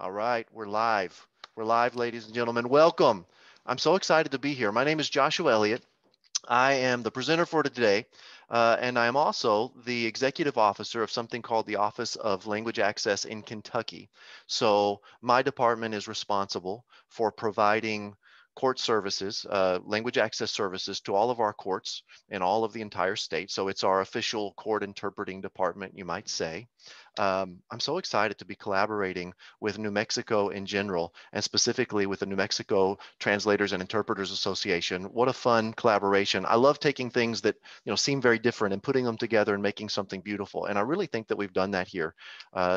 All right, we're live. We're live, ladies and gentlemen. Welcome. I'm so excited to be here. My name is Joshua Elliott. I am the presenter for today, and I am also the executive officer of something called the Office of Language Access in Kentucky. So my department is responsible for providing court services, language access services to all of our courts in all of the entire state. So it's our official court interpreting department, you might say. I'm so excited to be collaborating with New Mexico in general, and specifically with the New Mexico Translators and Interpreters Association. What a fun collaboration. I love taking things that, you know, seem very different and putting them together and making something beautiful. And I really think that we've done that here.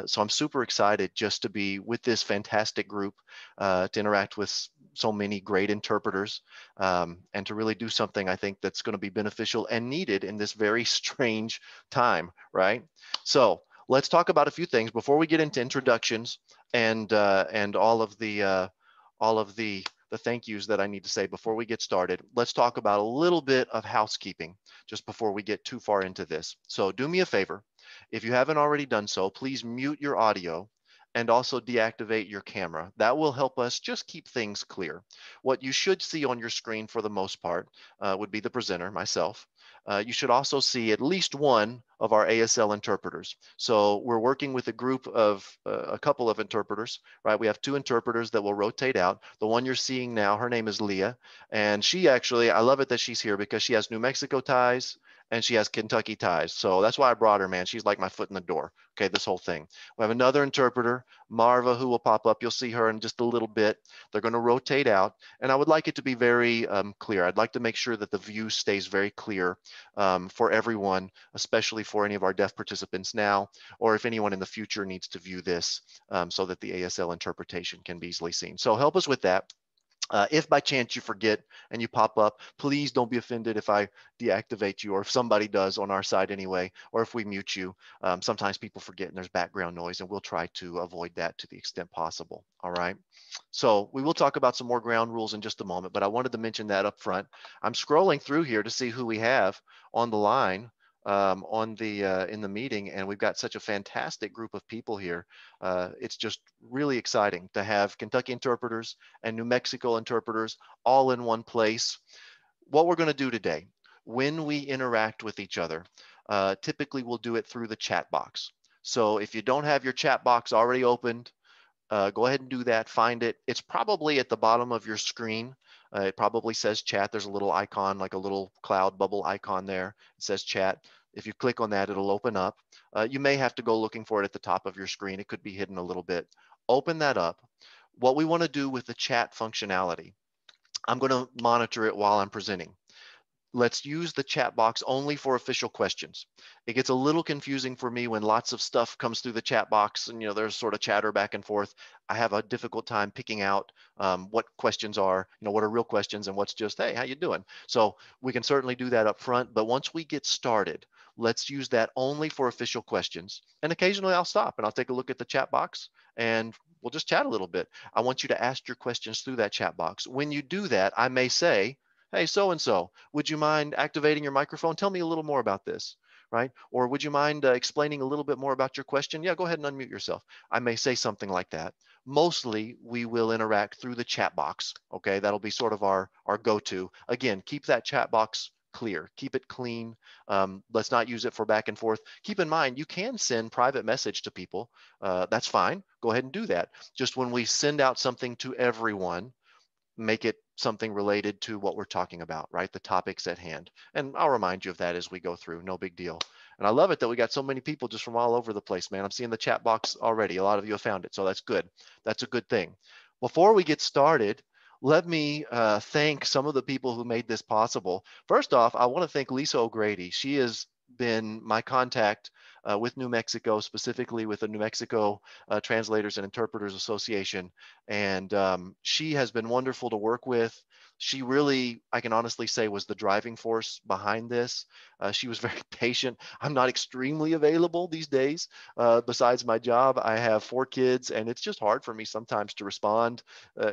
So I'm super excited just to be with this fantastic group, to interact with so many great interpreters, and to really do something I think that's going to be beneficial and needed in this very strange time, right? So let's talk about a few things before we get into introductions and all of the thank yous that I need to say before we get started. Let's talk about a little bit of housekeeping just before we get too far into this. So do me a favor, if you haven't already done so, please mute your audio and also deactivate your camera. That will help us just keep things clear. What you should see on your screen for the most part would be the presenter, myself. You should also see at least one of our ASL interpreters. So we're working with a group of a couple of interpreters, right? We have two interpreters that will rotate out. The one you're seeing now, her name is Leah. And she actually, I love it that she's here because she has New Mexico ties and she has Kentucky ties. So that's why I brought her, man. She's like my foot in the door, okay, this whole thing. We have another interpreter, Marva, who will pop up. You'll see her in just a little bit. They're gonna rotate out. And I would like it to be very clear. I'd like to make sure that the view stays very clear for everyone, especially for any of our deaf participants now, or if anyone in the future needs to view this so that the ASL interpretation can be easily seen. So help us with that. If by chance you forget and you pop up, please don't be offended if I deactivate you or if somebody does on our side anyway, or if we mute you. Sometimes people forget and there's background noise, and we'll try to avoid that to the extent possible. All right. So we will talk about some more ground rules in just a moment, but I wanted to mention that up front. I'm scrolling through here to see who we have on the line in the meeting, and we've got such a fantastic group of people here. It's just really exciting to have Kentucky interpreters and New Mexico interpreters all in one place. What we're going to do today, when we interact with each other, typically we'll do it through the chat box. So if you don't have your chat box already opened, go ahead and do that, find it. It's probably at the bottom of your screen. It probably says chat. There's a little icon, like a little cloud bubble icon there. It says chat. If you click on that, it'll open up. You may have to go looking for it at the top of your screen. It could be hidden a little bit. Open that up. What we want to do with the chat functionality, I'm going to monitor it while I'm presenting. Let's use the chat box only for official questions. It gets a little confusing for me when lots of stuff comes through the chat box and, you know, there's sort of chatter back and forth. I have a difficult time picking out what questions are, you know, what are real questions and what's just, hey, how you doing? So we can certainly do that up front, but once we get started, let's use that only for official questions. And occasionally I'll stop and I'll take a look at the chat box and we'll just chat a little bit. I want you to ask your questions through that chat box. When you do that, I may say, hey, so-and-so, would you mind activating your microphone? Tell me a little more about this, right? Or would you mind explaining a little bit more about your question? Yeah, go ahead and unmute yourself. I may say something like that. Mostly, we will interact through the chat box, okay? That'll be sort of our go-to. Again, keep that chat box clear. Keep it clean. Let's not use it for back and forth. Keep in mind, you can send private message to people. That's fine. Go ahead and do that. Just when we send out something to everyone, make it something related to what we're talking about, right? The topics at hand. And I'll remind you of that as we go through, no big deal. And I love it that we got so many people just from all over the place, man. I'm seeing the chat box already. A lot of you have found it, so that's good. That's a good thing. Before we get started, let me thank some of the people who made this possible. First off, I want to thank Lisa O'Grady. She has been my contact with New Mexico, specifically with the New Mexico Translators and Interpreters Association. And she has been wonderful to work with. She really, I can honestly say, was the driving force behind this. She was very patient. I'm not extremely available these days. Besides my job, I have 4 kids, and it's just hard for me sometimes to respond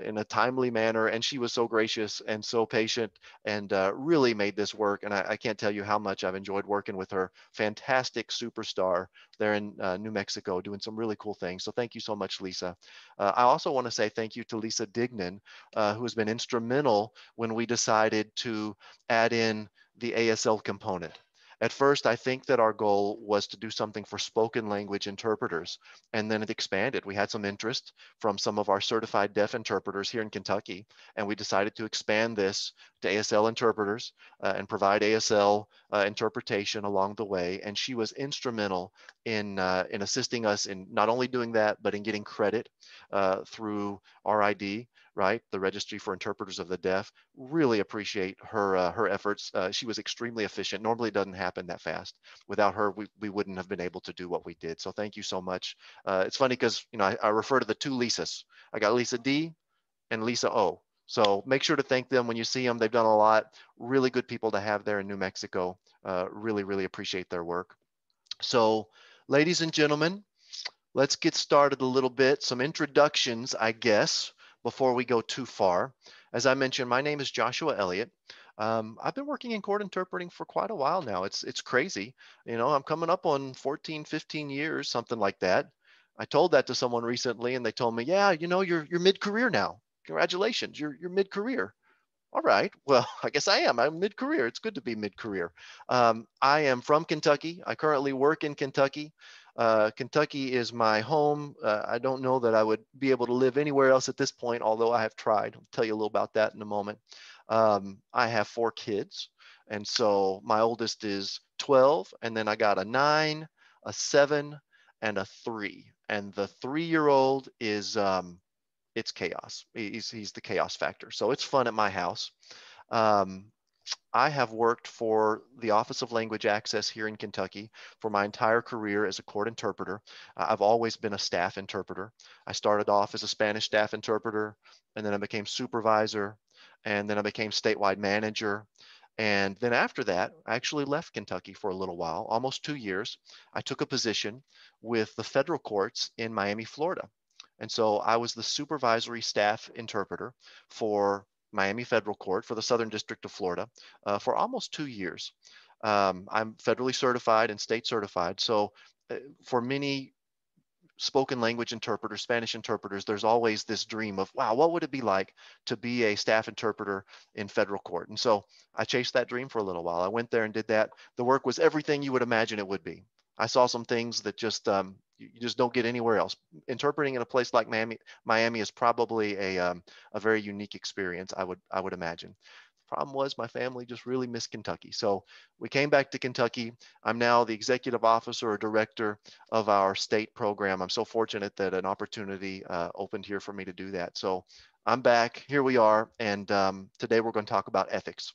in a timely manner. And she was so gracious and so patient and really made this work. And I can't tell you how much I've enjoyed working with her. Fantastic, super star there in New Mexico doing some really cool things. So thank you so much, Lisa. I also want to say thank you to Lisa Dignan, who has been instrumental when we decided to add in the ASL component. At first, I think that our goal was to do something for spoken language interpreters, and then it expanded. We had some interest from some of our certified deaf interpreters here in Kentucky, and we decided to expand this to ASL interpreters and provide ASL interpretation along the way. And she was instrumental in assisting us in not only doing that, but in getting credit through RID, right? The Registry for Interpreters of the Deaf. Really appreciate her her efforts. She was extremely efficient. Normally it doesn't happen that fast. Without her, we wouldn't have been able to do what we did. So thank you so much. It's funny because you know I refer to the two Lisas. I got Lisa D and Lisa O. So make sure to thank them when you see them. They've done a lot. Really good people to have there in New Mexico. Really, really appreciate their work. So ladies and gentlemen, let's get started a little bit. Some introductions, I guess, before we go too far. As I mentioned, my name is Joshua Elliott. I've been working in court interpreting for quite a while now. It's crazy. You know, I'm coming up on 14, 15 years, something like that. I told that to someone recently and they told me, yeah, you know, you're mid-career now. Congratulations, you're mid-career. All right, well, I guess I am. I'm mid-career. It's good to be mid-career. I am from Kentucky. I currently work in Kentucky. Kentucky is my home. I don't know that I would be able to live anywhere else at this point, although I have tried. I'll tell you a little about that in a moment. I have 4 kids, and so my oldest is 12, and then I got a 9, a 7, and a 3. And the 3-year-old is... it's chaos. He's the chaos factor. So it's fun at my house. I have worked for the Office of Language Access here in Kentucky for my entire career as a court interpreter. I've always been a staff interpreter. I started off as a Spanish staff interpreter, and then I became supervisor, and then I became statewide manager. And then after that, I actually left Kentucky for a little while, almost 2 years. I took a position with the federal courts in Miami, Florida. And so I was the supervisory staff interpreter for Miami Federal Court for the Southern District of Florida for almost 2 years. I'm federally certified and state certified. So for many spoken language interpreters, Spanish interpreters, there's always this dream of, wow, what would it be like to be a staff interpreter in federal court? And so I chased that dream for a little while. I went there and did that. The work was everything you would imagine it would be. I saw some things that just, you just don't get anywhere else. Interpreting in a place like Miami is probably a very unique experience, I would imagine. The problem was my family just really missed Kentucky. So we came back to Kentucky. I'm now the executive officer or director of our state program. I'm so fortunate that an opportunity opened here for me to do that. So I'm back, here we are. And today we're going to talk about ethics.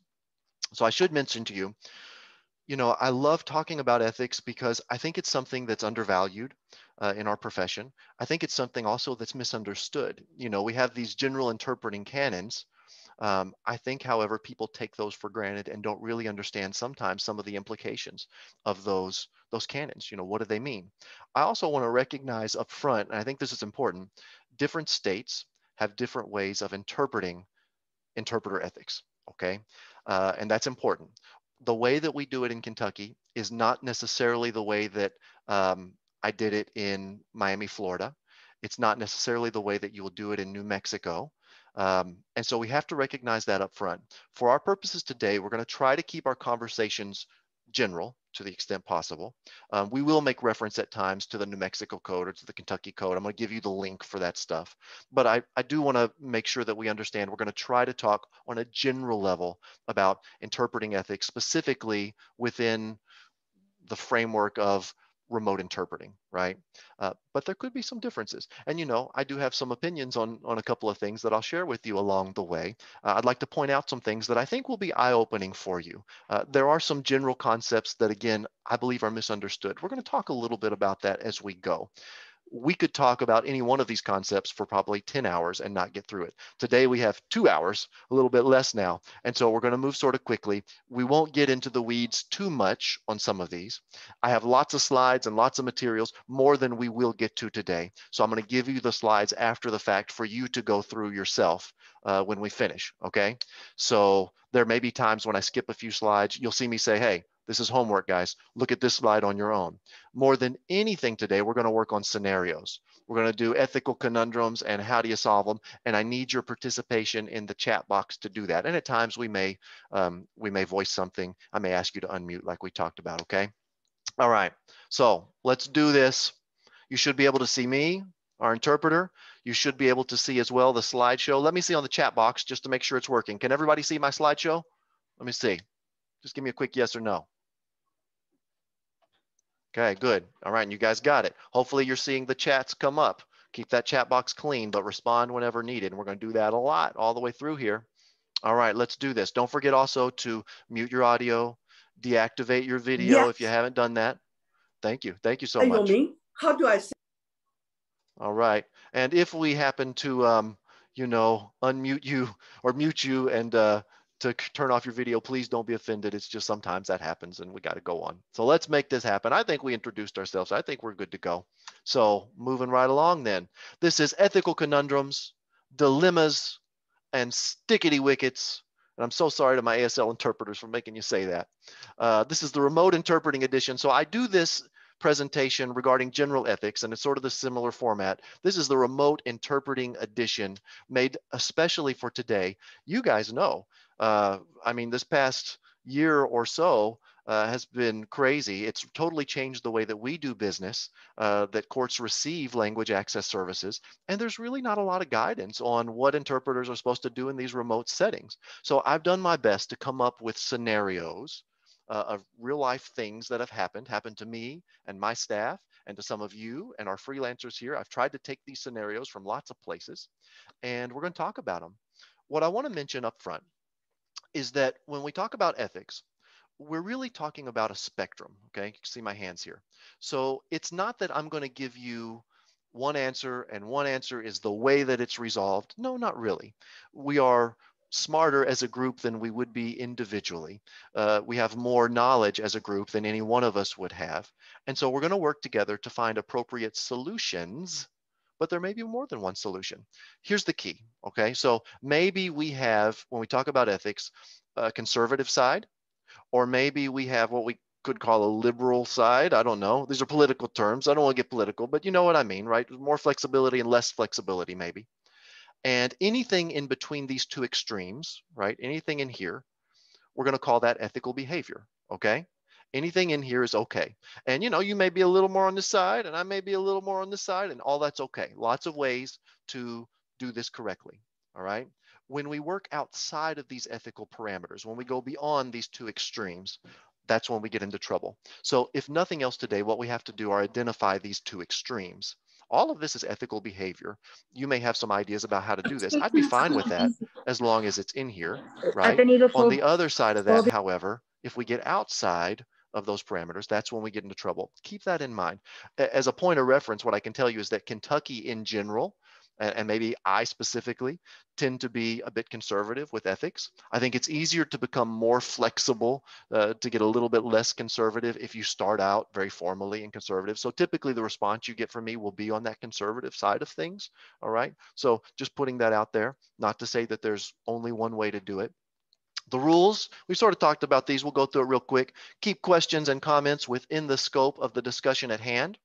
So I should mention to you, you know, I love talking about ethics because I think it's something that's undervalued in our profession. I think it's something also that's misunderstood. You know, we have these general interpreting canons. I think, however, people take those for granted and don't really understand sometimes some of the implications of those canons. You know, what do they mean? I also want to recognize up front, and I think this is important, different states have different ways of interpreting interpreter ethics, okay? And that's important. The way that we do it in Kentucky is not necessarily the way that I did it in Miami, Florida. It's not necessarily the way that you will do it in New Mexico. And so we have to recognize that up front. For our purposes today, we're going to try to keep our conversations general to the extent possible. We will make reference at times to the New Mexico code or to the Kentucky code. I'm going to give you the link for that stuff. But I do want to make sure that we understand we're going to try to talk on a general level about interpreting ethics, specifically within the framework of remote interpreting, right? But there could be some differences. And you know, I do have some opinions on a couple of things that I'll share with you along the way. I'd like to point out some things that I think will be eye-opening for you. There are some general concepts that, again, I believe are misunderstood. We're going to talk a little bit about that as we go. We could talk about any one of these concepts for probably 10 hours and not get through it. Today we have 2 hours, a little bit less now. And so we're going to move sort of quickly. We won't get into the weeds too much on some of these. I have lots of slides and lots of materials, more than we will get to today. So I'm going to give you the slides after the fact for you to go through yourself when we finish, okay? So there may be times when I skip a few slides, you'll see me say, hey, This is homework, guys. Look at this slide on your own. More than anything today, we're going to work on scenarios. We're going to do ethical conundrums and how do you solve them. And I need your participation in the chat box to do that. And at times we may voice something. I may ask you to unmute like we talked about, okay? All right, so let's do this. You should be able to see me, our interpreter. You should be able to see as well the slideshow. Let me see on the chat box just to make sure it's working. Can everybody see my slideshow? Let me see. Just give me a quick yes or no. Okay, good. All right, and you guys got it. Hopefully you're seeing the chats come up. Keep that chat box clean, but respond whenever needed. And we're going to do that a lot all the way through here. All right, let's do this. Don't forget also to mute your audio, deactivate your video if you haven't done that. Thank you. Thank you so much. How do I say? All right. And if we happen to, you know, unmute you or mute you and to turn off your video, please don't be offended. It's just sometimes that happens and we got to go on. So let's make this happen. I think we introduced ourselves. I think we're good to go. So moving right along then. This is ethical conundrums, dilemmas, and stickity wickets. And I'm so sorry to my ASL interpreters for making you say that. This is the remote interpreting edition. So I do this presentation regarding general ethics, and it's sort of the similar format. This is the remote interpreting edition made especially for today. You guys know, I mean, this past year or so has been crazy. It's totally changed the way that we do business, that courts receive language access services. And there's really not a lot of guidance on what interpreters are supposed to do in these remote settings. So I've done my best to come up with scenarios of real life things that have happened to me and my staff and to some of you and our freelancers here. I've tried to take these scenarios from lots of places and we're going to talk about them. What I want to mention up front is that when we talk about ethics, we're really talking about a spectrum, okay? You can see my hands here. So it's not that I'm going to give you one answer and one answer is the way that it's resolved. No, not really. We are smarter as a group than we would be individually. We have more knowledge as a group than any one of us would have. And so we're going to work together to find appropriate solutions, but there may be more than one solution. Here's the key, okay? So maybe we have, when we talk about ethics, a conservative side, or maybe we have what we could call a liberal side. I don't know. These are political terms. I don't want to get political, but you know what I mean, right? More flexibility and less flexibility maybe. And anything in between these two extremes, right? Anything in here, we're going to call that ethical behavior, okay? Anything in here is okay. And you know, you may be a little more on this side and I may be a little more on this side and all that's okay. Lots of ways to do this correctly, all right? When we work outside of these ethical parameters, when we go beyond these two extremes, that's when we get into trouble. So if nothing else today, what we have to do are identify these two extremes. All of this is ethical behavior. You may have some ideas about how to do this. I'd be fine with that as long as it's in here, right? On the other side of that, however, if we get outside of those parameters, that's when we get into trouble. Keep that in mind. As a point of reference, what I can tell you is that Kentucky in general, and maybe I specifically, tend to be a bit conservative with ethics. I think it's easier to become more flexible, to get a little bit less conservative if you start out very formally and conservative. So typically the response you get from me will be on that conservative side of things, all right? So just putting that out there, not to say that there's only one way to do it. The rules, we sort of talked about these. We'll go through it real quick. Keep questions and comments within the scope of the discussion at hand.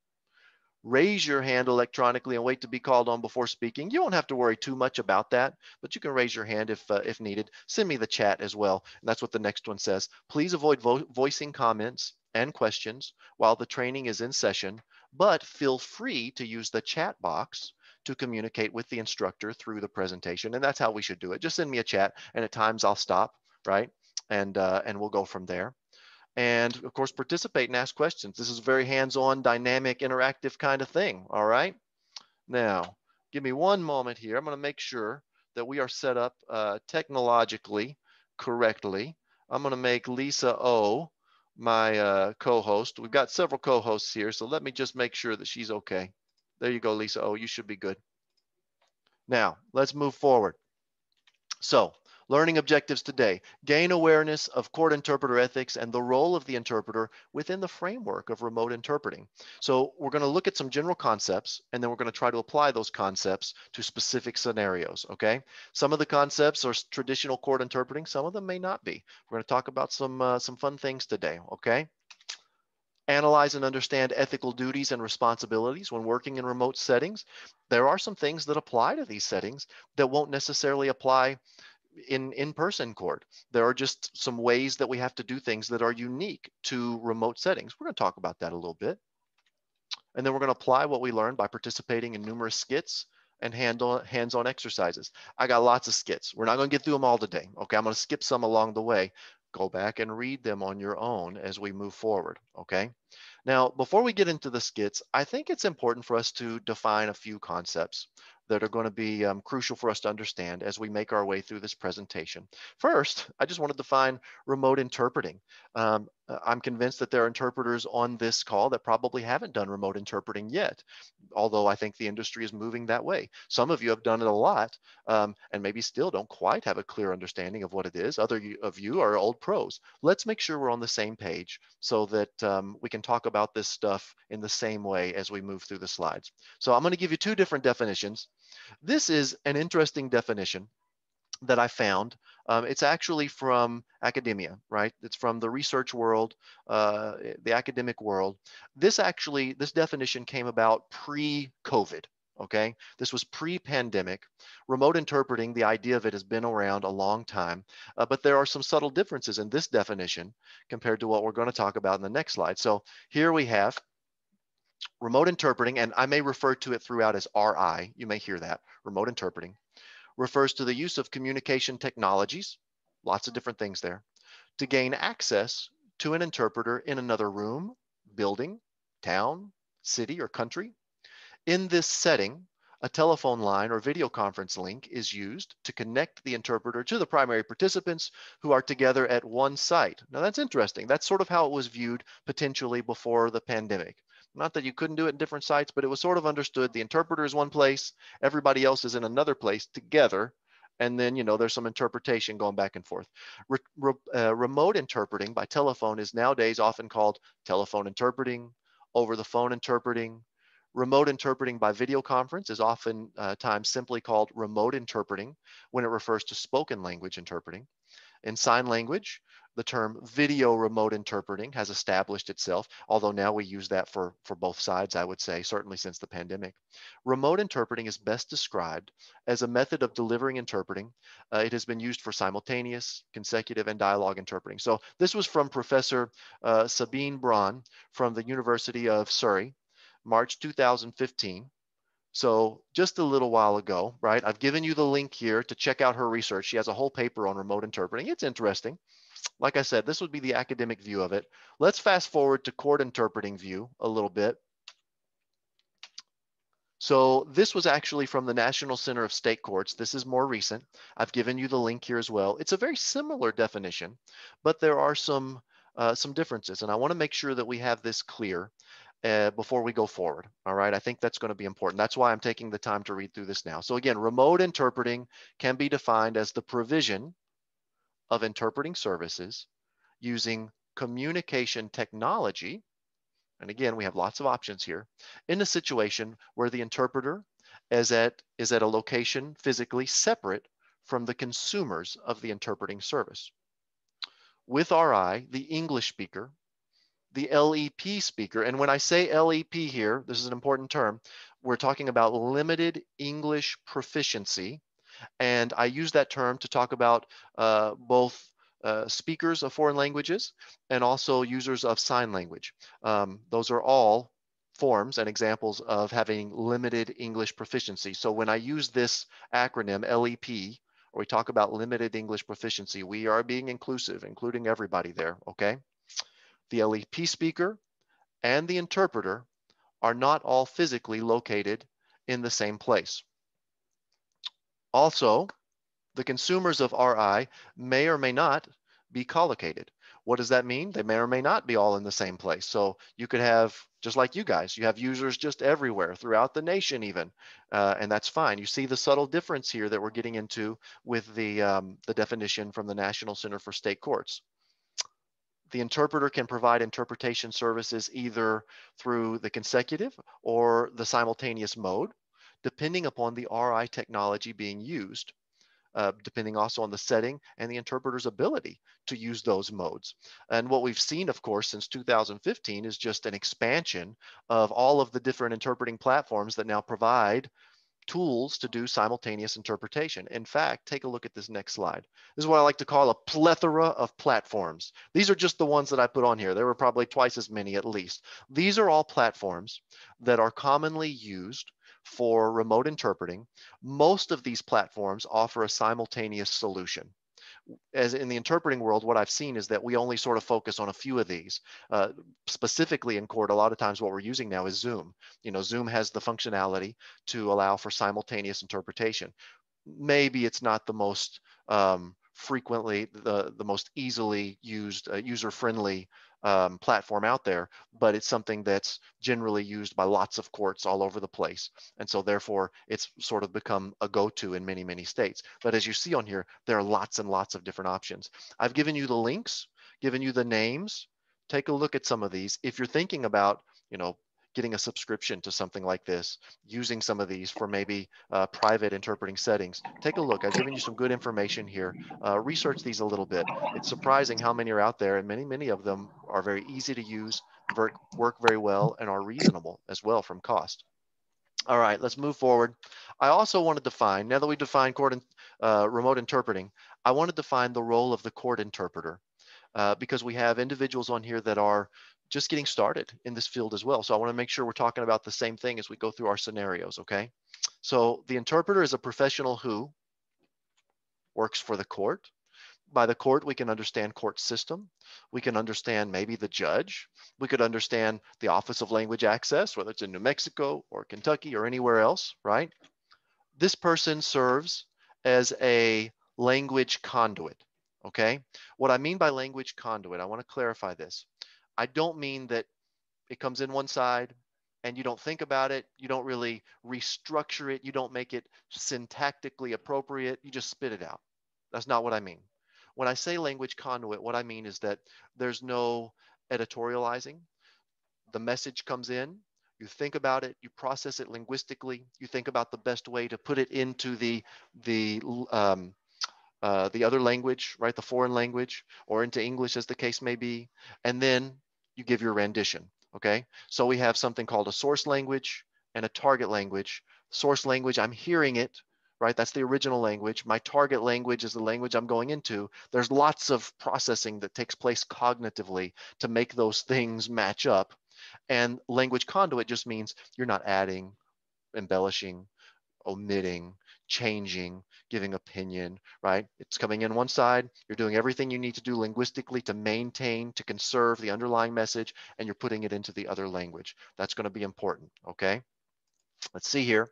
Raise your hand electronically and wait to be called on before speaking. You won't have to worry too much about that, but you can raise your hand if needed. Send me the chat as well. And that's what the next one says. Please avoid voicing comments and questions while the training is in session, but feel free to use the chat box to communicate with the instructor through the presentation. And that's how we should do it. Just send me a chat and at times I'll stop, right? And we'll go from there. And of course, participate and ask questions. This is a very hands-on, dynamic, interactive kind of thing, all right? Now, give me one moment here. I'm gonna make sure that we are set up technologically correctly. I'm gonna make Lisa O my co-host. We've got several co-hosts here, so let me just make sure that she's okay. There you go, Lisa O, you should be good. Now, let's move forward. So Learning objectives today: gain awareness of court interpreter ethics and the role of the interpreter within the framework of remote interpreting. So we're going to look at some general concepts, and then we're going to try to apply those concepts to specific scenarios, okay? Some of the concepts are traditional court interpreting. Some of them may not be. We're going to talk about some fun things today, okay? Analyze and understand ethical duties and responsibilities when working in remote settings. There are some things that apply to these settings that won't necessarily apply in in-person court. There are just some ways that we have to do things that are unique to remote settings. We're going to talk about that a little bit. And then we're going to apply what we learned by participating in numerous skits and hands-on exercises. I got lots of skits. We're not going to get through them all today. Okay, I'm going to skip some along the way. Go back and read them on your own as we move forward, okay? Now, before we get into the skits, I think it's important for us to define a few concepts that are going to be crucial for us to understand as we make our way through this presentation. First, I just want to define remote interpreting. I'm convinced that there are interpreters on this call that probably haven't done remote interpreting yet, although I think the industry is moving that way. Some of you have done it a lot and maybe still don't quite have a clear understanding of what it is. Other of you are old pros. Let's make sure we're on the same page so that we can talk about this stuff in the same way as we move through the slides. So I'm going to give you two different definitions. This is an interesting definition that I found. It's actually from academia, right? It's from the research world, the academic world. This definition came about pre-COVID, okay? This was pre-pandemic. Remote interpreting, the idea of it has been around a long time, but there are some subtle differences in this definition compared to what we're going to talk about in the next slide. So here we have remote interpreting, and I may refer to it throughout as RI. You may hear that. Remote interpreting refers to the use of communication technologies, lots of different things there, to gain access to an interpreter in another room, building, town, city, or country. In this setting, a telephone line or video conference link is used to connect the interpreter to the primary participants who are together at one site. Now, that's interesting. That's sort of how it was viewed potentially before the pandemic. Not that you couldn't do it in different sites, but it was sort of understood the interpreter is one place, everybody else is in another place together, and then, you know, there's some interpretation going back and forth. Remote interpreting by telephone is nowadays often called telephone interpreting, over the phone interpreting. Remote interpreting by video conference is often times simply called remote interpreting when it refers to spoken language interpreting. In sign language, the term video remote interpreting has established itself, although now we use that for both sides, I would say, certainly since the pandemic. Remote interpreting is best described as a method of delivering interpreting. It has been used for simultaneous, consecutive, and dialogue interpreting. So this was from Professor Sabine Braun from the University of Surrey, March 2015. So just a little while ago, right? I've given you the link here to check out her research. She has a whole paper on remote interpreting. It's interesting. Like I said, this would be the academic view of it. Let's fast forward to court interpreting view a little bit. So this was actually from the National Center of State Courts. This is more recent. I've given you the link here as well. It's a very similar definition, but there are some differences, and I want to make sure that we have this clear before we go forward. All right, I think that's going to be important. That's why I'm taking the time to read through this now. So again, remote interpreting can be defined as the provision of interpreting services using communication technology. And again, we have lots of options here in a situation where the interpreter is at a location physically separate from the consumers of the interpreting service. With RI, the English speaker, the LEP speaker, and when I say LEP here, this is an important term, we're talking about limited English proficiency, and I use that term to talk about both speakers of foreign languages and also users of sign language. Those are all forms and examples of having limited English proficiency. So when I use this acronym LEP, or we talk about limited English proficiency, we are being inclusive, including everybody there, okay? The LEP speaker and the interpreter are not all physically located in the same place. Also, the consumers of RI may or may not be collocated. What does that mean? They may or may not be all in the same place. So you could have, just like you guys, you have users just everywhere throughout the nation even, and that's fine. You see the subtle difference here that we're getting into with the definition from the National Center for State Courts. The interpreter can provide interpretation services either through the consecutive or the simultaneous mode, depending upon the RI technology being used. Depending also on the setting and the interpreter's ability to use those modes. And what we've seen, of course, since 2015 is just an expansion of all of the different interpreting platforms that now provide tools to do simultaneous interpretation. In fact, take a look at this next slide. This is what I like to call a plethora of platforms. These are just the ones that I put on here. There were probably twice as many at least. These are all platforms that are commonly used for remote interpreting. Most of these platforms offer a simultaneous solution. As in the interpreting world, what I've seen is that we only sort of focus on a few of these. Specifically in court, a lot of times what we're using now is Zoom. You know, Zoom has the functionality to allow for simultaneous interpretation. Maybe it's not the most frequently, the most easily used, user-friendly platform out there, but it's something that's generally used by lots of courts all over the place. And so therefore it's sort of become a go-to in many, many states. But as you see on here, there are lots and lots of different options. I've given you the links, given you the names. Take a look at some of these. If you're thinking about, you know, getting a subscription to something like this, using some of these for maybe private interpreting settings, take a look. I've given you some good information here. Research these a little bit. It's surprising how many are out there, and many, many of them are very easy to use, work very well, and are reasonable as well from cost. All right, let's move forward. I also want to define, now that we define court and remote interpreting, I want to define the role of the court interpreter because we have individuals on here that are just getting started in this field as well. So I want to make sure we're talking about the same thing as we go through our scenarios, okay? So the interpreter is a professional who works for the court. By the court, we can understand court system. We can understand maybe the judge. We could understand the Office of Language Access, whether it's in New Mexico or Kentucky or anywhere else, right? This person serves as a language conduit, okay? What I mean by language conduit, I want to clarify this. I don't mean that it comes in one side and you don't think about it. You don't really restructure it. You don't make it syntactically appropriate. You just spit it out. That's not what I mean. When I say language conduit, what I mean is that there's no editorializing. The message comes in. You think about it. You process it linguistically. You think about the best way to put it into the other language, right? The foreign language, or into English as the case may be. And then you give your rendition, okay? So we have something called a source language and a target language. Source language, I'm hearing it, right? That's the original language. My target language is the language I'm going into. There's lots of processing that takes place cognitively to make those things match up. And language conduit just means you're not adding, embellishing, omitting, changing, giving opinion, right? It's coming in one side, you're doing everything you need to do linguistically to maintain, to conserve the underlying message, and you're putting it into the other language. That's going to be important, okay? Let's see here.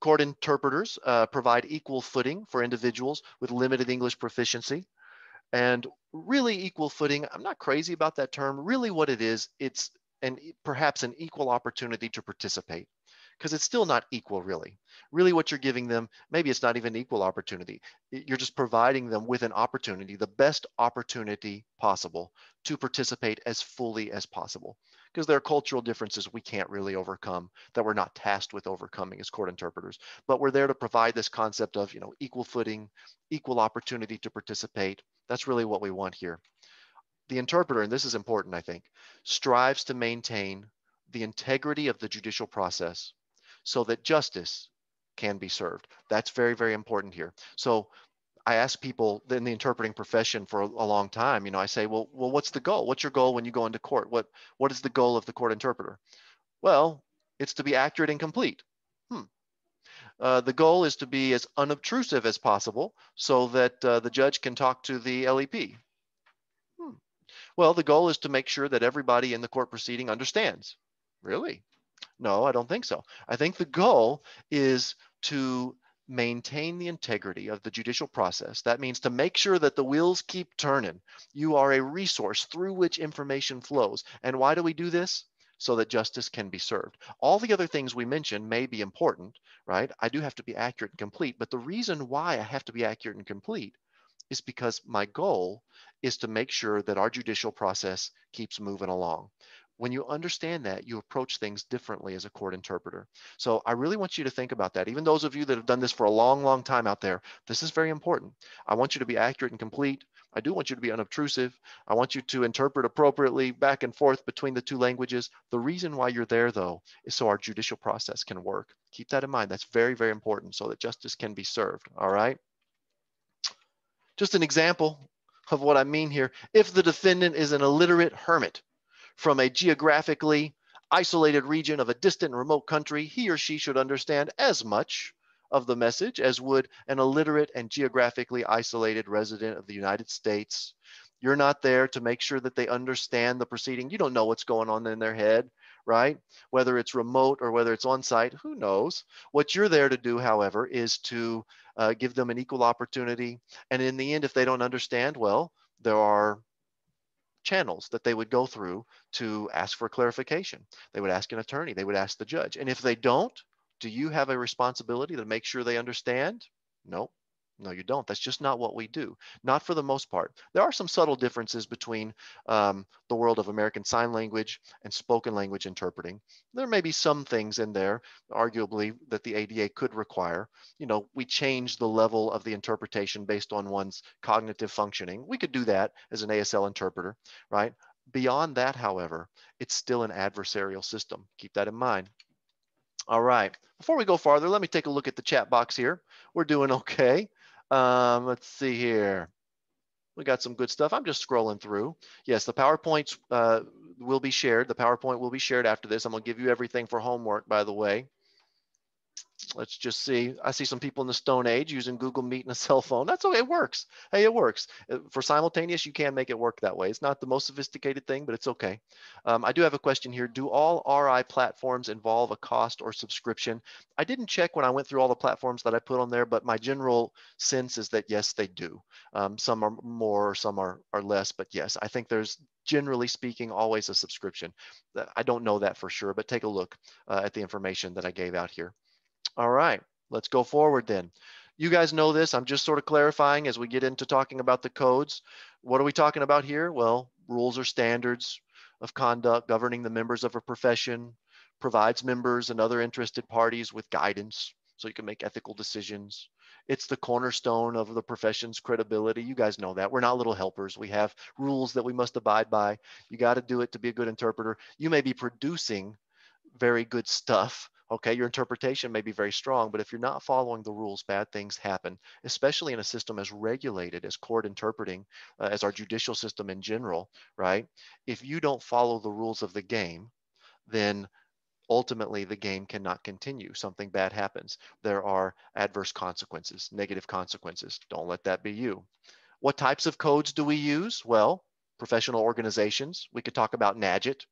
Court interpreters provide equal footing for individuals with limited English proficiency. And really equal footing, I'm not crazy about that term. Really what it is, it's perhaps an equal opportunity to participate. Because it's still not equal, really. Really what you're giving them, maybe it's not even equal opportunity. You're just providing them with an opportunity, the best opportunity possible to participate as fully as possible. Because there are cultural differences we can't really overcome, that we're not tasked with overcoming as court interpreters. But we're there to provide this concept of, you know, equal footing, equal opportunity to participate. That's really what we want here. The interpreter, and this is important, I think, strives to maintain the integrity of the judicial process, so that justice can be served. That's very, very important here. So I ask people in the interpreting profession for a long time, you know, I say, well, what's the goal? What's your goal when you go into court? What is the goal of the court interpreter? Well, it's to be accurate and complete. The goal is to be as unobtrusive as possible so that the judge can talk to the LEP. Well, the goal is to make sure that everybody in the court proceeding understands. Really? No, I don't think so. I think the goal is to maintain the integrity of the judicial process. That means to make sure that the wheels keep turning. You are a resource through which information flows. And why do we do this? So that justice can be served. All the other things we mentioned may be important, right? I do have to be accurate and complete, but the reason why I have to be accurate and complete is because my goal is to make sure that our judicial process keeps moving along. When you understand that, you approach things differently as a court interpreter. So I really want you to think about that. Even those of you that have done this for a long, long time out there, this is very important. I want you to be accurate and complete. I do want you to be unobtrusive. I want you to interpret appropriately back and forth between the two languages. The reason why you're there, though, is so our judicial process can work. Keep that in mind. That's very, very important so that justice can be served, all right? Just an example of what I mean here. If the defendant is an illiterate hermit from a geographically isolated region of a distant and remote country, he or she should understand as much of the message as would an illiterate and geographically isolated resident of the United States. You're not there to make sure that they understand the proceeding. You don't know what's going on in their head, right? Whether it's remote or whether it's on site, who knows? What you're there to do, however, is to give them an equal opportunity. And in the end, if they don't understand, well, there are channels that they would go through to ask for clarification. They would ask an attorney, they would ask the judge. And if they don't, do you have a responsibility to make sure they understand? No, no, you don't. That's just not what we do. Not for the most part. There are some subtle differences between the world of American Sign Language and spoken language interpreting. There may be some things in there, arguably, that the ADA could require. You know, we change the level of the interpretation based on one's cognitive functioning. We could do that as an ASL interpreter, right? Beyond that, however, it's still an adversarial system. Keep that in mind. All right, before we go farther, let me take a look at the chat box here. We're doing okay. Let's see here. We got some good stuff. I'm just scrolling through. Yes, the PowerPoints will be shared. The PowerPoint will be shared after this. I'm gonna give you everything for homework, by the way. Let's just see. I see some people in the Stone Age using Google Meet and a cell phone. That's okay, it works. Hey, it works. For simultaneous, you can make it work that way. It's not the most sophisticated thing, but it's okay. I do have a question here. Do all RI platforms involve a cost or subscription? I didn't check when I went through all the platforms that I put on there, but my general sense is that yes, they do. Some are more, some are less, but yes, I think there's generally speaking, always a subscription. I don't know that for sure, but take a look at the information that I gave out here. All right, let's go forward then. You guys know this. I'm just sort of clarifying as we get into talking about the codes. What are we talking about here? Well, rules or standards of conduct governing the members of a profession, provides members and other interested parties with guidance so you can make ethical decisions. It's the cornerstone of the profession's credibility. You guys know that. We're not little helpers. We have rules that we must abide by. You got to do it to be a good interpreter. You may be producing very good stuff. Okay, your interpretation may be very strong, but if you're not following the rules, bad things happen, especially in a system as regulated as court interpreting, as our judicial system in general, right? If you don't follow the rules of the game, then ultimately the game cannot continue. Something bad happens. There are adverse consequences, negative consequences. Don't let that be you. What types of codes do we use? Well, professional organizations. We could talk about NAJIT.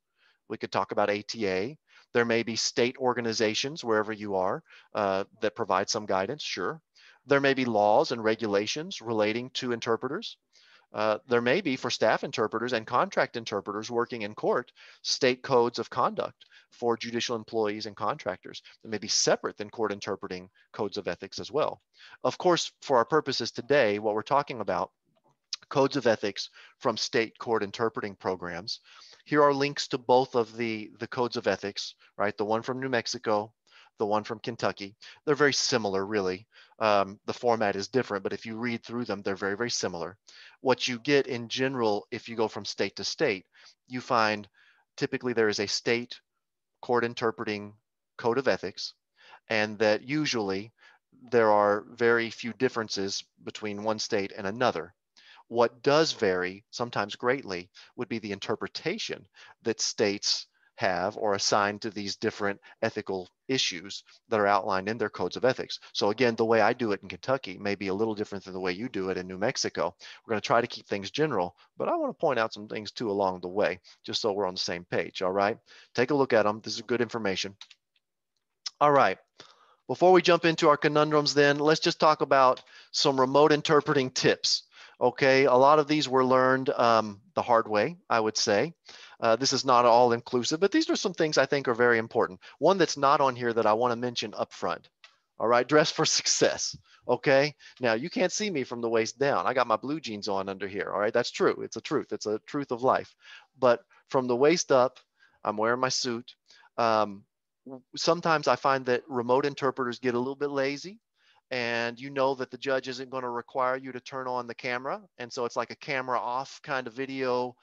We could talk about ATA. There may be state organizations, wherever you are, that provide some guidance, sure. There may be laws and regulations relating to interpreters. There may be, for staff interpreters and contract interpreters working in court, state codes of conduct for judicial employees and contractors that may be separate than court interpreting codes of ethics as well. Of course, for our purposes today, what we're talking about, codes of ethics from state court interpreting programs. Here are links to both of the codes of ethics, right? The one from New Mexico, the one from Kentucky. They're very similar, really. The format is different, but if you read through them, they're very, very similar. What you get in general, if you go from state to state, you find typically there is a state court interpreting code of ethics, and that usually there are very few differences between one state and another. What does vary, sometimes greatly, would be the interpretation that states have or assign to these different ethical issues that are outlined in their codes of ethics. So again, the way I do it in Kentucky may be a little different than the way you do it in New Mexico. We're going to try to keep things general, but I want to point out some things too along the way, just so we're on the same page, all right? Take a look at them. This is good information. All right, Before we jump into our conundrums then, let's just talk about some remote interpreting tips. Okay, a lot of these were learned the hard way, I would say. This is not all inclusive, but these are some things I think are very important. One that's not on here that I want to mention up front. All right, dress for success. Okay, now you can't see me from the waist down. I got my blue jeans on under here. All right, that's true. It's a truth. It's a truth of life. But from the waist up, I'm wearing my suit. Sometimes I find that remote interpreters get a little bit lazy, and you know that the judge isn't going to require you to turn on the camera. And so it's like a camera off kind of video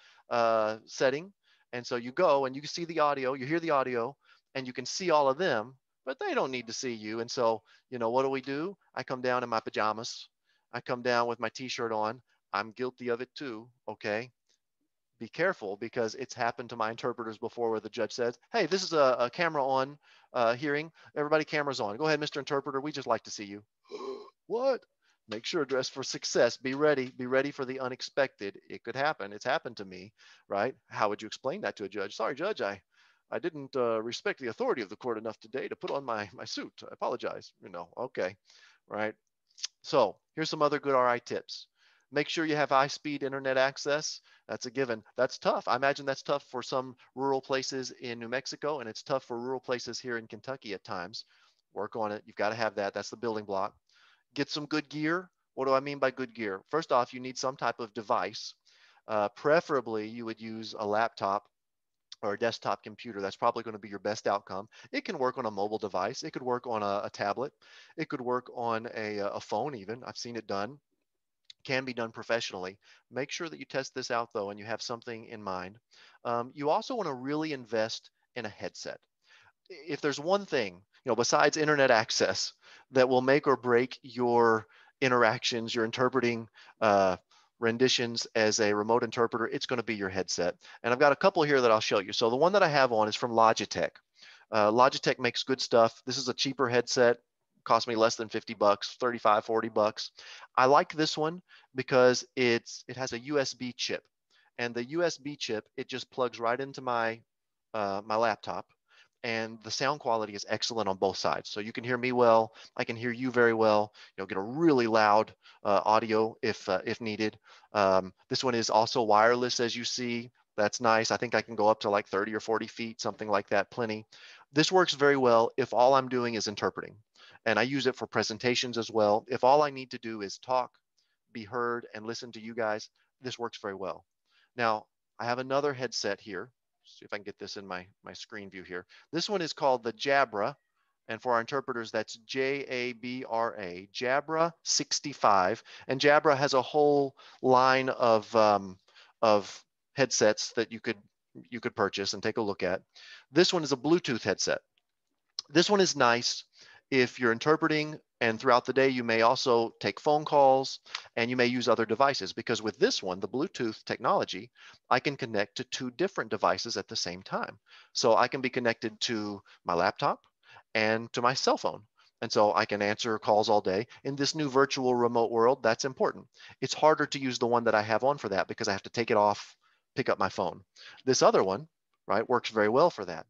setting. And so you go and you can see the audio, you hear the audio, and you can see all of them, but they don't need to see you. And so, you know, what do? I come down in my pajamas. I come down with my t-shirt on. I'm guilty of it too, okay? Be careful, because it's happened to my interpreters before where the judge says, hey, this is a camera on hearing. Everybody, cameras on. Go ahead, Mr. Interpreter. We just like to see you. What? Make sure, dress for success. Be ready. Be ready for the unexpected. It could happen. It's happened to me, right? How would you explain that to a judge? Sorry, judge, I didn't respect the authority of the court enough today to put on my suit. I apologize. You know, okay, right? So here's some other good RI tips. Make sure you have high-speed internet access. That's a given. That's tough. I imagine that's tough for some rural places in New Mexico, and it's tough for rural places here in Kentucky at times. Work on it. You've got to have that. That's the building block. Get some good gear. What do I mean by good gear? First off, you need some type of device. Preferably, you would use a laptop or a desktop computer. That's probably going to be your best outcome. It can work on a mobile device. It could work on a tablet. It could work on a phone even. I've seen it done. Can be done professionally. Make sure that you test this out though, and you have something in mind. You also want to really invest in a headset. If there's one thing, you know, besides internet access that will make or break your interactions, your interpreting renditions as a remote interpreter, it's going to be your headset. And I've got a couple here that I'll show you. So the one that I have on is from Logitech. Logitech makes good stuff. This is a cheaper headset. Cost me less than 50 bucks, 35, 40 bucks. I like this one because it has a USB chip, and the USB chip, it just plugs right into my laptop, and the sound quality is excellent on both sides. So you can hear me well, I can hear you very well. You'll get a really loud audio if needed. This one is also wireless, as you see. That's nice. I think I can go up to like 30 or 40 feet, something like that, plenty. This works very well if all I'm doing is interpreting. And I use it for presentations as well. If all I need to do is talk, be heard, and listen to you guys, this works very well. Now, I have another headset here. See if I can get this in my screen view here. This one is called the Jabra. And for our interpreters, that's J-A-B-R-A, Jabra 65. And Jabra has a whole line of headsets that you could purchase and take a look at. This one is a Bluetooth headset. This one is nice if you're interpreting, and throughout the day, you may also take phone calls, and you may use other devices, because with this one, the Bluetooth technology, I can connect to two different devices at the same time. So I can be connected to my laptop and to my cell phone. And so I can answer calls all day. In this new virtual remote world, that's important. It's harder to use the one that I have on for that, because I have to take it off, pick up my phone. This other one, right, works very well for that.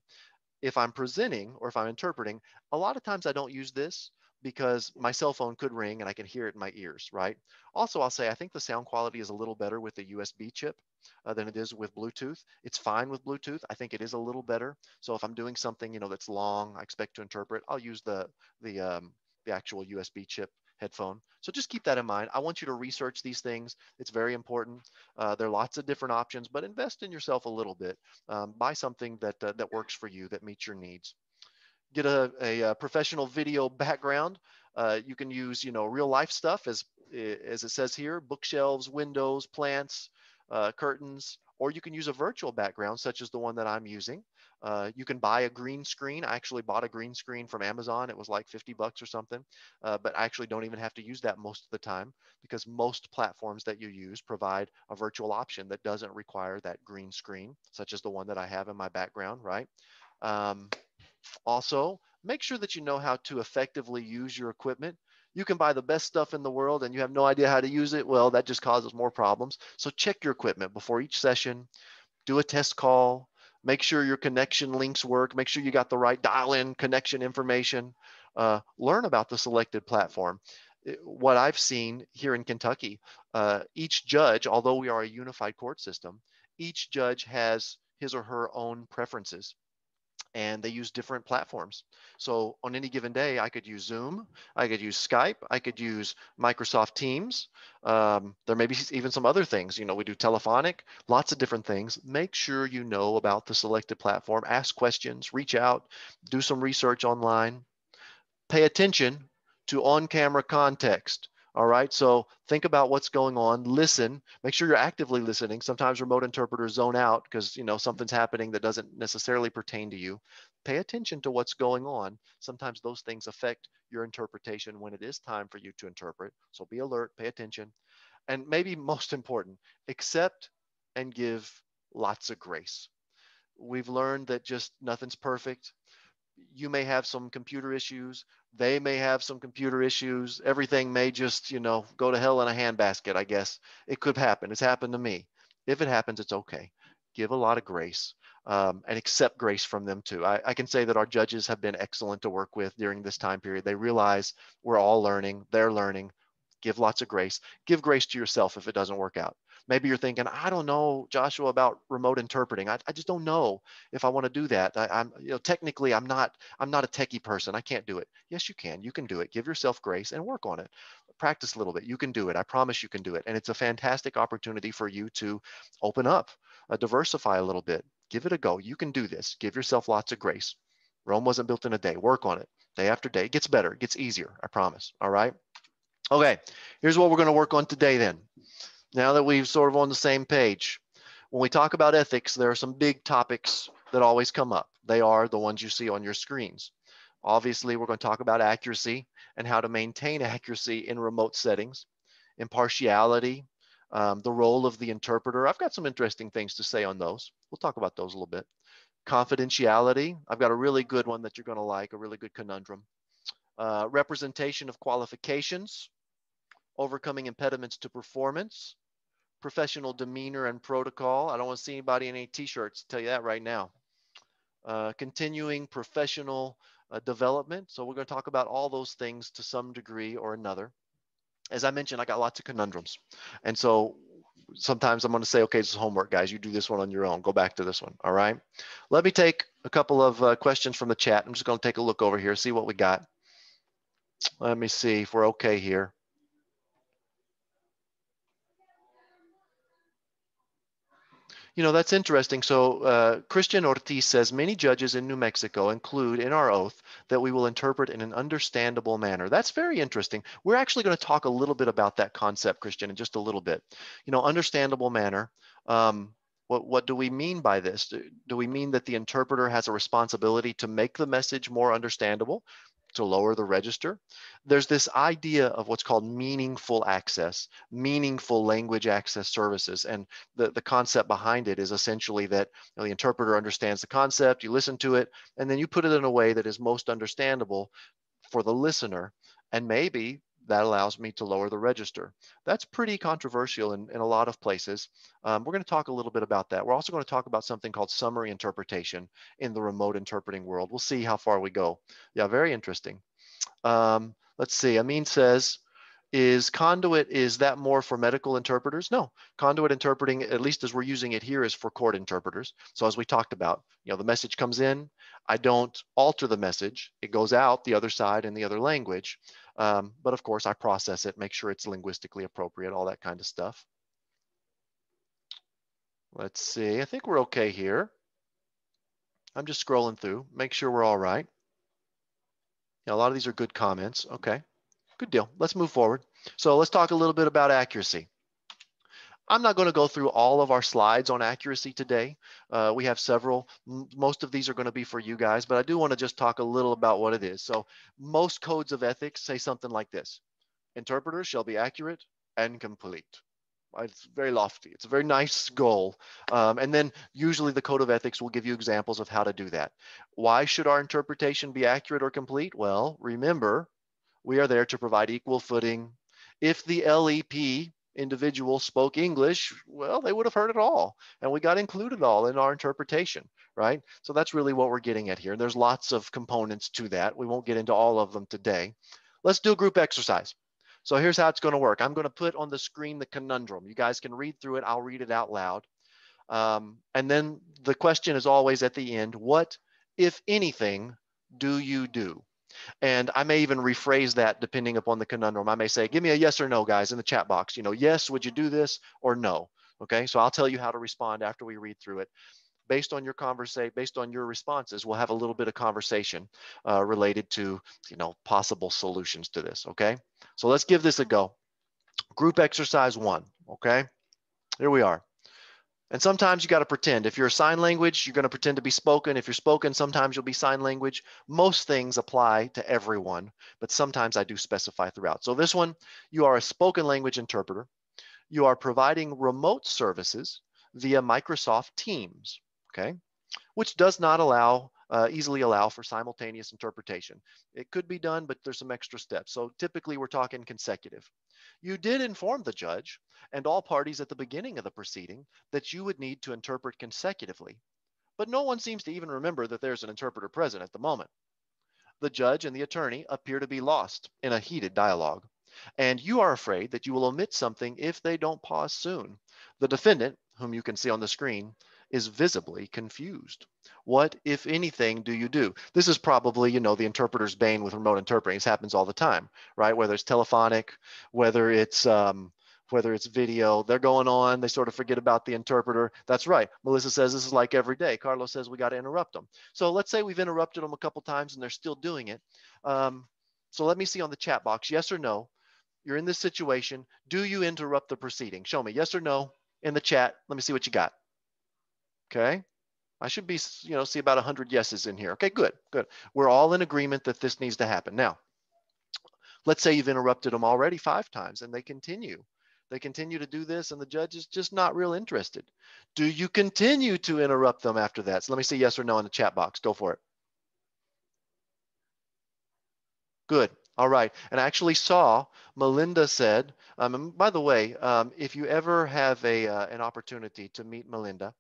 If I'm presenting or if I'm interpreting, a lot of times I don't use this because my cell phone could ring and I can hear it in my ears, right? Also, I'll say I think the sound quality is a little better with the USB chip than it is with Bluetooth. It's fine with Bluetooth. I think it is a little better. So if I'm doing something, you know, that's long, I expect to interpret, I'll use the actual USB chip headphone. So just keep that in mind. I want you to research these things. It's very important. There are lots of different options, but invest in yourself a little bit. Buy something that works for you, that meets your needs. Get a professional video background. You can use, you know, real life stuff as it says here, bookshelves, windows, plants, curtains, or you can use a virtual background such as the one that I'm using. You can buy a green screen. I actually bought a green screen from Amazon. It was like 50 bucks or something, but I actually don't even have to use that most of the time, because most platforms that you use provide a virtual option that doesn't require that green screen, such as the one that I have in my background, right? Also, make sure that you know how to effectively use your equipment. You can buy the best stuff in the world and you have no idea how to use it. Well, that just causes more problems. So check your equipment before each session, do a test call, Make sure your connection links work. Make sure you got the right dial-in connection information. Learn about the selected platform. What I've seen here in Kentucky, each judge, although we are a unified court system, each judge has his or her own preferences, and they use different platforms. So on any given day, I could use Zoom, I could use Skype, I could use Microsoft Teams. There may be even some other things. You know, we do telephonic, lots of different things. Make sure you know about the selected platform, ask questions, reach out, do some research online. Pay attention to on-camera context. All right, so think about what's going on, listen, make sure you're actively listening. Sometimes remote interpreters zone out because, you know, something's happening that doesn't necessarily pertain to you. Pay attention to what's going on. Sometimes those things affect your interpretation when it is time for you to interpret. So be alert, pay attention. And maybe most important, accept and give lots of grace. We've learned that just nothing's perfect. You may have some computer issues. They may have some computer issues. Everything may just, you know, go to hell in a handbasket, I guess. It could happen. It's happened to me. If it happens, it's okay. Give a lot of grace and accept grace from them too. I can say that our judges have been excellent to work with during this time period. They realize we're all learning. They're learning. Give lots of grace. Give grace to yourself if it doesn't work out. Maybe you're thinking, I don't know, Joshua, about remote interpreting. I just don't know if I want to do that. I'm, you know, technically I'm not a techie person. I can't do it. Yes, you can. You can do it. Give yourself grace and work on it. Practice a little bit. You can do it. I promise you can do it. And it's a fantastic opportunity for you to open up, diversify a little bit. Give it a go. You can do this. Give yourself lots of grace. Rome wasn't built in a day. Work on it day after day. It gets better. It gets easier. I promise. All right. Okay. Here's what we're going to work on today then. Now that we've sort of on the same page, when we talk about ethics, there are some big topics that always come up. They are the ones you see on your screens. Obviously, we're going to talk about accuracy and how to maintain accuracy in remote settings, impartiality, the role of the interpreter. I've got some interesting things to say on those. We'll talk about those a little bit. Confidentiality. I've got a really good one that you're going to like, a really good conundrum. Representation of qualifications, overcoming impediments to performance, professional demeanor and protocol. I don't want to see anybody in any t-shirts, tell you that right now. Continuing professional development. So we're going to talk about all those things to some degree or another. As I mentioned, I got lots of conundrums. And so sometimes I'm going to say, okay, this is homework, guys. You do this one on your own. Go back to this one. All right. Let me take a couple of questions from the chat. I'm just going to take a look over here, see what we got. Let me see if we're okay here. You know, that's interesting. So Christian Ortiz says, many judges in New Mexico include in our oath that we will interpret in an understandable manner. That's very interesting. We're actually going to talk a little bit about that concept, Christian, in just a little bit. You know, understandable manner. What do we mean by this? Do we mean that the interpreter has a responsibility to make the message more understandable, to lower the register? There's this idea of what's called meaningful access, meaningful language access services. And the concept behind it is essentially that, you know, the interpreter understands the concept, you listen to it, and then you put it in a way that is most understandable for the listener. And maybe that allows me to lower the register. That's pretty controversial in a lot of places. We're going to talk a little bit about that. We're also going to talk about something called summary interpretation in the remote interpreting world. We'll see how far we go. Yeah, very interesting. Let's see. Amin says, is that more for medical interpreters? No, conduit interpreting, at least as we're using it here, is for court interpreters. So as we talked about, you know, the message comes in, I don't alter the message, it goes out the other side in the other language. But of course I process it, make sure it's linguistically appropriate, all that kind of stuff. Let's see, I think we're okay here. I'm just scrolling through, make sure we're all right. Yeah, a lot of these are good comments, okay. Good deal. Let's move forward. So let's talk a little bit about accuracy. I'm not going to go through all of our slides on accuracy today. We have several. Most of these are going to be for you guys, but I do want to just talk a little about what it is. So most codes of ethics say something like this. Interpreters shall be accurate and complete. It's very lofty. It's a very nice goal. And then usually the code of ethics will give you examples of how to do that. Why should our interpretation be accurate or complete? Well, remember, we are there to provide equal footing. If the LEP individual spoke English, well, they would have heard it all. And we got included all in our interpretation, right? So that's really what we're getting at here. And there's lots of components to that. We won't get into all of them today. Let's do a group exercise. So here's how it's going to work. I'm going to put on the screen the conundrum. You guys can read through it. I'll read it out loud. And then the question is always at the end, what, if anything, do you do? And I may even rephrase that depending upon the conundrum. I may say, give me a yes or no, guys, in the chat box. You know, yes, would you do this, or no? Okay, so I'll tell you how to respond after we read through it. Based on your responses, we'll have a little bit of conversation related to, you know, possible solutions to this, okay? So let's give this a go. Group exercise 1, okay? Here we are. And sometimes you got to pretend. If you're a sign language, you're going to pretend to be spoken. If you're spoken, sometimes you'll be sign language. Most things apply to everyone, but sometimes I do specify throughout. So this one, you are a spoken language interpreter. You are providing remote services via Microsoft Teams, okay, which does not allow easily allow for simultaneous interpretation. It could be done, but there's some extra steps. So typically we're talking consecutive. You did inform the judge and all parties at the beginning of the proceeding that you would need to interpret consecutively, but no one seems to even remember that there's an interpreter present at the moment. The judge and the attorney appear to be lost in a heated dialogue, and you are afraid that you will omit something if they don't pause soon. The defendant, whom you can see on the screen, is visibly confused. What, if anything, do you do? This is probably, you know, the interpreter's bane with remote interpreting. This happens all the time, right? Whether it's telephonic, whether it's video, they're going on, they sort of forget about the interpreter. That's right. Melissa says this is like every day. Carlos says we got to interrupt them. So let's say we've interrupted them a couple times and they're still doing it. So let me see on the chat box, yes or no, you're in this situation. Do you interrupt the proceeding? Show me, yes or no, in the chat. Let me see what you got. Okay, I should be, you know, see about 100 yeses in here. Okay, good, good. We're all in agreement that this needs to happen. Now, let's say you've interrupted them already 5 times and they continue. They continue to do this and the judge is just not real interested. Do you continue to interrupt them after that? So let me see yes or no in the chat box. Go for it. Good. All right. And I actually saw Melinda said, and by the way, if you ever have a, an opportunity to meet Melinda,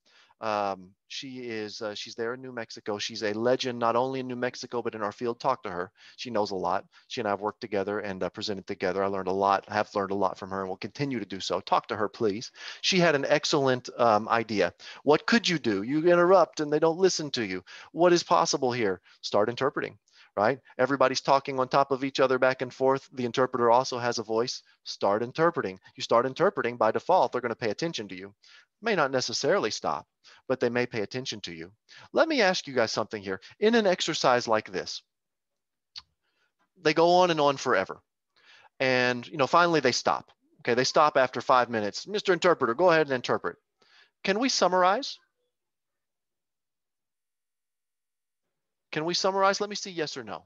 she is, she's there in New Mexico. She's a legend, not only in New Mexico, but in our field. Talk to her. She knows a lot. She and I have worked together and presented together. I learned a lot, have learned a lot from her and will continue to do so. Talk to her, please. She had an excellent idea. What could you do? You interrupt and they don't listen to you. What is possible here? Start interpreting, right? Everybody's talking on top of each other back and forth. The interpreter also has a voice. Start interpreting. You start interpreting, by default, they're going to pay attention to you. May not necessarily stop, but they may pay attention to you. Let me ask you guys something here. In an exercise like this, they go on and on forever. And, you know, finally they stop. Okay, they stop after 5 minutes. Mr. Interpreter, go ahead and interpret. Can we summarize? Can we summarize? Let me see yes or no.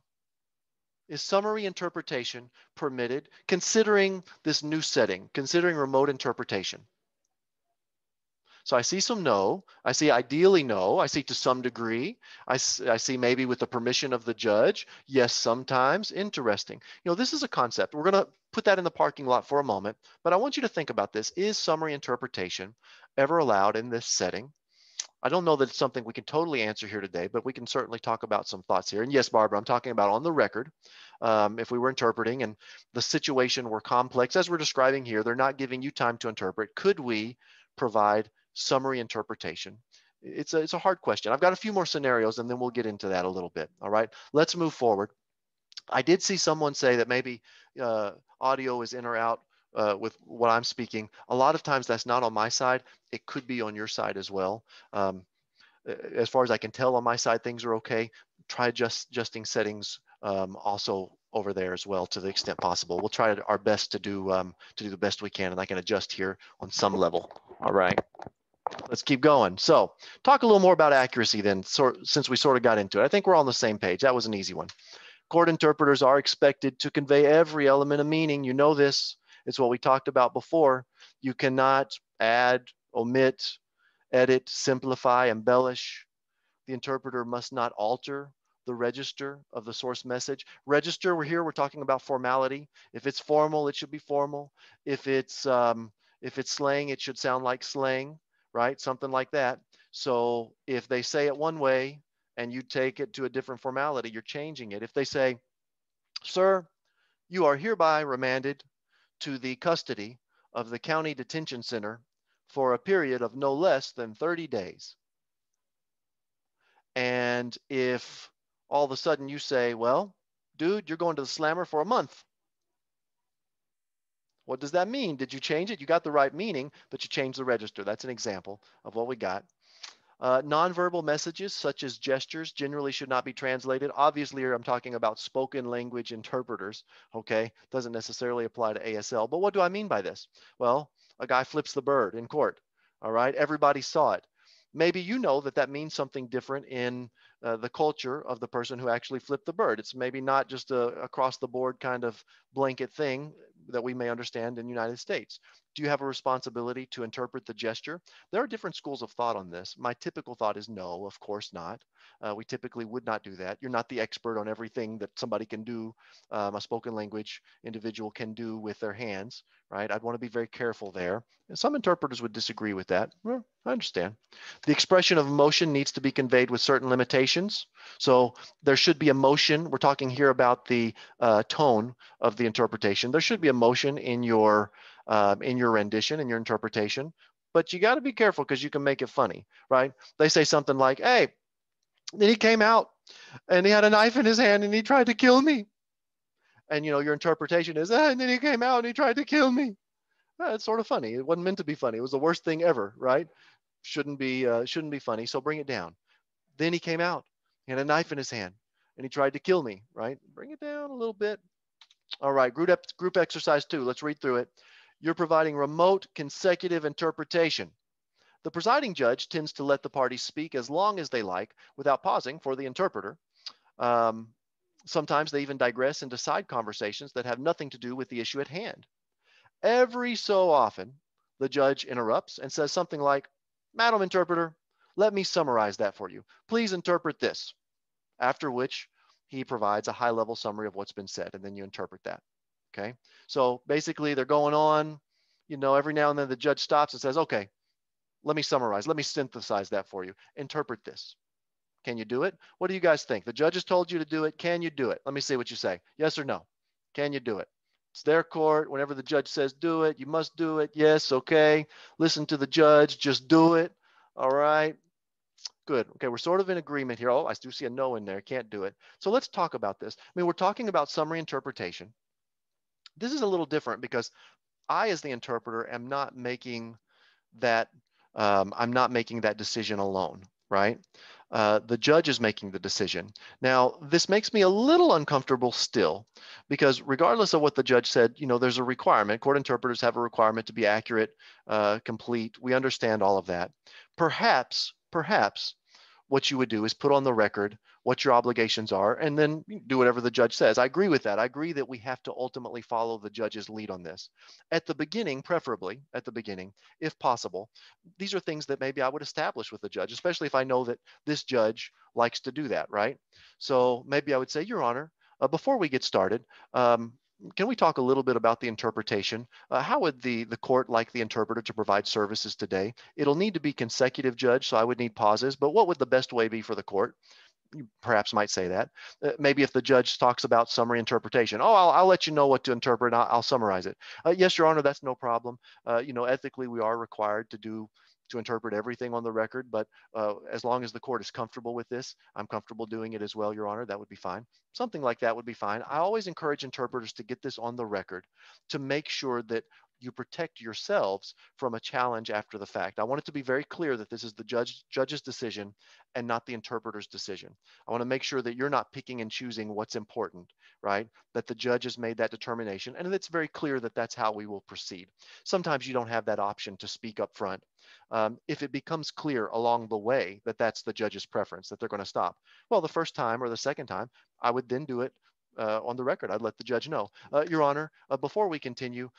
Is summary interpretation permitted considering this new setting, considering remote interpretation? So I see some no, I see ideally no, I see to some degree, I see maybe with the permission of the judge, yes, sometimes, interesting. You know, this is a concept. We're going to put that in the parking lot for a moment, but I want you to think about this. Is summary interpretation ever allowed in this setting? I don't know that it's something we can totally answer here today, but we can certainly talk about some thoughts here. And yes, Barbara, I'm talking about on the record, if we were interpreting and the situation were complex, as we're describing here, they're not giving you time to interpret. Could we provide summary interpretation? It's a hard question. I've got a few more scenarios and then we'll get into that a little bit. All right, let's move forward. I did see someone say that maybe audio is in or out with what I'm speaking. A lot of times that's not on my side. It could be on your side as well. As far as I can tell on my side, things are okay. Try adjusting settings also over there as well to the extent possible. We'll try our best to do the best we can, and I can adjust here on some level. All right. Let's keep going. So talk a little more about accuracy then, since we sort of got into it. I think we're all on the same page. That was an easy one. Court interpreters are expected to convey every element of meaning. You know this. It's what we talked about before. You cannot add, omit, edit, simplify, embellish. The interpreter must not alter the register of the source message. Register, we're here, we're talking about formality. If it's formal, it should be formal. If it's If it's slang, it should sound like slang, right? Something like that. So if they say it one way and you take it to a different formality, you're changing it. If they say, sir, you are hereby remanded to the custody of the county detention center for a period of no less than 30 days. And if all of a sudden you say, well, dude, you're going to the slammer for a month. What does that mean? Did you change it? You got the right meaning, but you changed the register. That's an example of what we got. Nonverbal messages such as gestures generally should not be translated. Obviously, I'm talking about spoken language interpreters, okay? Doesn't necessarily apply to ASL, but what do I mean by this? Well, a guy flips the bird in court, all right? Everybody saw it. Maybe you know that that means something different in the culture of the person who actually flipped the bird. It's maybe not just a across the board kind of blanket thing that we may understand in the United States. Do you have a responsibility to interpret the gesture? There are different schools of thought on this. My typical thought is no, of course not. We typically would not do that. You're not the expert on everything that somebody can do, a spoken language individual can do with their hands, right? I'd want to be very careful there. And some interpreters would disagree with that. Well, I understand. The expression of emotion needs to be conveyed with certain limitations. So there should be emotion. We're talking here about the tone of the interpretation. There should be emotion in your rendition, in your interpretation, but you got to be careful because you can make it funny, right? They say something like, hey, then he came out and he had a knife in his hand and he tried to kill me. And you know, your interpretation is, ah, and then he came out and he tried to kill me. It's sort of funny. It wasn't meant to be funny. It was the worst thing ever, right? Shouldn't be funny. So bring it down. Then he came out, he had a knife in his hand and he tried to kill me, right? Bring it down a little bit. All right, group exercise 2. Let's read through it. You're providing remote consecutive interpretation. The presiding judge tends to let the parties speak as long as they like without pausing for the interpreter. Sometimes they even digress into side conversations that have nothing to do with the issue at hand. Every so often, the judge interrupts and says something like, Madam Interpreter, let me summarize that for you. Please interpret this. After which he provides a high-level summary of what's been said, and then you interpret that, okay? So basically they're going on, you know, every now and then the judge stops and says, okay, let me summarize, let me synthesize that for you. Interpret this. Can you do it? What do you guys think? The judge has told you to do it. Can you do it? Let me see what you say. Yes or no? Can you do it? It's their court. Whenever the judge says do it, you must do it. Yes, okay. Listen to the judge. Just do it. All right. Good. Okay, we're sort of in agreement here. Oh, I do see a no in there. Can't do it. So let's talk about this. I mean, we're talking about summary interpretation. This is a little different because I, as the interpreter, am not making that. I'm not making that decision alone, right? The judge is making the decision. Now, this makes me a little uncomfortable still, because regardless of what the judge said, you know, there's a requirement. Court interpreters have a requirement to be accurate, complete. We understand all of that. Perhaps what you would do is put on the record what your obligations are and then do whatever the judge says. I agree with that. I agree that we have to ultimately follow the judge's lead on this. At the beginning, preferably at the beginning, if possible, these are things that maybe I would establish with the judge, especially if I know that this judge likes to do that, right? So maybe I would say, Your Honor, before we get started, can we talk a little bit about the interpretation? How would the court like the interpreter to provide services today? It'll need to be consecutive, Judge, so I would need pauses, but what would the best way be for the court? You perhaps might say that. Maybe if the judge talks about summary interpretation, oh, I'll let you know what to interpret, and I'll summarize it. Yes, Your Honor, that's no problem. You know, ethically, we are required to interpret everything on the record, but as long as the court is comfortable with this, I'm comfortable doing it as well, Your Honor, that would be fine. Something like that would be fine. I always encourage interpreters to get this on the record to make sure that you protect yourselves from a challenge after the fact. I want it to be very clear that this is the judge's decision and not the interpreter's decision. I want to make sure that you're not picking and choosing what's important, right? That the judge has made that determination, and it's very clear that that's how we will proceed. Sometimes you don't have that option to speak up front. If it becomes clear along the way that that's the judge's preference, that they're going to stop, well, the first time or the second time, I would then do it on the record. I'd let the judge know. Your Honor, before we continue,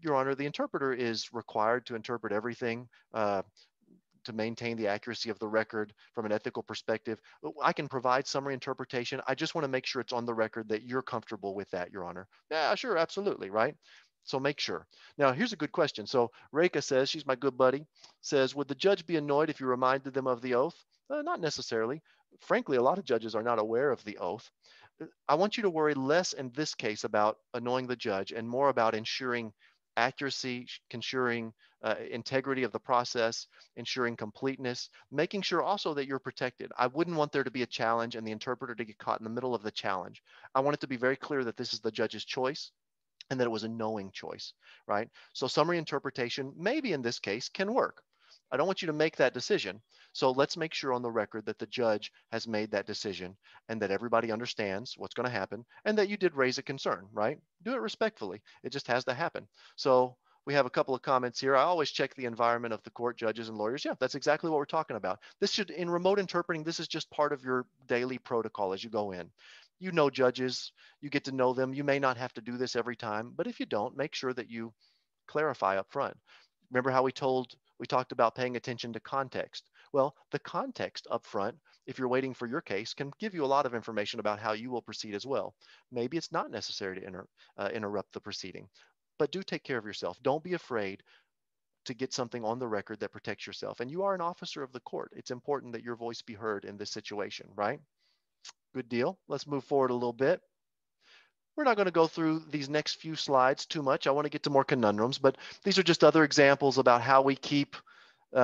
Your Honor, the interpreter is required to interpret everything to maintain the accuracy of the record from an ethical perspective. I can provide summary interpretation. I just want to make sure it's on the record that you're comfortable with that, Your Honor. Yeah, sure, absolutely, right? So make sure. Now, here's a good question. So Reka says, she's my good buddy, says, would the judge be annoyed if you reminded them of the oath? Not necessarily. Frankly, a lot of judges are not aware of the oath. I want you to worry less in this case about annoying the judge and more about ensuring accuracy, ensuring integrity of the process, ensuring completeness, making sure also that you're protected. I wouldn't want there to be a challenge and the interpreter to get caught in the middle of the challenge. I want it to be very clear that this is the judge's choice and that it was a knowing choice, right? So summary interpretation, maybe in this case, can work. I don't want you to make that decision. So let's make sure on the record that the judge has made that decision and that everybody understands what's going to happen and that you did raise a concern, right? Do it respectfully. It just has to happen. So we have a couple of comments here. I always check the environment of the court, judges, and lawyers. Yeah, that's exactly what we're talking about. This should, in remote interpreting, this is just part of your daily protocol as you go in. You know judges, you get to know them. You may not have to do this every time, but if you don't, make sure that you clarify up front. Remember how we talked about paying attention to context. Well, the context up front, if you're waiting for your case, can give you a lot of information about how you will proceed as well. Maybe it's not necessary to interrupt the proceeding, but do take care of yourself. Don't be afraid to get something on the record that protects yourself. And you are an officer of the court. It's important that your voice be heard in this situation, right? Good deal. Let's move forward a little bit. We're not going to go through these next few slides too much. I want to get to more conundrums, but these are just other examples about how we keep,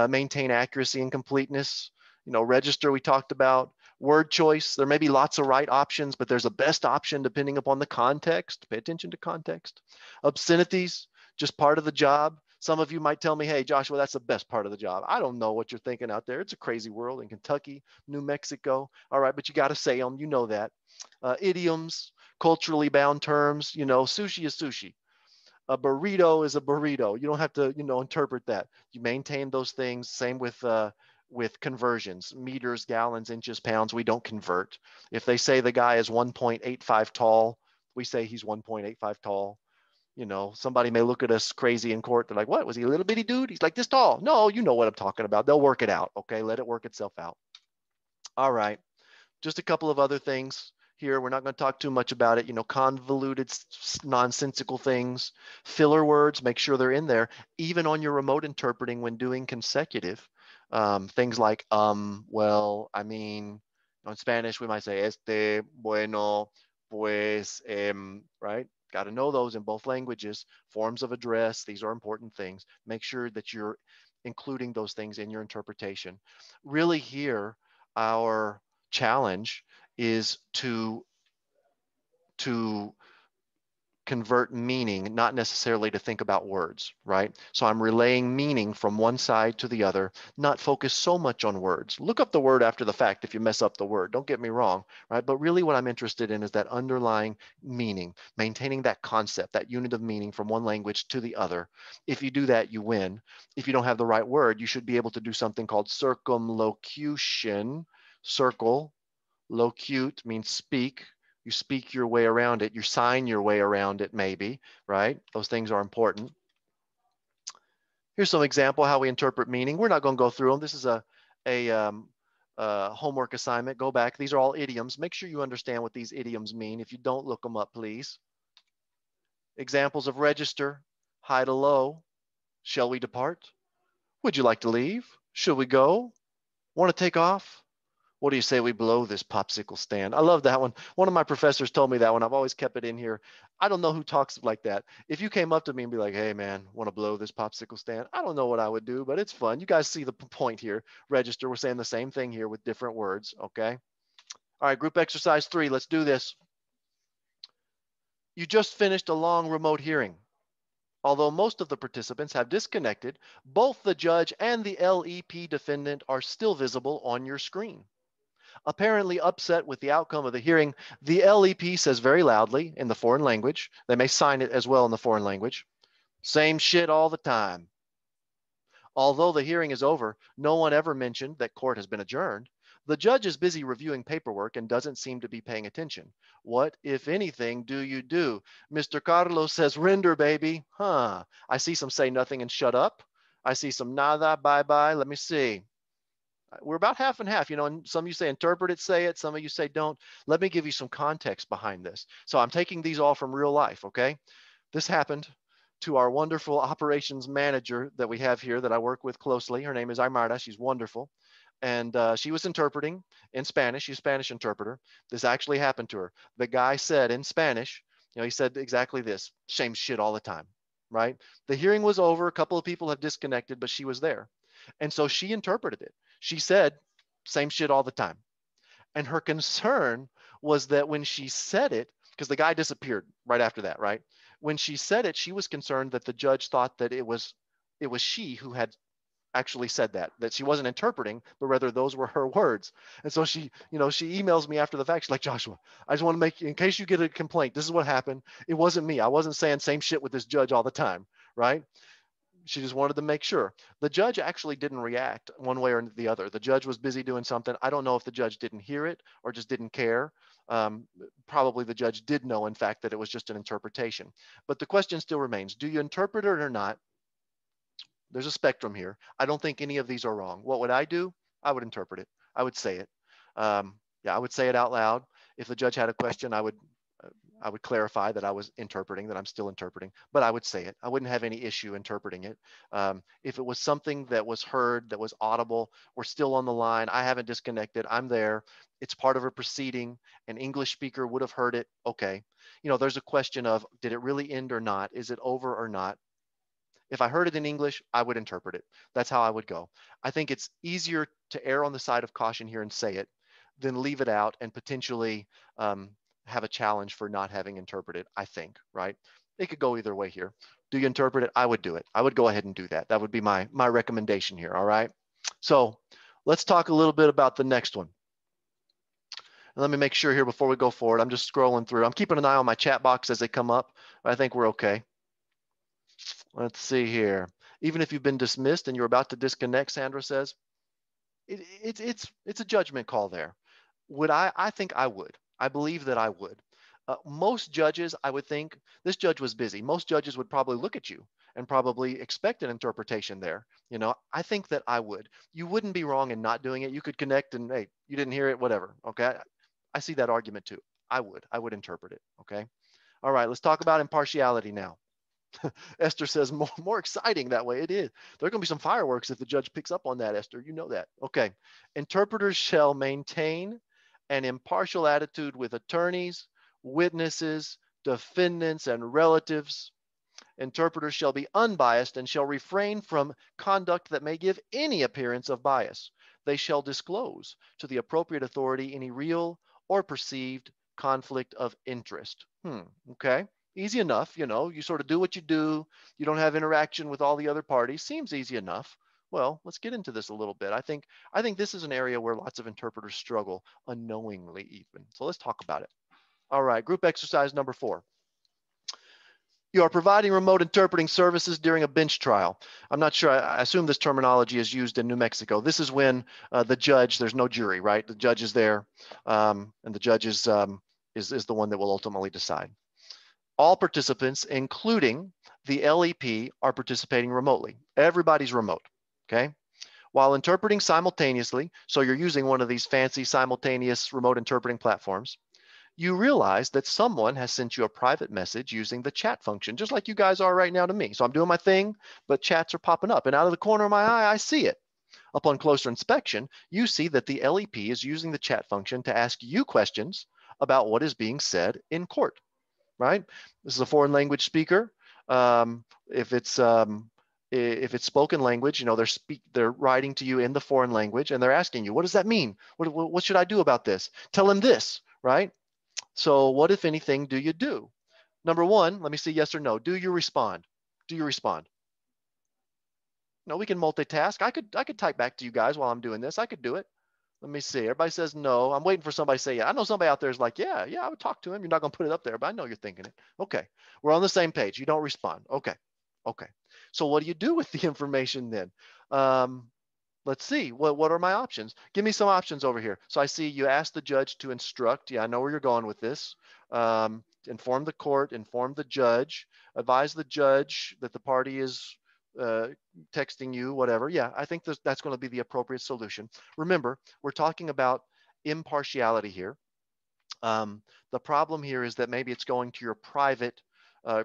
maintain accuracy and completeness. You know, register, we talked about. Word choice, there may be lots of right options, but there's a best option depending upon the context. Pay attention to context. Obscenities, just part of the job. Some of you might tell me, hey, Joshua, that's the best part of the job. I don't know what you're thinking out there. It's a crazy world in Kentucky, New Mexico. All right, but you got to say them, you know that. Idioms, culturally bound terms, you know, sushi is sushi. A burrito is a burrito. You don't have to, you know, interpret that. You maintain those things. Same with conversions, meters, gallons, inches, pounds. We don't convert. If they say the guy is 1.85 tall, we say he's 1.85 tall. You know, somebody may look at us crazy in court. They're like, what, was he a little bitty dude? He's like this tall. No, you know what I'm talking about. They'll work it out. Okay, let it work itself out. All right, just a couple of other things here. We're not going to talk too much about it. You know, convoluted, nonsensical things, filler words, make sure they're in there. Even on your remote interpreting when doing consecutive, things like, well, I mean, in Spanish, we might say, este, bueno, pues, right? Got to know those in both languages. Forms of address, these are important things. Make sure that you're including those things in your interpretation. Really here, our challenge is to convert meaning, not necessarily to think about words, right? So I'm relaying meaning from one side to the other, not focus so much on words. Look up the word after the fact if you mess up the word, don't get me wrong, right? But really what I'm interested in is that underlying meaning, maintaining that concept, that unit of meaning from one language to the other. If you do that, you win. If you don't have the right word, you should be able to do something called circumlocution. Circle, locute means speak. You speak your way around it. You sign your way around it, maybe, right? Those things are important. Here's some example how we interpret meaning. We're not going to go through them. This is a homework assignment. Go back. These are all idioms. Make sure you understand what these idioms mean. If you don't, look them up, please. Examples of register, high to low. Shall we depart? Would you like to leave? Should we go? Want to take off? What do you say we blow this popsicle stand? I love that one. One of my professors told me that one. I've always kept it in here. I don't know who talks like that. If you came up to me and be like, hey man, want to blow this popsicle stand? I don't know what I would do, but it's fun. You guys see the point here. Register, we're saying the same thing here with different words, okay? All right, group exercise 3, let's do this. You just finished a long remote hearing. Although most of the participants have disconnected, both the judge and the LEP defendant are still visible on your screen. Apparently upset with the outcome of the hearing, the LEP says very loudly in the foreign language, they may sign it as well in the foreign language, same shit all the time. Although the hearing is over, no one ever mentioned that court has been adjourned. The judge is busy reviewing paperwork and doesn't seem to be paying attention. What, if anything, do you do? Mr. Carlos says, render, baby. Huh. I see some say nothing and shut up. I see some nada, bye-bye. Let me see. We're about half and half, you know, and some of you say interpret it, say it. Some of you say don't. Let me give you some context behind this. So I'm taking these all from real life, okay? This happened. to our wonderful operations manager that we have here that I work with closely. Her name is Aymara. She's wonderful. And she was interpreting in Spanish. She's a Spanish interpreter. This actually happened to her. The guy said in Spanish, you know, he said exactly this, same shit all the time, right? The hearing was over. A couple of people have disconnected, but she was there. And so she interpreted it. She said, same shit all the time. And her concern was that when she said it, because the guy disappeared right after that, right? When she said it, she was concerned that the judge thought that it was she who had actually said that, that she wasn't interpreting, but rather those were her words. And so she, you know, she emails me after the fact. She's like, Joshua, I just want to make, in case you get a complaint, this is what happened. It wasn't me. I wasn't saying same shit with this judge all the time, right? She just wanted to make sure. The judge actually didn't react one way or the other. The judge was busy doing something. I don't know if the judge didn't hear it or just didn't care. Probably the judge did know, in fact, that it was just an interpretation. But the question still remains, do you interpret it or not? There's a spectrum here. I don't think any of these are wrong. What would I do? I would interpret it. I would say it. Yeah, I would say it out loud. If the judge had a question, I would clarify that I was interpreting, that I'm still interpreting, but I would say it. I wouldn't have any issue interpreting it. If it was something that was heard, that was audible, we're still on the line, I haven't disconnected, I'm there, it's part of a proceeding, an English speaker would have heard it, okay. You know, there's a question of, did it really end or not? Is it over or not? If I heard it in English, I would interpret it. That's how I would go. I think it's easier to err on the side of caution here and say it than leave it out and potentially have a challenge for not having interpreted, I think, right? It could go either way here. Do you interpret it? I would do it. I would go ahead and do that. That would be my recommendation here, all right? So let's talk a little bit about the next one. And let me make sure here before we go forward, I'm just scrolling through. I'm keeping an eye on my chat box as they come up. I think we're okay. Let's see here. Even if you've been dismissed and you're about to disconnect, Sandra says, it's a judgment call there. Would I think I would. I believe that I would. Most judges, I would think, this judge was busy. Most judges would probably look at you and probably expect an interpretation there. You know, I think that I would. You wouldn't be wrong in not doing it. You could connect and, hey, you didn't hear it, whatever, okay? I see that argument too. I would interpret it, okay? All right, let's talk about impartiality now. Esther says, more exciting that way. It is. There are going to be some fireworks if the judge picks up on that, Esther. You know that. Okay. Interpreters shall maintain an impartial attitude with attorneys, witnesses, defendants, and relatives. Interpreters shall be unbiased and shall refrain from conduct that may give any appearance of bias. They shall disclose to the appropriate authority any real or perceived conflict of interest. Okay. Easy enough, you know, you sort of do what you do. You don't have interaction with all the other parties. Seems easy enough. Well, let's get into this a little bit. I think this is an area where lots of interpreters struggle, unknowingly even. So let's talk about it. All right, group exercise number 4. You are providing remote interpreting services during a bench trial. I'm not sure, I assume this terminology is used in New Mexico. This is when the judge, there's no jury, right? The judge is there, and the judge is the one that will ultimately decide. All participants, including the LEP, are participating remotely. Everybody's remote, okay? While interpreting simultaneously, so you're using one of these fancy simultaneous remote interpreting platforms, you realize that someone has sent you a private message using the chat function, just like you guys are right now to me. So I'm doing my thing, but chats are popping up, and out of the corner of my eye, I see it. Upon closer inspection, you see that the LEP is using the chat function to ask you questions about what is being said in court. Right? This is a foreign language speaker. If it's spoken language, you know, they're writing to you in the foreign language and they're asking you, what does that mean? What should I do about this? Tell them this, right? So what, if anything, do you do? Number one, let me see yes or no. Do you respond? Do you respond? No, we can multitask. I could type back to you guys while I'm doing this. I could do it. Let me see. Everybody says no. I'm waiting for somebody to say yeah. I know somebody out there is like, yeah, I would talk to him. You're not going to put it up there, but I know you're thinking it. Okay. We're on the same page. You don't respond. Okay. Okay. So what do you do with the information then? Let's see. What are my options? Give me some options over here. So I see you asked the judge to instruct. Yeah, I know where you're going with this. Inform the court, inform the judge, advise the judge that the party is texting you, whatever. Yeah, I think that's going to be the appropriate solution. Remember, we're talking about impartiality here. The problem here is that maybe it's going to your private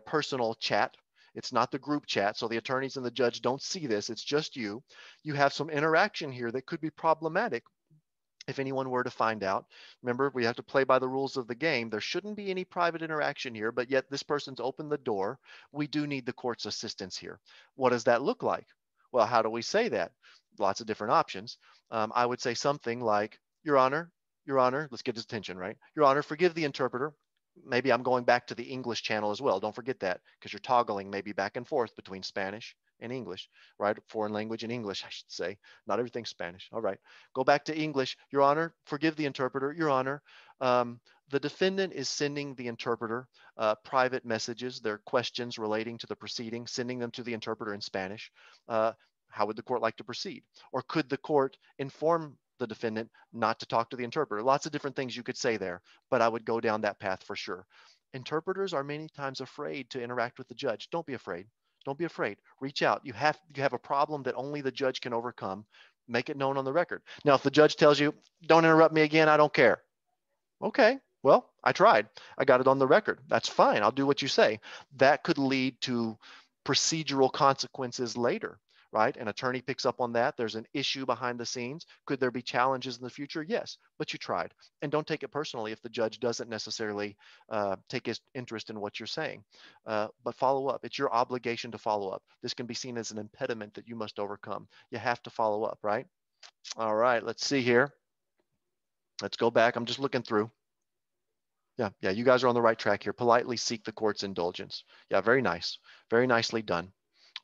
personal chat It's not the group chat, so the attorneys and the judge don't see this. It's just you. You have some interaction here that could be problematic if anyone were to find out. Remember, we have to play by the rules of the game. There shouldn't be any private interaction here, but yet this person's opened the door. We do need the court's assistance here. What does that look like? Well, how do we say that? Lots of different options. I would say something like, Your Honor, let's get his attention, right? Your Honor, forgive the interpreter. Maybe I'm going back to the English channel as well. Don't forget that, because you're toggling maybe back and forth between Spanish and English, right? Foreign language and English, I should say. Not everything's Spanish. All right, go back to English. Your Honor, forgive the interpreter. Your Honor, the defendant is sending the interpreter private messages, their questions relating to the proceeding, sending them to the interpreter in Spanish. How would the court like to proceed? Or could the court inform the defendant not to talk to the interpreter? Lots of different things you could say there, but I would go down that path for sure. Interpreters are many times afraid to interact with the judge. Don't be afraid. Don't be afraid. Reach out. You have a problem that only the judge can overcome. Make it known on the record. Now, if the judge tells you, don't interrupt me again, I don't care. Okay, well, I tried. I got it on the record. That's fine. I'll do what you say. That could lead to procedural consequences later. Right? An attorney picks up on that. There's an issue behind the scenes. Could there be challenges in the future? Yes, but you tried. And don't take it personally if the judge doesn't necessarily take his interest in what you're saying, but follow up. It's your obligation to follow up. This can be seen as an impediment that you must overcome. You have to follow up, right? All right, let's see here. Let's go back. I'm just looking through. Yeah, you guys are on the right track here. Politely seek the court's indulgence. Yeah, very nice. Very nicely done.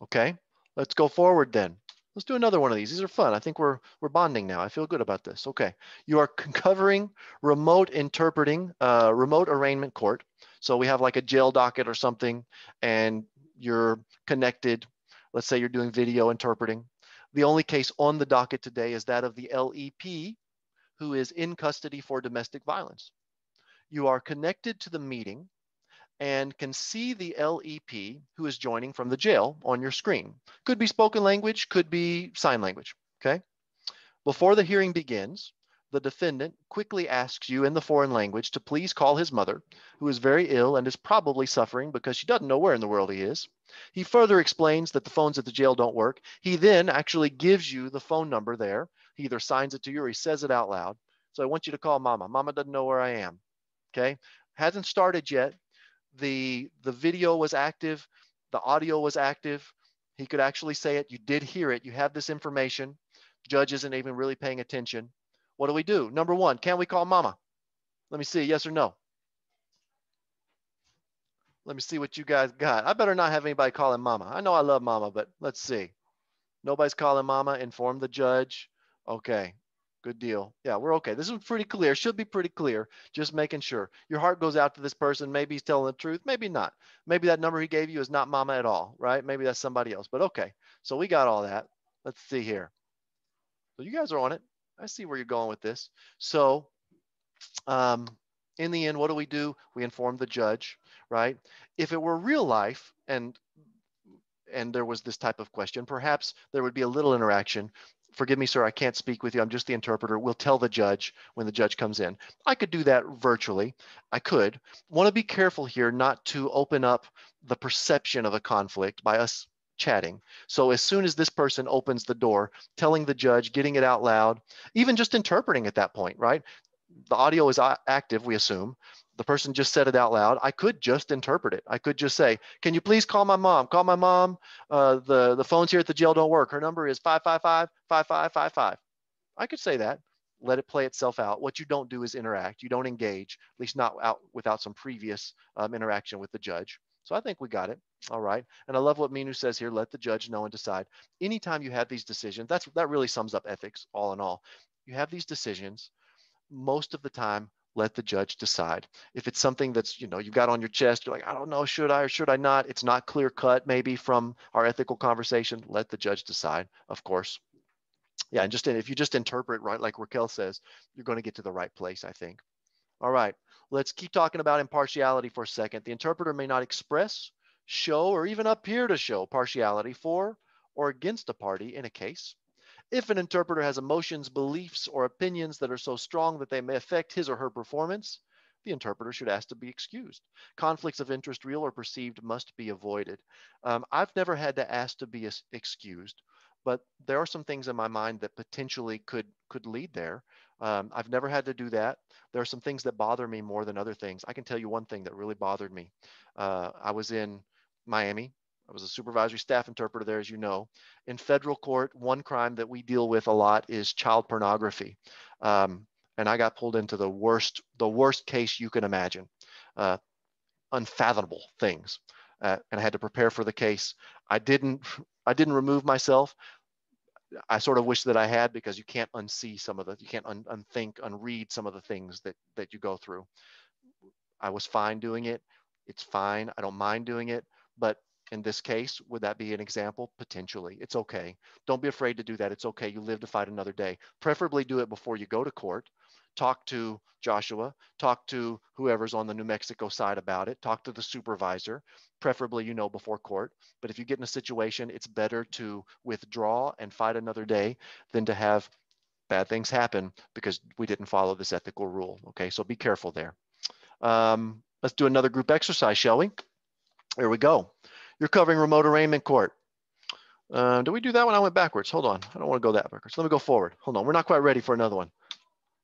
Okay. Let's go forward then. Let's do another one of these. These are fun. I think we're bonding now. I feel good about this. Okay. You are covering remote interpreting, remote arraignment court. So we have like a jail docket or something, and you're connected. Let's say you're doing video interpreting. The only case on the docket today is that of the LEP, who is in custody for domestic violence. You are connected to the meeting and can see the LEP who is joining from the jail on your screen. Could be spoken language, could be sign language, okay? Before the hearing begins, the defendant quickly asks you in the foreign language to please call his mother, who is very ill and is probably suffering because she doesn't know where in the world he is. He further explains that the phones at the jail don't work. He then actually gives you the phone number there. He either signs it to you or he says it out loud. So I want you to call Mama. Mama doesn't know where I am, okay? Hasn't started yet. The video was active, the audio was active. He could actually say it, you did hear it, you have this information. Judge isn't even really paying attention. What do we do? Number one, can we call Mama? Let me see, yes or no? Let me see what you guys got. I better not have anybody calling Mama. I know I love Mama, but let's see. Nobody's calling Mama, inform the judge. Okay, good deal. Yeah, we're okay. This is pretty clear. Should be pretty clear. Just making sure. Your heart goes out to this person. Maybe he's telling the truth. Maybe not. Maybe that number he gave you is not Mama at all, right? Maybe that's somebody else, but okay. So we got all that. Let's see here. So you guys are on it. I see where you're going with this. So in the end, what do? We inform the judge, right? If it were real life and there was this type of question, perhaps there would be a little interaction. Forgive me, sir, I can't speak with you. I'm just the interpreter. We'll tell the judge when the judge comes in. I could do that virtually. I could. Want to be careful here not to open up the perception of a conflict by us chatting. So as soon as this person opens the door, telling the judge, getting it out loud, even just interpreting at that point, right? The audio is active, we assume. The person just said it out loud. I could just interpret it. I could just say, can you please call my mom? Call my mom. The phones here at the jail don't work. Her number is 555-5555. I could say that. Let it play itself out. What you don't do is interact. You don't engage, at least not without some previous interaction with the judge. So I think we got it. All right. And I love what Minu says here. Let the judge know and decide. Anytime you have these decisions, that really sums up ethics all in all. You have these decisions. Most of the time, let the judge decide. If it's something that's, you've got on your chest, you're like, I don't know, should I or should I not? It's not clear cut maybe from our ethical conversation. Let the judge decide, of course. Yeah, and if you just interpret, right, like Raquel says, you're going to get to the right place, I think. All right, let's keep talking about impartiality for a second. The interpreter may not express, show, or even appear to show partiality for or against a party in a case. If an interpreter has emotions, beliefs, or opinions that are so strong that they may affect his or her performance, the interpreter should ask to be excused. Conflicts of interest, real or perceived, must be avoided. I've never had to ask to be excused, but there are some things in my mind that potentially could lead there. I've never had to do that. There are some things that bother me more than other things. I can tell you one thing that really bothered me. I was in Miami. I was a supervisory staff interpreter there, as you know. In federal court, one crime that we deal with a lot is child pornography. And I got pulled into the worst case you can imagine, unfathomable things. And I had to prepare for the case. I didn't remove myself. I sort of wish that I had, because you can't unsee some of the, you can't unthink, unread some of the things that you go through. I was fine doing it. It's fine. I don't mind doing it. But in this case, would that be an example? Potentially. It's okay. Don't be afraid to do that. It's okay. You live to fight another day. Preferably do it before you go to court. Talk to Joshua, talk to whoever's on the New Mexico side about it, talk to the supervisor, preferably, you know, before court. But if you get in a situation, it's better to withdraw and fight another day than to have bad things happen because we didn't follow this ethical rule. Okay, so be careful there. Let's do another group exercise, shall we? Here we go. You're covering remote arraignment court. Did we do that one? I went backwards. Hold on. I don't want to go that backwards. Let me go forward. Hold on. We're not quite ready for another one.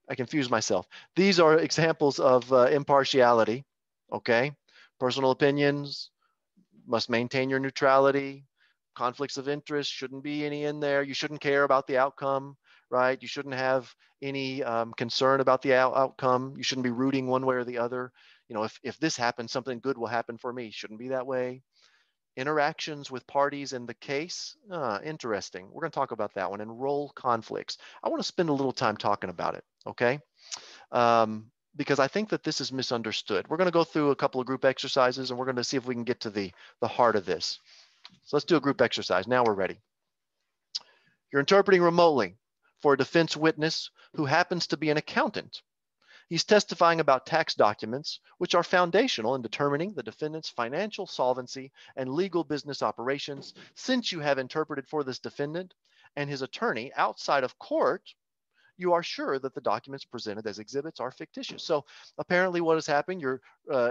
I confuse myself. These are examples of impartiality, okay? Personal opinions, must maintain your neutrality, conflicts of interest, shouldn't be any in there. You shouldn't care about the outcome, right? You shouldn't have any concern about the outcome. You shouldn't be rooting one way or the other. You know, if this happens, something good will happen for me. Shouldn't be that way. Interactions with parties in the case, interesting. We're gonna talk about that one, and role conflicts. I wanna spend a little time talking about it, okay? Because I think that this is misunderstood. We're gonna go through a couple of group exercises and we're gonna see if we can get to the heart of this. So let's do a group exercise, now we're ready. You're interpreting remotely for a defense witness who happens to be an accountant. He's testifying about tax documents, which are foundational in determining the defendant's financial solvency and legal business operations. Since you have interpreted for this defendant and his attorney outside of court, you are sure that the documents presented as exhibits are fictitious. So apparently what is happening, you're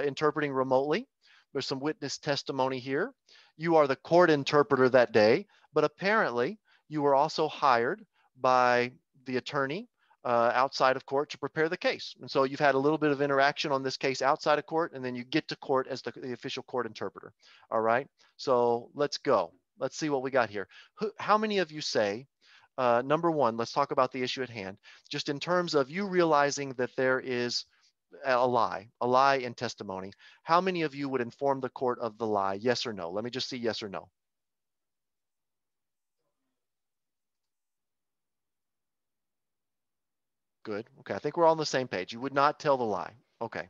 interpreting remotely. There's some witness testimony here. You are the court interpreter that day, but apparently you were also hired by the attorney outside of court to prepare the case. And so you've had a little bit of interaction on this case outside of court, and then you get to court as the official court interpreter. All right, so let's go. Let's see what we got here. How many of you say, number one, let's talk about the issue at hand, just in terms of you realizing that there is a lie in testimony. How many of you would inform the court of the lie, yes or no? Let me just see yes or no. Good. Okay, I think we're all on the same page. You would not tell the lie. Okay.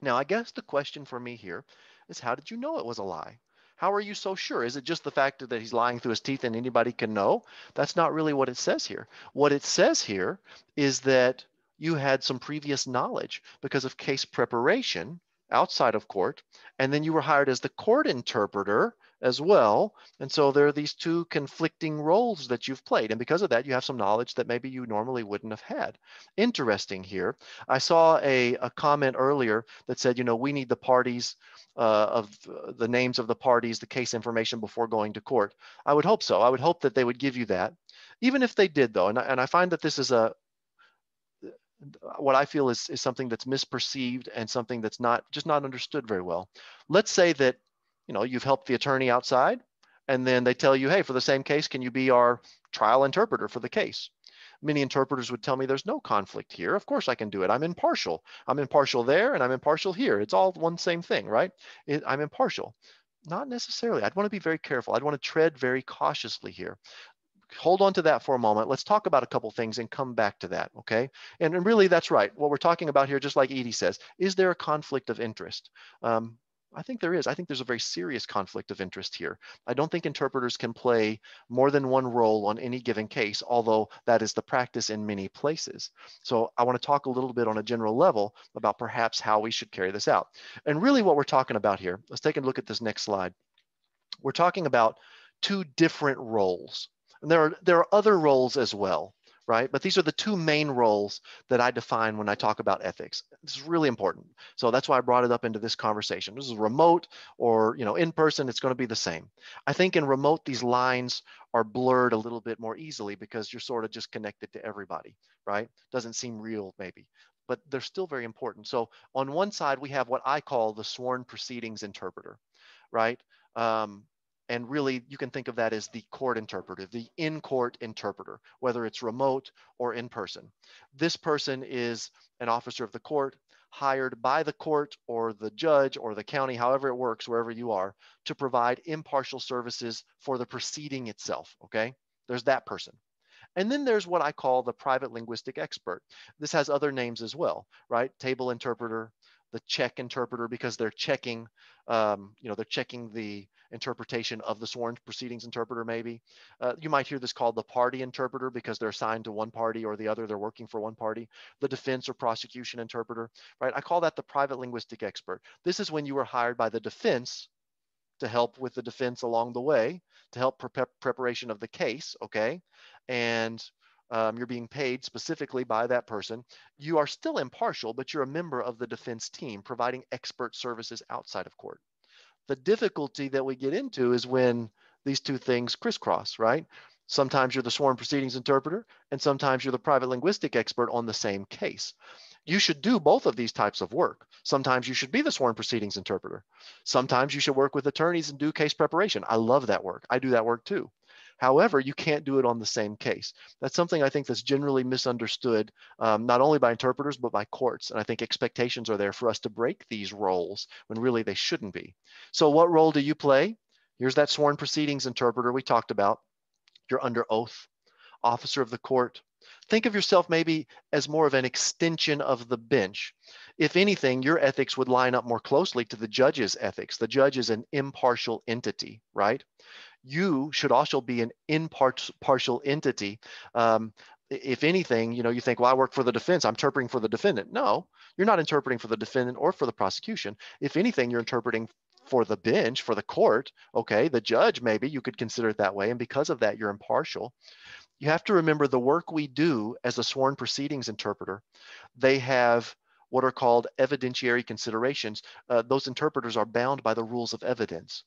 Now, I guess the question for me here is, how did you know it was a lie? How are you so sure? Is it just the fact that he's lying through his teeth and anybody can know? That's not really what it says here. What it says here is that you had some previous knowledge because of case preparation outside of court, and then you were hired as the court interpreter as well. And so there are these two conflicting roles that you've played. And because of that, you have some knowledge that maybe you normally wouldn't have had. Interesting here. I saw a comment earlier that said, you know, we need the parties of the names of the parties, the case information before going to court. I would hope so. I would hope that they would give you that. Even if they did though, and I find that this is what I feel is something that's misperceived and something that's not understood very well. Let's say that, you know, you've helped the attorney outside, and then they tell you, hey, for the same case, can you be our trial interpreter for the case? Many interpreters would tell me there's no conflict here. Of course I can do it. I'm impartial. I'm impartial there and I'm impartial here. It's all one same thing, right? I'm impartial. Not necessarily. I'd want to be very careful. I'd want to tread very cautiously here. Hold on to that for a moment. Let's talk about a couple things and come back to that, okay? And really, that's right. What we're talking about here, just like Edie says, is there a conflict of interest? I think there is. I think there's a very serious conflict of interest here. I don't think interpreters can play more than one role on any given case, although that is the practice in many places. So I want to talk a little bit on a general level about perhaps how we should carry this out. And really what we're talking about here, let's take a look at this next slide. We're talking about two different roles. And there are other roles as well, right? But these are the two main roles that I define when I talk about ethics. This is really important. So that's why I brought it up into this conversation. This is remote or, you know, in person, it's going to be the same. I think in remote, these lines are blurred a little bit more easily because you're sort of just connected to everybody, right? Doesn't seem real maybe, but they're still very important. So on one side, we have what I call the sworn proceedings interpreter, right? And really, you can think of that as the court interpreter, the in-court interpreter, whether it's remote or in person. This person is an officer of the court, hired by the court or the judge or the county, however it works, wherever you are, to provide impartial services for the proceeding itself, okay? There's that person. And then there's what I call the private linguistic expert. This has other names as well, right? Table interpreter, the check interpreter, because they're checking, you know, they're checking the interpretation of the sworn proceedings interpreter, maybe. You might hear this called the party interpreter because they're assigned to one party or the other, they're working for one party. The defense or prosecution interpreter, right? I call that the private linguistic expert. This is when you were hired by the defense to help with the defense along the way, to help preparation of the case, okay? And you're being paid specifically by that person. You are still impartial, but you're a member of the defense team providing expert services outside of court. The difficulty that we get into is when these two things crisscross, right? Sometimes you're the sworn proceedings interpreter, and sometimes you're the private linguistic expert on the same case. You should do both of these types of work. Sometimes you should be the sworn proceedings interpreter. Sometimes you should work with attorneys and do case preparation. I love that work. I do that work too. However, you can't do it on the same case. That's something I think that's generally misunderstood, not only by interpreters, but by courts. And I think expectations are there for us to break these roles when really they shouldn't be. So what role do you play? Here's that sworn proceedings interpreter we talked about. You're under oath, officer of the court. Think of yourself maybe as more of an extension of the bench. If anything, your ethics would line up more closely to the judge's ethics. The judge is an impartial entity, right? You should also be an impartial entity. If anything, you know, you think, well, I work for the defense. I'm interpreting for the defendant. No, you're not interpreting for the defendant or for the prosecution. If anything, you're interpreting for the bench, for the court, okay, the judge maybe, you could consider it that way. And because of that, you're impartial. You have to remember the work we do as a sworn proceedings interpreter, they have what are called evidentiary considerations. Those interpreters are bound by the rules of evidence.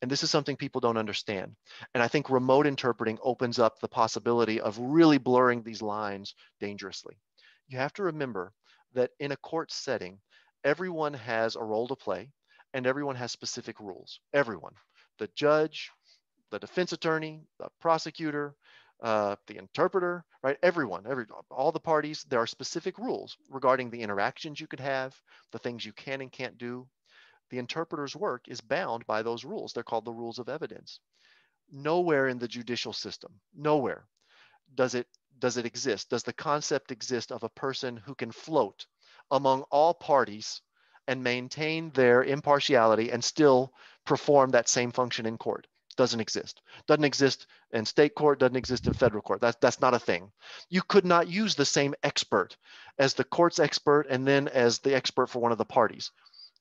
And this is something people don't understand. And I think remote interpreting opens up the possibility of really blurring these lines dangerously. You have to remember that in a court setting, everyone has a role to play and everyone has specific rules. Everyone, the judge, the defense attorney, the prosecutor, the interpreter, right? Everyone, all the parties, there are specific rules regarding the interactions you could have, the things you can and can't do. The interpreter's work is bound by those rules. They're called the rules of evidence. Nowhere in the judicial system, nowhere does it exist. Does the concept exist of a person who can float among all parties and maintain their impartiality and still perform that same function in court? Doesn't exist. Doesn't exist in state court, doesn't exist in federal court. That's not a thing. You could not use the same expert as the court's expert and then as the expert for one of the parties.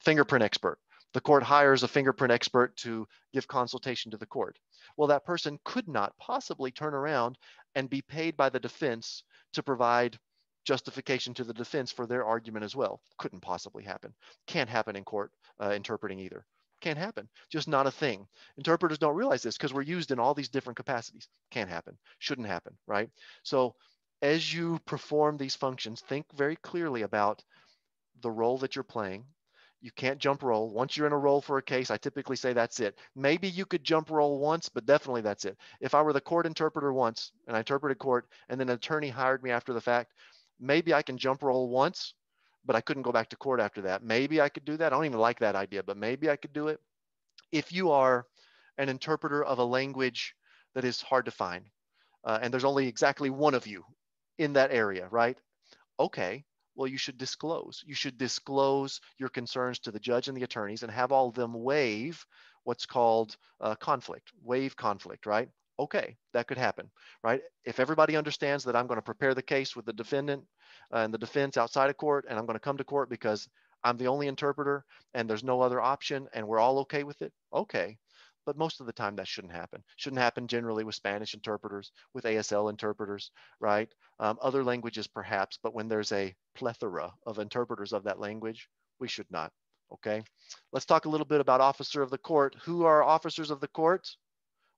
Fingerprint expert. The court hires a fingerprint expert to give consultation to the court. Well, that person could not possibly turn around and be paid by the defense to provide justification to the defense for their argument as well. Couldn't possibly happen. Can't happen in court interpreting either. Can't happen. Just not a thing. Interpreters don't realize this because we're used in all these different capacities. Can't happen. Shouldn't happen, right? So as you perform these functions, think very clearly about the role that you're playing. You can't jump roll. Once you're in a role for a case, I typically say that's it. Maybe you could jump roll once, but definitely that's it. If I were the court interpreter once and I interpreted court and then an attorney hired me after the fact, maybe I can jump roll once, but I couldn't go back to court after that. Maybe I could do that. I don't even like that idea, but maybe I could do it. If you are an interpreter of a language that is hard to find, and there's only exactly one of you in that area, right? Okay, well, you should disclose. You should disclose your concerns to the judge and the attorneys and have all of them waive what's called conflict, waive conflict, right? Okay, that could happen, right? If everybody understands that I'm going to prepare the case with the defendant and the defense outside of court, and I'm going to come to court because I'm the only interpreter and there's no other option and we're all okay with it, okay. but most of the time that shouldn't happen. Shouldn't happen generally with Spanish interpreters, with ASL interpreters, right? Other languages perhaps, but when there's a plethora of interpreters of that language, we should not, okay? Let's talk a little bit about officer of the court. Who are officers of the court?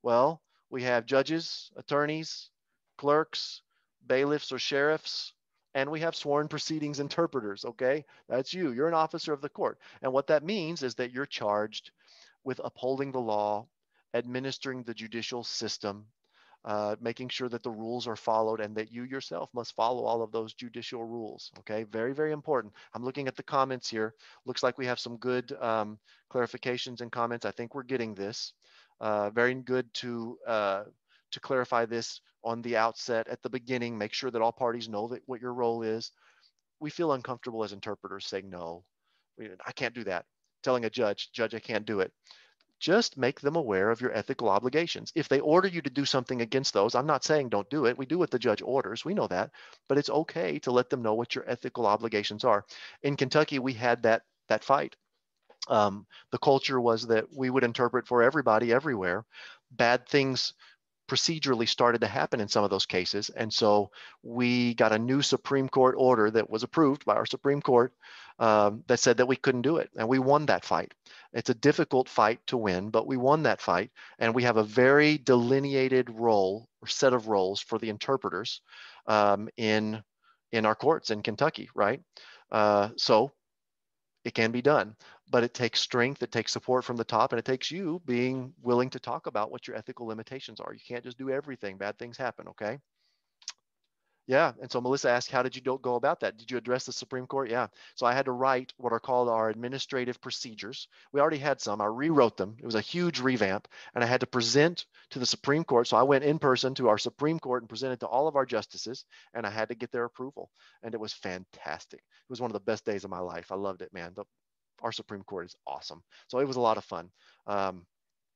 Well, we have judges, attorneys, clerks, bailiffs or sheriffs, and we have sworn proceedings interpreters, okay? That's you, you're an officer of the court. And what that means is that you're charged with upholding the law, administering the judicial system, making sure that the rules are followed and that you yourself must follow all of those judicial rules, okay? Very, very important. I'm looking at the comments here. Looks like we have some good clarifications and comments. I think we're getting this. Very good to clarify this on the outset, at the beginning, make sure that all parties know that what your role is. We feel uncomfortable as interpreters saying, no, I can't do that. Telling a judge, judge, I can't do it. Just make them aware of your ethical obligations. If they order you to do something against those, I'm not saying don't do it. We do what the judge orders. We know that, but it's okay to let them know what your ethical obligations are. In Kentucky, we had that fight. The culture was that we would interpret for everybody everywhere. Bad things procedurally started to happen in some of those cases. And so we got a new Supreme Court order that was approved by our Supreme Court that said that we couldn't do it. And we won that fight. It's a difficult fight to win, but we won that fight. And we have a very delineated role or set of roles for the interpreters in our courts in Kentucky, right? So it can be done, but it takes strength, it takes support from the top, and it takes you being willing to talk about what your ethical limitations are. You can't just do everything. Bad things happen, okay? Yeah, and so Melissa asked, how did you go about that? Did you address the Supreme Court? Yeah, so I had to write what are called our administrative procedures. We already had some. I rewrote them. It was a huge revamp, and I had to present to the Supreme Court. So I went in person to our Supreme Court and presented to all of our justices, and I had to get their approval, and it was fantastic. It was one of the best days of my life. I loved it, man. Our Supreme Court is awesome. So it was a lot of fun.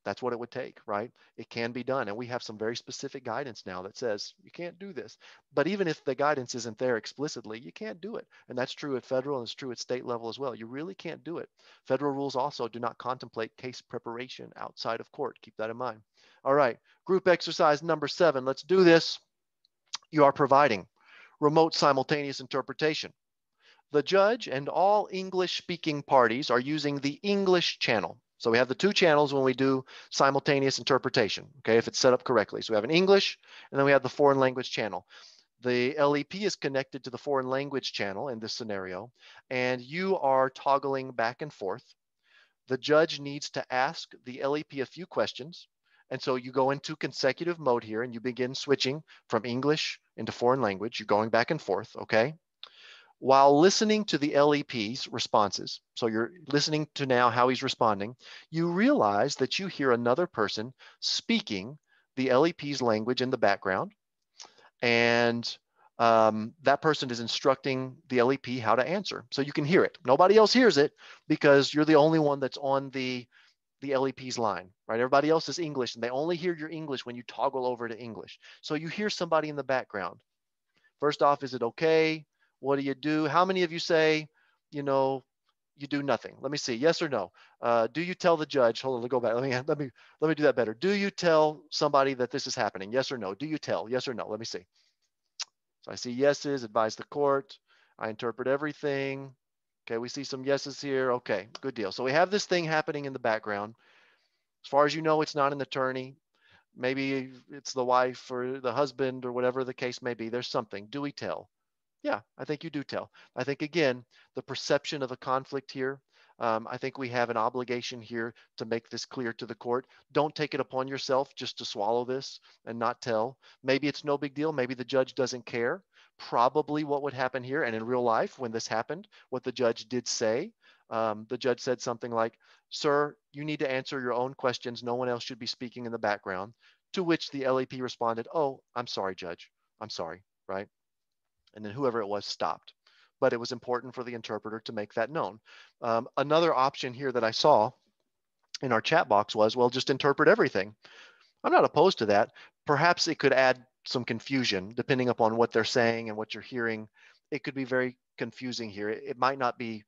That's what it would take, right? It can be done. And we have some very specific guidance now that says, you can't do this. But even if the guidance isn't there explicitly, you can't do it. And that's true at federal and it's true at state level as well. You really can't do it. Federal rules also do not contemplate case preparation outside of court. Keep that in mind. All right, group exercise number 7. Let's do this. You are providing remote simultaneous interpretation. The judge and all English-speaking parties are using the English channel. So we have the two channels when we do simultaneous interpretation, okay, if it's set up correctly. So we have an English, and then we have the foreign language channel. The LEP is connected to the foreign language channel in this scenario, and you are toggling back and forth. The judge needs to ask the LEP a few questions, and so you go into consecutive mode here, and you begin switching from English into foreign language. You're going back and forth, okay? While listening to the LEP's responses, so you're listening to now how he's responding, you realize that you hear another person speaking the LEP's language in the background, and that person is instructing the LEP how to answer. So you can hear it. Nobody else hears it because you're the only one that's on the LEP's line, right? Everybody else is English, and they only hear your English when you toggle over to English. So you hear somebody in the background. First off, is it okay? What do you do? How many of you say, you know, you do nothing? Let me see. Yes or no? Do you tell the judge? Hold on. Let me go back. Let me do that better. Do you tell somebody that this is happening? Yes or no? Do you tell? Yes or no? Let me see. So I see yeses. Advise the court. I interpret everything. Okay. We see some yeses here. Okay. Good deal. So we have this thing happening in the background. As far as you know, it's not an attorney. Maybe it's the wife or the husband or whatever the case may be. There's something. Do we tell? Yeah, I think you do tell. I think, again, the perception of a conflict here, I think we have an obligation here to make this clear to the court. Don't take it upon yourself just to swallow this and not tell. Maybe it's no big deal. Maybe the judge doesn't care. Probably what would happen here, and in real life when this happened, what the judge did say, the judge said something like, sir, you need to answer your own questions. No one else should be speaking in the background, to which the LEP responded, oh, I'm sorry, judge. I'm sorry, right? And then whoever it was stopped. But it was important for the interpreter to make that known. Another option here that I saw in our chat box was, well, just interpret everything. I'm not opposed to that. Perhaps it could add some confusion depending upon what they're saying and what you're hearing. It could be very confusing here. It might not be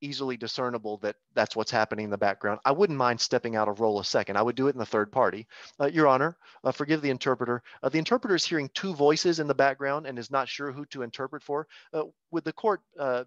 easily discernible that that's what's happening in the background. I wouldn't mind stepping out of role a second. I would do it in the third party. Your Honor, forgive the interpreter. The interpreter is hearing two voices in the background and is not sure who to interpret for. Would the court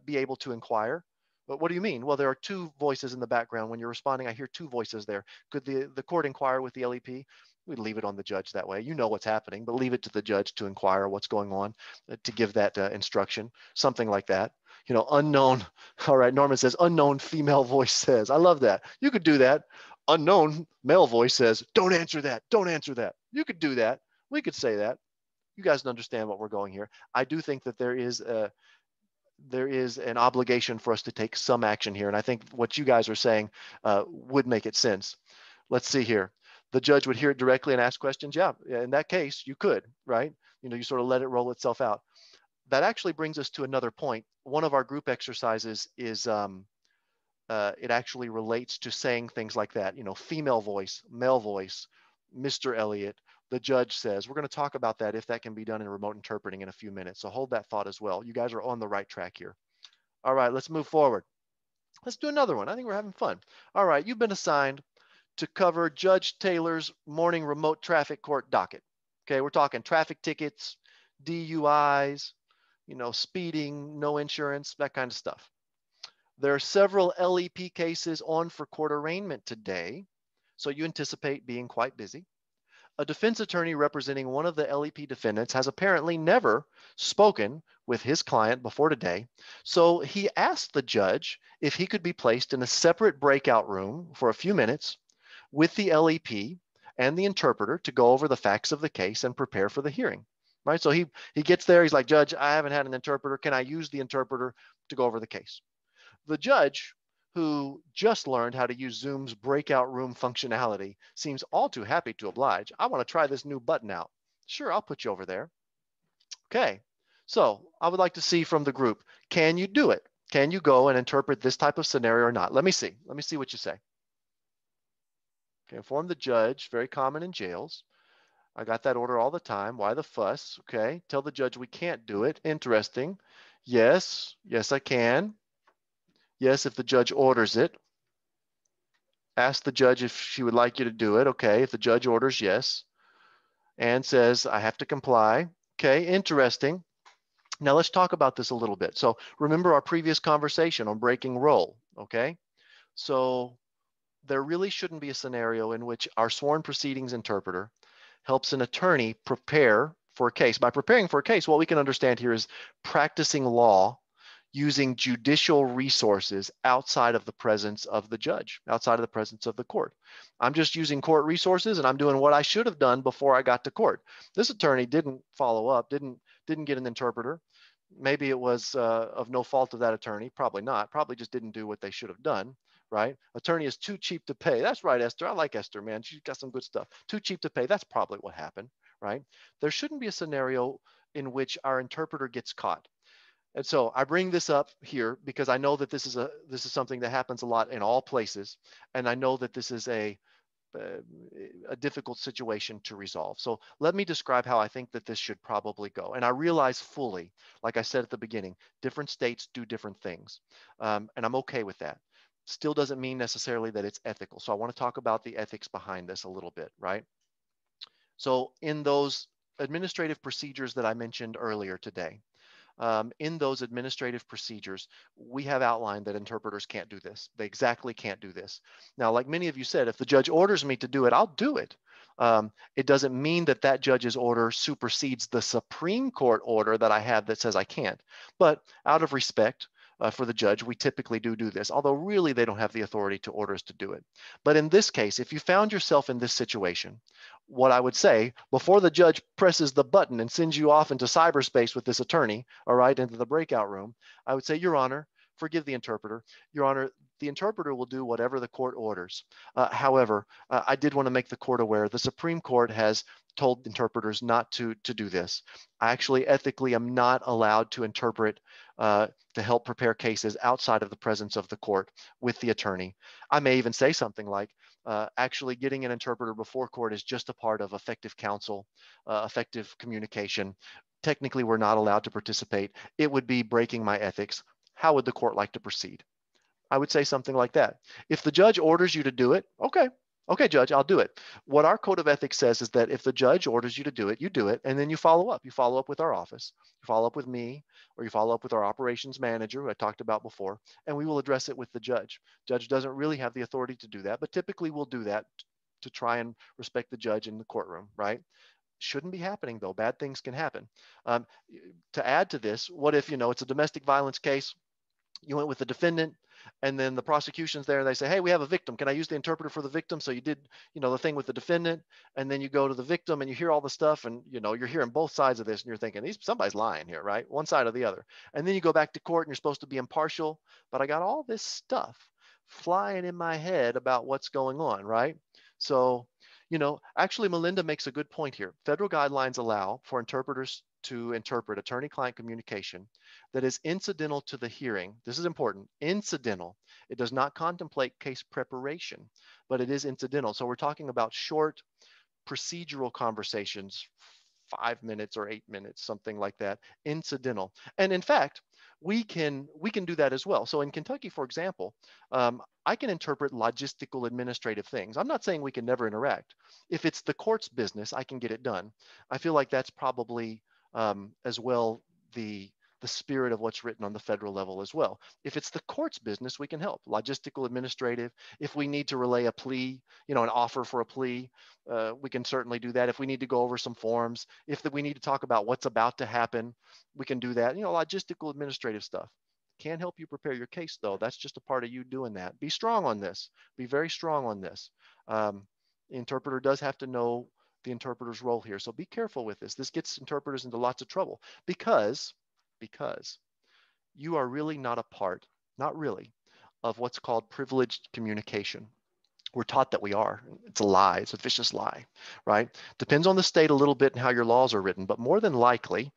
be able to inquire? But what do you mean? Well, there are two voices in the background. When you're responding, I hear two voices there. Could the court inquire with the LEP? We'd leave it on the judge that way. You know what's happening, but leave it to the judge to inquire what's going on, to give that instruction, something like that. You know, unknown. All right, Norman says, unknown female voice says. I love that. You could do that. Unknown male voice says, don't answer that. Don't answer that. You could do that. We could say that. You guys don't understand what we're going here. I do think that there is an obligation for us to take some action here. And I think what you guys are saying would make it sense. Let's see here. The judge would hear it directly and ask questions. Yeah, in that case, you could, right? You know, you sort of let it roll itself out. That actually brings us to another point. One of our group exercises is, it actually relates to saying things like that. You know, female voice, male voice, Mr. Elliott, the judge says. We're going to talk about that if that can be done in remote interpreting in a few minutes. So hold that thought as well. You guys are on the right track here. All right, let's move forward. Let's do another one. I think we're having fun. All right, you've been assigned to cover Judge Taylor's morning remote traffic court docket. Okay, we're talking traffic tickets, DUIs, you know, speeding, no insurance, that kind of stuff. There are several LEP cases on for court arraignment today, so you anticipate being quite busy. A defense attorney representing one of the LEP defendants has apparently never spoken with his client before today. So he asked the judge if he could be placed in a separate breakout room for a few minutes with the LEP and the interpreter to go over the facts of the case and prepare for the hearing, right? So he gets there, he's like, Judge, I haven't had an interpreter. Can I use the interpreter to go over the case? The judge, who just learned how to use Zoom's breakout room functionality, seems all too happy to oblige. I want to try this new button out. Sure, I'll put you over there. Okay, so I would like to see from the group, can you do it? Can you go and interpret this type of scenario or not? Let me see what you say. Okay, inform the judge, very common in jails. I got that order all the time. Why the fuss? Okay, tell the judge we can't do it. Interesting. Yes, yes, I can. Yes, if the judge orders it. Ask the judge if she would like you to do it. Okay, if the judge orders, yes. And says, I have to comply. Okay, interesting. Now let's talk about this a little bit. So remember our previous conversation on breaking role, okay? So there really shouldn't be a scenario in which our sworn proceedings interpreter helps an attorney prepare for a case. By preparing for a case, what we can understand here is practicing law using judicial resources outside of the presence of the judge, outside of the presence of the court. I'm just using court resources and I'm doing what I should have done before I got to court. This attorney didn't follow up, didn't get an interpreter. Maybe it was of no fault of that attorney, probably not, probably just didn't do what they should have done, right? Attorney is too cheap to pay. That's right, Esther, I like Esther, man. She's got some good stuff. Too cheap to pay, that's probably what happened, right? There shouldn't be a scenario in which our interpreter gets caught. And so I bring this up here because I know that this is something that happens a lot in all places, and I know that this is a difficult situation to resolve. So let me describe how I think that this should probably go. And I realize fully, like I said at the beginning, different states do different things, and I'm okay with that. Still doesn't mean necessarily that it's ethical. So I want to talk about the ethics behind this a little bit, right? So in those administrative procedures that I mentioned earlier today, in those administrative procedures, we have outlined that interpreters can't do this. They exactly can't do this. Now, like many of you said, if the judge orders me to do it, I'll do it. It doesn't mean that that judge's order supersedes the Supreme Court order that I have that says I can't. But out of respect for the judge, we typically do this, although really they don't have the authority to order us to do it. But in this case, if you found yourself in this situation, what I would say, before the judge presses the button and sends you off into cyberspace with this attorney, all right, into the breakout room, I would say, Your Honor, forgive the interpreter. Your Honor, the interpreter will do whatever the court orders. However, I did want to make the court aware the Supreme Court has told interpreters not to do this. I actually ethically am not allowed to interpret to help prepare cases outside of the presence of the court with the attorney. I may even say something like, actually getting an interpreter before court is just a part of effective counsel, effective communication. Technically, we're not allowed to participate. It would be breaking my ethics. How would the court like to proceed? I would say something like that. If the judge orders you to do it, okay, judge, I'll do it. What our code of ethics says is that if the judge orders you to do it, you do it, and then you follow up. You follow up with our office, you follow up with me, or you follow up with our operations manager, who I talked about before, and we will address it with the judge. Judge doesn't really have the authority to do that, but typically we'll do that to try and respect the judge in the courtroom, right? Shouldn't be happening though. Bad things can happen. To add to this, what if, you know, it's a domestic violence case, you went with the defendant, and then the prosecution's there and they say, hey, we have a victim. Can I use the interpreter for the victim? So you did, you know, the thing with the defendant, and then you go to the victim and you hear all the stuff, and, you know, you're hearing both sides of this and you're thinking, somebody's lying here, right? One side or the other. And then you go back to court and you're supposed to be impartial, but I got all this stuff flying in my head about what's going on, right? So, you know, actually Melinda makes a good point here. Federal guidelines allow for interpreters to interpret attorney-client communication that is incidental to the hearing. This is important, incidental. It does not contemplate case preparation, but it is incidental. So we're talking about short procedural conversations, 5 minutes or 8 minutes, something like that, incidental. And in fact, we can do that as well. So in Kentucky, for example, I can interpret logistical administrative things. I'm not saying we can never interact. If it's the court's business, I can get it done. I feel like that's probably as well the spirit of what's written on the federal level as well. If it's the court's business, we can help. Logistical, administrative. If we need to relay a plea, you know, an offer for a plea, we can certainly do that. If we need to go over some forms, if we need to talk about what's about to happen, we can do that. You know, logistical, administrative stuff. Can't help you prepare your case though. That's just a part of you doing that. Be strong on this. Be very strong on this. The interpreter does have to know the interpreter's role here. So be careful with this. This gets interpreters into lots of trouble because you are really not a part, not really, of what's called privileged communication. We're taught that we are. It's a lie. It's a vicious lie, right? Depends on the state a little bit and how your laws are written, but more than likely,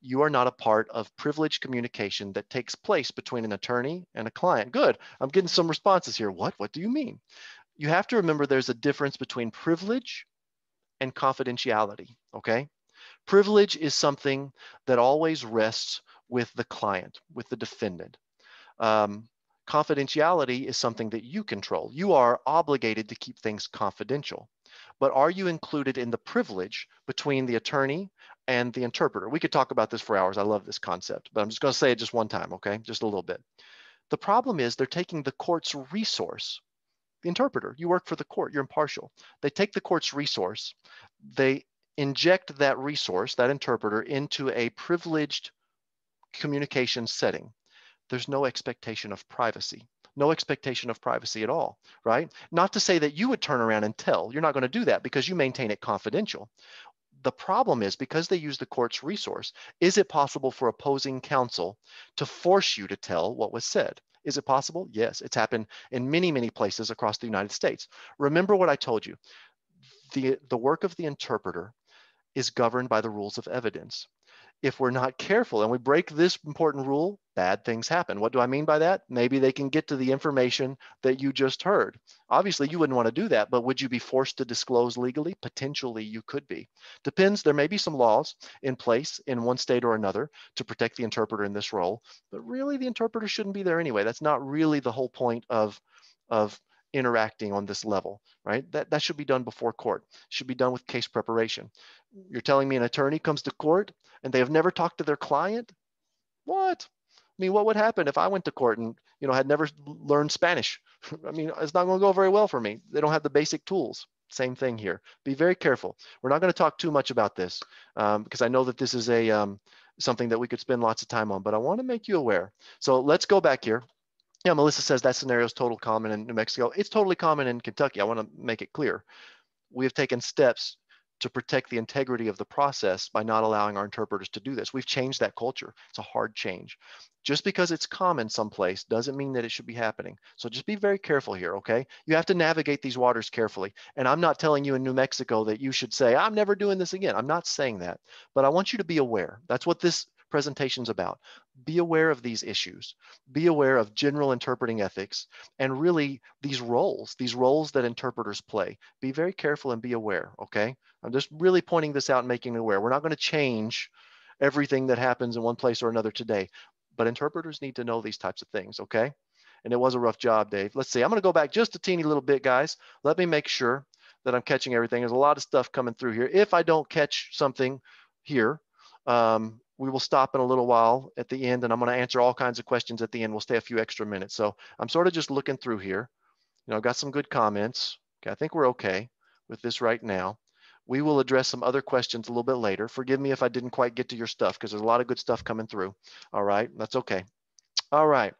you are not a part of privileged communication that takes place between an attorney and a client. Good. I'm getting some responses here. What do you mean? You have to remember there's a difference between privilege and confidentiality, okay? Privilege is something that always rests with the client, with the defendant. Confidentiality is something that you control. You are obligated to keep things confidential, but are you included in the privilege between the attorney and the interpreter? We could talk about this for hours. I love this concept, but I'm just going to say it just one time, okay? Just a little bit. The problem is they're taking the court's resource. The interpreter, you work for the court, you're impartial. They take the court's resource, they inject that resource, that interpreter, into a privileged communication setting. There's no expectation of privacy, no expectation of privacy at all, right? Not to say that you would turn around and tell. You're not going to do that because you maintain it confidential. The problem is because they use the court's resource, is it possible for opposing counsel to force you to tell what was said? Is it possible? Yes, it's happened in many, many places across the United States. Remember what I told you. The work of the interpreter is governed by the rules of evidence. If we're not careful and we break this important rule, bad things happen. What do I mean by that? Maybe they can get to the information that you just heard. Obviously, you wouldn't want to do that, but would you be forced to disclose legally? Potentially, you could be. Depends. There may be some laws in place in one state or another to protect the interpreter in this role, but really the interpreter shouldn't be there anyway. That's not really the whole point of interacting on this level, right? That should be done before court. Should be done with case preparation. You're telling me an attorney comes to court and they have never talked to their client? What? I mean, what would happen if I went to court and, you know, had never learned Spanish? I mean, it's not going to go very well for me. They don't have the basic tools. Same thing here. Be very careful. We're not going to talk too much about this because I know that this is a something that we could spend lots of time on, but I want to make you aware. So let's go back here. Yeah, Melissa says that scenario is totally common in New Mexico. It's totally common in Kentucky. I want to make it clear. We have taken steps to protect the integrity of the process by not allowing our interpreters to do this. We've changed that culture. It's a hard change. Just because it's common someplace doesn't mean that it should be happening. So just be very careful here, okay? You have to navigate these waters carefully. And I'm not telling you in New Mexico that you should say, I'm never doing this again. I'm not saying that, but I want you to be aware. That's what this presentation's about. Be aware of these issues. Be aware of general interpreting ethics and really these roles that interpreters play. Be very careful and be aware, okay? I'm just really pointing this out and making it aware. We're not going to change everything that happens in one place or another today, but interpreters need to know these types of things, okay? and it was a rough job, Dave. Let's see, I'm gonna go back just a teeny little bit, guys. Let me make sure that I'm catching everything. There's a lot of stuff coming through here. If I don't catch something here, we will stop in a little while at the end, and I'm gonna answer all kinds of questions at the end. We'll stay a few extra minutes. So I'm sort of just looking through here. You know, I've got some good comments. Okay, I think we're okay with this right now. We will address some other questions a little bit later. Forgive me if I didn't quite get to your stuff, because there's a lot of good stuff coming through. All right, that's okay. All right,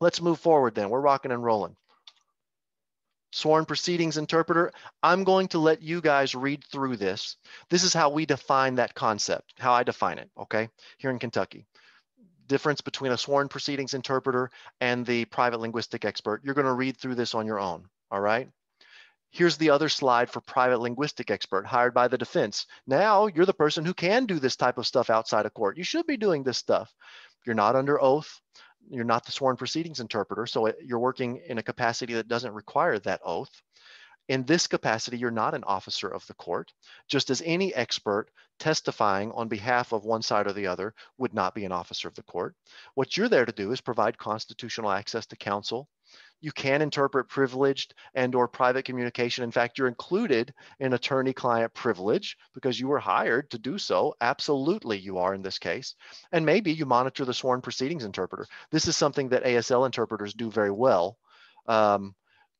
let's move forward then. We're rocking and rolling. Sworn proceedings interpreter. I'm going to let you guys read through this. This is how we define that concept, how I define it, okay, here in Kentucky. Difference between a sworn proceedings interpreter and the private linguistic expert. You're going to read through this on your own, all right? Here's the other slide for private linguistic expert hired by the defense. Now you're the person who can do this type of stuff outside of court. You should be doing this stuff. You're not under oath. You're not the sworn proceedings interpreter. So you're working in a capacity that doesn't require that oath. In this capacity, you're not an officer of the court, just as any expert testifying on behalf of one side or the other would not be an officer of the court. What you're there to do is provide constitutional access to counsel. You can interpret privileged and or private communication. In fact, you're included in attorney-client privilege because you were hired to do so. Absolutely, you are in this case. And maybe you monitor the sworn proceedings interpreter. This is something that ASL interpreters do very well.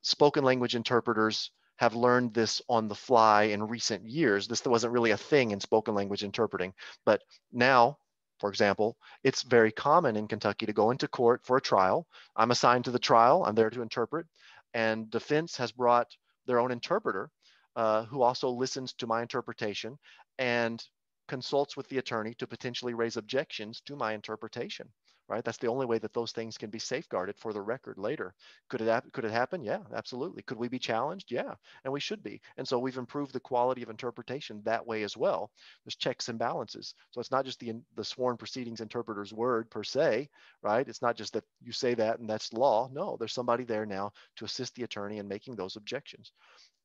Spoken language interpreters have learned this on the fly in recent years. This wasn't really a thing in spoken language interpreting, but now, for example, it's very common in Kentucky to go into court for a trial. I'm assigned to the trial. I'm there to interpret. And defense has brought their own interpreter who also listens to my interpretation and consults with the attorney to potentially raise objections to my interpretation, right? That's the only way that those things can be safeguarded for the record later. Could it happen? Yeah, absolutely. Could we be challenged? Yeah, and we should be. And so we've improved the quality of interpretation that way as well. There's checks and balances. So it's not just the sworn proceedings interpreter's word per se, right? It's not just that you say that and that's law. No, there's somebody there now to assist the attorney in making those objections.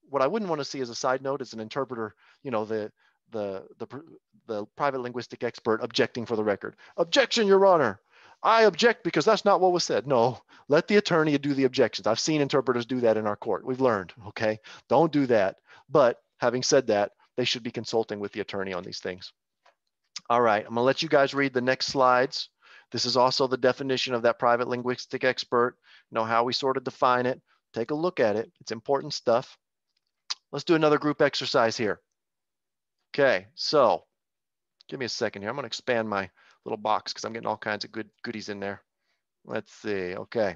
What I wouldn't want to see as a side note is an interpreter, you know, the private linguistic expert objecting for the record. Objection, Your Honor. I object because that's not what was said. No, let the attorney do the objections. I've seen interpreters do that in our court. We've learned, okay? Don't do that. But having said that, they should be consulting with the attorney on these things. All right, I'm gonna let you guys read the next slides. This is also the definition of that private linguistic expert. You know how we sort of define it. Take a look at it. It's important stuff. Let's do another group exercise here. Okay, so give me a second here. I'm gonna expand my little box because I'm getting all kinds of good goodies in there. Let's see, okay.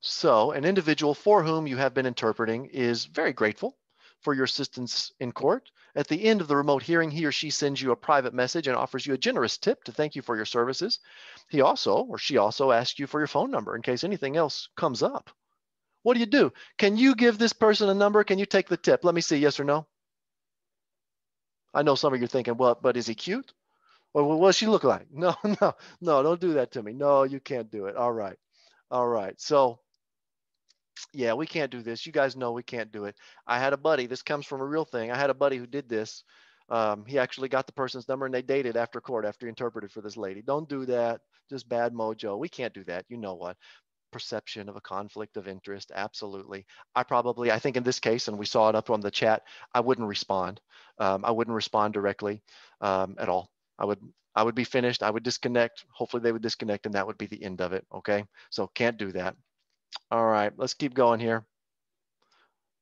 So an individual for whom you have been interpreting is very grateful for your assistance in court. At the end of the remote hearing, he or she sends you a private message and offers you a generous tip to thank you for your services. He also, or she also asks you for your phone number in case anything else comes up. What do you do? Can you give this person a number? Can you take the tip? Let me see, yes or no? I know some of you are thinking, well, but is he cute? Or what does she look like? No, no, no, don't do that to me. No, you can't do it. All right. All right. So yeah, we can't do this. You guys know we can't do it. I had a buddy, this comes from a real thing. I had a buddy who did this. He actually got the person's number and they dated after court, after he interpreted for this lady. Don't do that. Just bad mojo. We can't do that. You know what? Perception of a conflict of interest. Absolutely. I think in this case, and we saw it up on the chat, I wouldn't respond. I wouldn't respond directly at all. I would be finished. I would disconnect. Hopefully they would disconnect and that would be the end of it. Okay. So can't do that. All right, let's keep going here.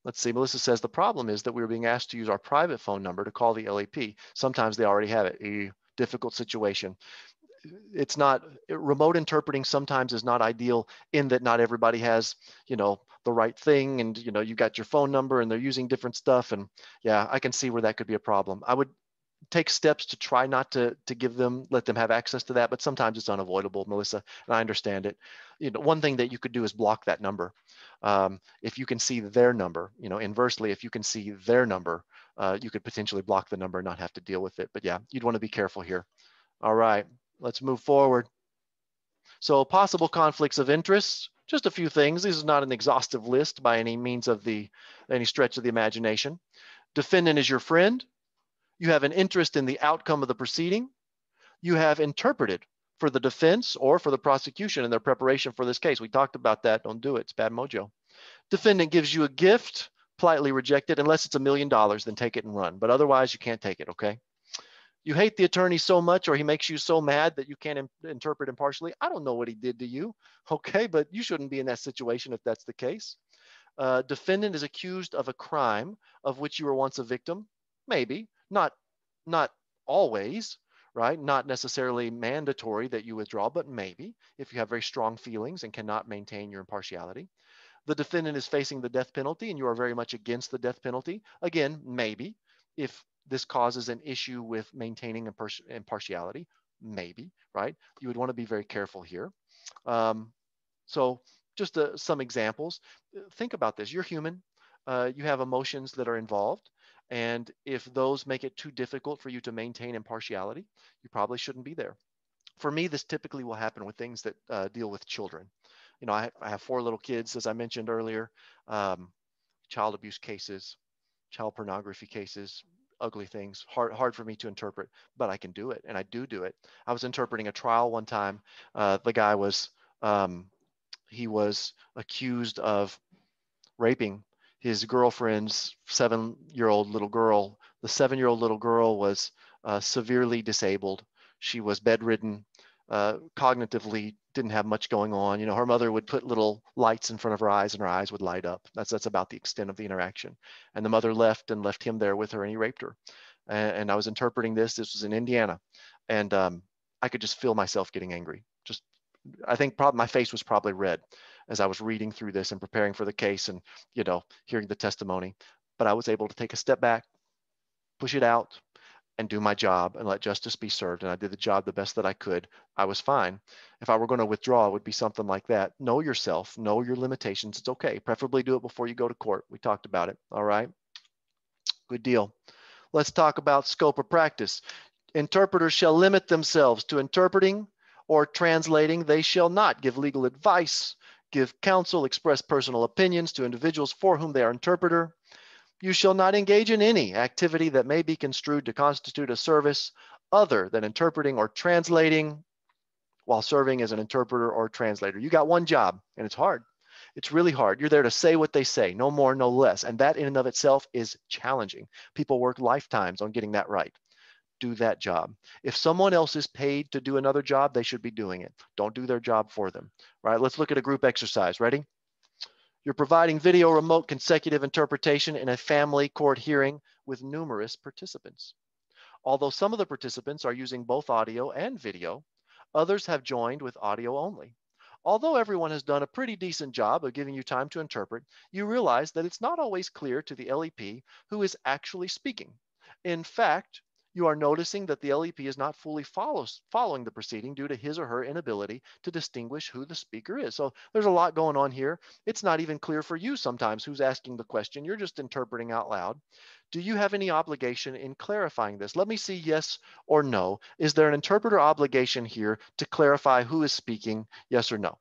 Let's see, Melissa says, the problem is that we were being asked to use our private phone number to call the LAP. Sometimes they already have it. A difficult situation. It's not, remote interpreting sometimes is not ideal in that not everybody has, you know, the right thing and, you know, you got your phone number and they're using different stuff. And yeah, I can see where that could be a problem. I would take steps to try not to give them, let them have access to that, but sometimes it's unavoidable, Melissa, and I understand it. You know, one thing that you could do is block that number. If you can see their number, you know, inversely, if you can see their number, you could potentially block the number and not have to deal with it. But yeah, you'd want to be careful here. All right. Let's move forward. So possible conflicts of interest, just a few things. This is not an exhaustive list by any means of any stretch of the imagination. Defendant is your friend. You have an interest in the outcome of the proceeding. You have interpreted for the defense or for the prosecution in their preparation for this case. We talked about that. Don't do it. It's bad mojo. Defendant gives you a gift, politely reject it. Unless it's $1 million, then take it and run. But otherwise, you can't take it, okay? You hate the attorney so much, or he makes you so mad that you can't interpret impartially. I don't know what he did to you, okay? But you shouldn't be in that situation if that's the case. Defendant is accused of a crime of which you were once a victim. Maybe, not always, right? Not necessarily mandatory that you withdraw, but maybe if you have very strong feelings and cannot maintain your impartiality. The defendant is facing the death penalty and you are very much against the death penalty. Again, maybe if this causes an issue with maintaining impartiality, maybe, right? You would want to be very careful here. So just some examples. Think about this. You're human. You have emotions that are involved. And if those make it too difficult for you to maintain impartiality, you probably shouldn't be there. For me, this typically will happen with things that deal with children. You know, I have 4 little kids, as I mentioned earlier, child abuse cases, child pornography cases, ugly things, hard for me to interpret, but I can do it. And I do it. I was interpreting a trial one time. The guy was, he was accused of raping his girlfriend's 7-year-old little girl. The 7-year-old little girl was severely disabled. She was bedridden, cognitively didn't have much going on. You know, her mother would put little lights in front of her eyes and her eyes would light up. That's about the extent of the interaction. And the mother left and left him there with her and he raped her. And I was interpreting this. This was in Indiana. And I could just feel myself getting angry. Just, I think my face was probably red as I was reading through this and preparing for the case and, you know, hearing the testimony. But I was able to take a step back, push it out, and do my job and let justice be served. And I did the job the best that I could. I was fine. If I were going to withdraw, it would be something like that. Know yourself, know your limitations. It's okay. Preferably do it before you go to court. We talked about it. All right. Good deal. Let's talk about scope of practice. Interpreters shall limit themselves to interpreting or translating. They shall not give legal advice, give counsel, express personal opinions to individuals for whom they are interpreter. You shall not engage in any activity that may be construed to constitute a service other than interpreting or translating while serving as an interpreter or translator. You got one job, and it's hard. It's really hard. You're there to say what they say, no more, no less. And that in and of itself is challenging. People work lifetimes on getting that right. Do that job. If someone else is paid to do another job, they should be doing it. Don't do their job for them. All right, let's look at a group exercise. Ready? You're providing video remote consecutive interpretation in a family court hearing with numerous participants. Although some of the participants are using both audio and video, others have joined with audio only. Although everyone has done a pretty decent job of giving you time to interpret, you realize that it's not always clear to the LEP who is actually speaking. In fact, you are noticing that the LEP is not fully following the proceeding due to his or her inability to distinguish who the speaker is. So there's a lot going on here. It's not even clear for you sometimes who's asking the question. You're just interpreting out loud. Do you have any obligation in clarifying this? Let me see yes or no. Is there an interpreter obligation here to clarify who is speaking, yes or no?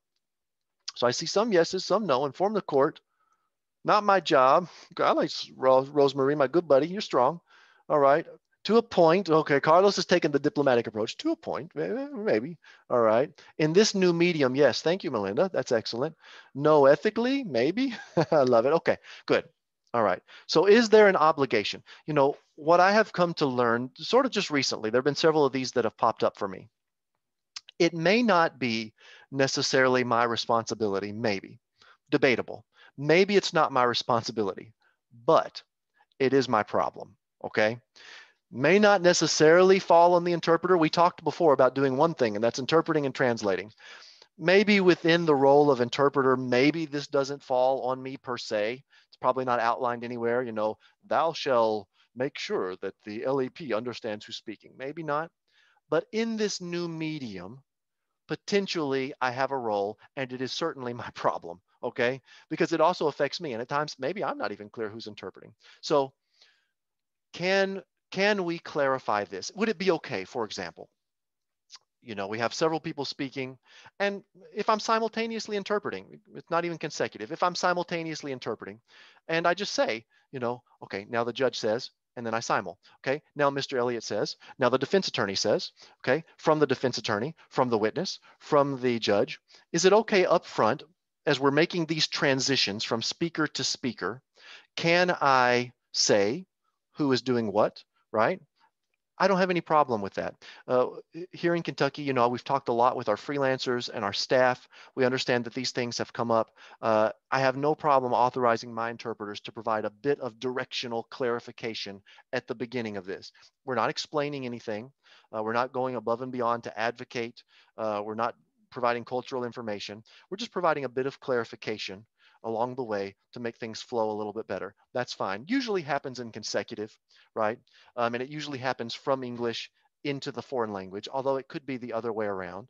So I see some yeses, some no. Inform the court. Not my job. I like Rosemary, my good buddy. You're strong. All right. To a point, okay, Carlos has taken the diplomatic approach. To a point, maybe, all right. In this new medium, yes, thank you, Melinda, that's excellent. No, ethically, maybe, I love it, okay, good, all right. So is there an obligation? You know, what I have come to learn, sort of just recently, there have been several of these that have popped up for me. It may not be necessarily my responsibility, maybe, debatable. Maybe it's not my responsibility, but it is my problem, okay? May not necessarily fall on the interpreter. We talked before about doing one thing, and that's interpreting and translating. Maybe within the role of interpreter, maybe this doesn't fall on me per se. It's probably not outlined anywhere. You know, thou shall make sure that the LEP understands who's speaking. Maybe not. But in this new medium, potentially I have a role, and it is certainly my problem, okay? Because it also affects me, and at times maybe I'm not even clear who's interpreting. So can we clarify this? Would it be okay, for example, you know, we have several people speaking, and if I'm simultaneously interpreting, it's not even consecutive, if I'm simultaneously interpreting, and I just say, you know, okay, now the judge says, and then I simul. Okay, now Mr. Elliott says, now the defense attorney says, okay, from the defense attorney, from the witness, from the judge, is it okay up front as we're making these transitions from speaker to speaker, can I say who is doing what, right? I don't have any problem with that. Here in Kentucky, you know, we've talked a lot with our freelancers and our staff. We understand that these things have come up. I have no problem authorizing my interpreters to provide a bit of directional clarification at the beginning of this. We're not explaining anything. We're not going above and beyond to advocate. We're not providing cultural information. We're just providing a bit of clarification along the way to make things flow a little bit better. That's fine. Usually happens in consecutive, right? And it usually happens from English into the foreign language, although it could be the other way around.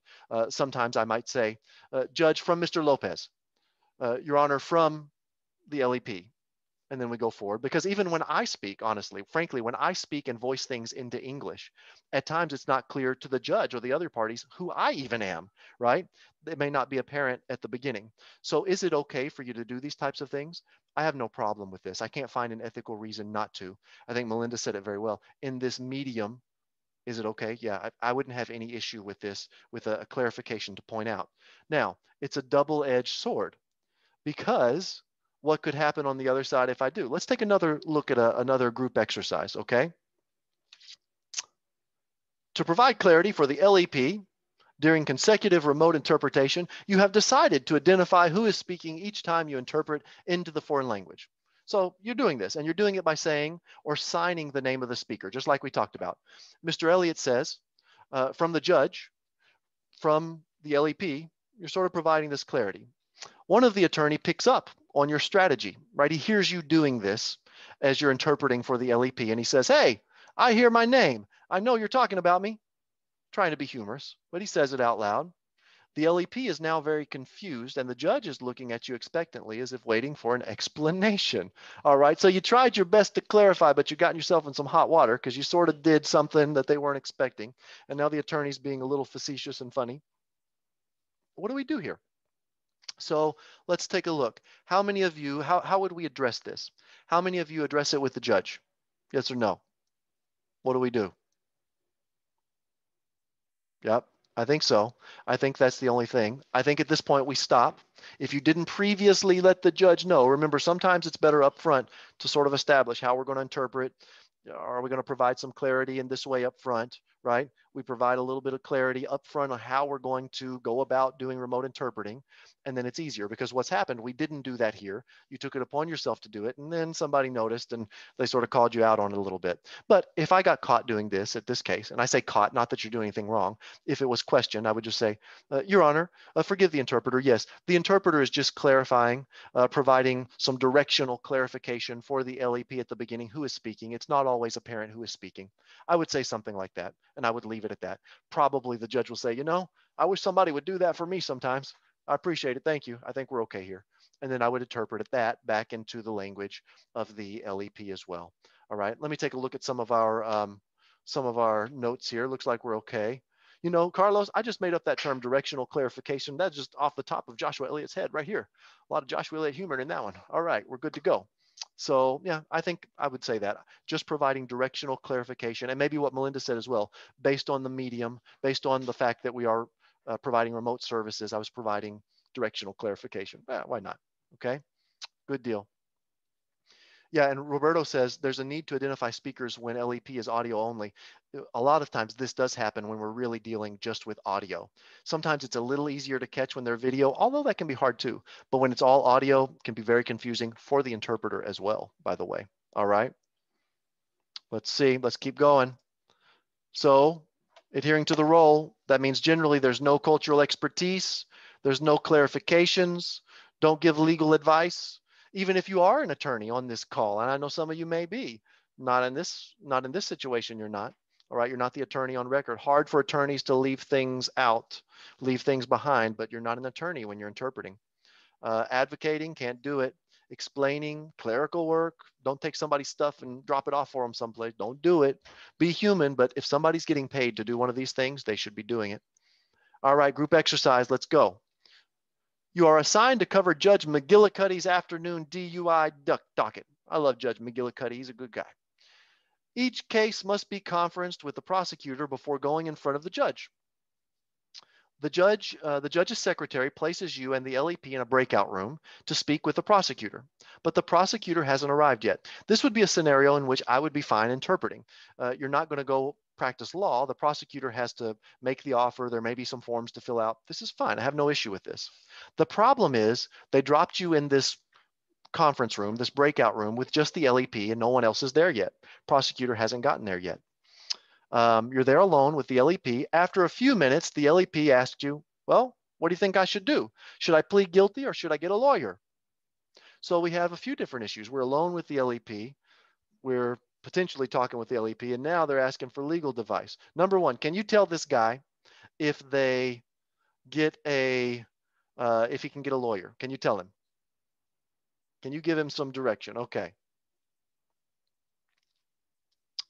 Sometimes I might say, Judge, from Mr. Lopez, Your Honor, from the LEP. And then we go forward, because even when I speak, honestly, frankly, when I speak and voice things into English, at times it's not clear to the judge or the other parties who I even am, right? It may not be apparent at the beginning. So is it okay for you to do these types of things? I have no problem with this. I can't find an ethical reason not to. I think Melinda said it very well. In this medium, is it okay? Yeah, I wouldn't have any issue with this, with a clarification to point out. Now, it's a double-edged sword, because what could happen on the other side if I do? Let's take another look at another group exercise, okay? To provide clarity for the LEP during consecutive remote interpretation, you have decided to identify who is speaking each time you interpret into the foreign language. So you're doing this, and you're doing it by saying or signing the name of the speaker, just like we talked about. Mr. Elliott says, from the judge, from the LEP, you're sort of providing this clarity. One of the attorney picks up on your strategy, right? He hears you doing this as you're interpreting for the LEP, and he says, hey, I hear my name. I know you're talking about me. Trying to be humorous, but he says it out loud. The LEP is now very confused, and the judge is looking at you expectantly as if waiting for an explanation. All right, so you tried your best to clarify, but you got yourself in some hot water because you sort of did something that they weren't expecting, and now the attorney's being a little facetious and funny. What do we do here? So let's take a look. How many of you, how would we address this? How many of you address it with the judge? Yes or no? What do we do? Yep, I think so. I think that's the only thing. I think at this point we stop. If you didn't previously let the judge know, remember sometimes it's better up front to sort of establish how we're going to interpret. Are we going to provide some clarity in this way up front, right? We provide a little bit of clarity up front on how we're going to go about doing remote interpreting, and then it's easier because what's happened, we didn't do that here. You took it upon yourself to do it, and then somebody noticed, and they sort of called you out on it a little bit. But if I got caught doing this at this case, and I say caught, not that you're doing anything wrong, if it was questioned, I would just say, Your Honor, forgive the interpreter. Yes, the interpreter is just clarifying, providing some directional clarification for the LEP at the beginning who is speaking. It's not always apparent who is speaking. I would say something like that, and I would leave it at that. Probably the judge will say, you know, I wish somebody would do that for me sometimes. I appreciate it. Thank you. I think we're okay here. And then I would interpret that back into the language of the LEP as well. All right. Let me take a look at some of our notes here. Looks like we're okay. You know, Carlos, I just made up that term directional clarification. That's just off the top of Joshua Elliott's head right here. A lot of Joshua Elliott humor in that one. All right. We're good to go. So yeah, I think I would say that just providing directional clarification and maybe what Melinda said as well, based on the medium, based on the fact that we are providing remote services, I was providing directional clarification. Why not? Okay, good deal. Yeah, and Roberto says there's a need to identify speakers when LEP is audio only. A lot of times this does happen when we're really dealing just with audio. Sometimes it's a little easier to catch when they're video, although that can be hard too. But when it's all audio, it can be very confusing for the interpreter as well, by the way. All right. Let's see. Let's keep going. So adhering to the role, that means generally there's no cultural expertise. There's no clarifications. Don't give legal advice. Even if you are an attorney on this call, and I know some of you may be, not in this situation, you're not, all right? You're not the attorney on record. Hard for attorneys to leave things out, leave things behind, but you're not an attorney when you're interpreting. Advocating, can't do it. Explaining, clerical work, don't take somebody's stuff and drop it off for them someplace, don't do it. Be human, but if somebody's getting paid to do one of these things, they should be doing it. All right, group exercise, let's go. You are assigned to cover Judge McGillicuddy's afternoon DUI docket. I love Judge McGillicuddy. He's a good guy. Each case must be conferenced with the prosecutor before going in front of the judge. The judge's secretary places you and the LEP in a breakout room to speak with the prosecutor, but the prosecutor hasn't arrived yet. This would be a scenario in which I would be fine interpreting. You're not going to go practice law. The prosecutor has to make the offer. There may be some forms to fill out. This is fine. I have no issue with this. The problem is they dropped you in this conference room, this breakout room with just the LEP, and no one else is there yet. Prosecutor hasn't gotten there yet. You're there alone with the LEP. After a few minutes, the LEP asked you, well, what do you think I should do? Should I plead guilty or should I get a lawyer? So we have a few different issues. We're alone with the LEP. We're potentially talking with the LEP, and now they're asking for legal advice. Number one, can you tell this guy if they get a, if he can get a lawyer? Can you tell him? Can you give him some direction? Okay.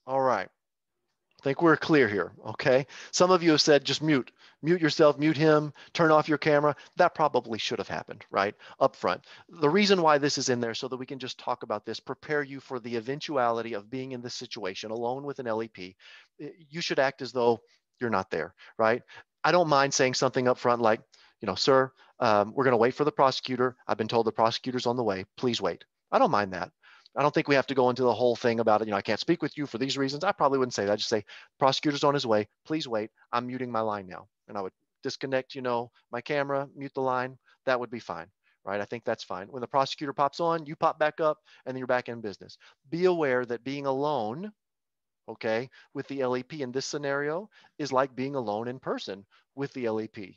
All right. I think we're clear here, okay? Some of you have said just mute. Mute yourself, mute him, turn off your camera. That probably should have happened, right, up front. The reason why this is in there so that we can just talk about this, prepare you for the eventuality of being in this situation alone with an LEP. You should act as though you're not there, right? I don't mind saying something up front like, you know, sir, we're going to wait for the prosecutor. I've been told the prosecutor's on the way. Please wait. I don't mind that. I don't think we have to go into the whole thing about, you know, I can't speak with you for these reasons. I probably wouldn't say that. I'd just say, prosecutor's on his way. Please wait. I'm muting my line now. And I would disconnect, you know, my camera, mute the line. That would be fine, right? I think that's fine. When the prosecutor pops on, you pop back up and then you're back in business. Be aware that being alone, okay, with the LEP in this scenario is like being alone in person with the LEP.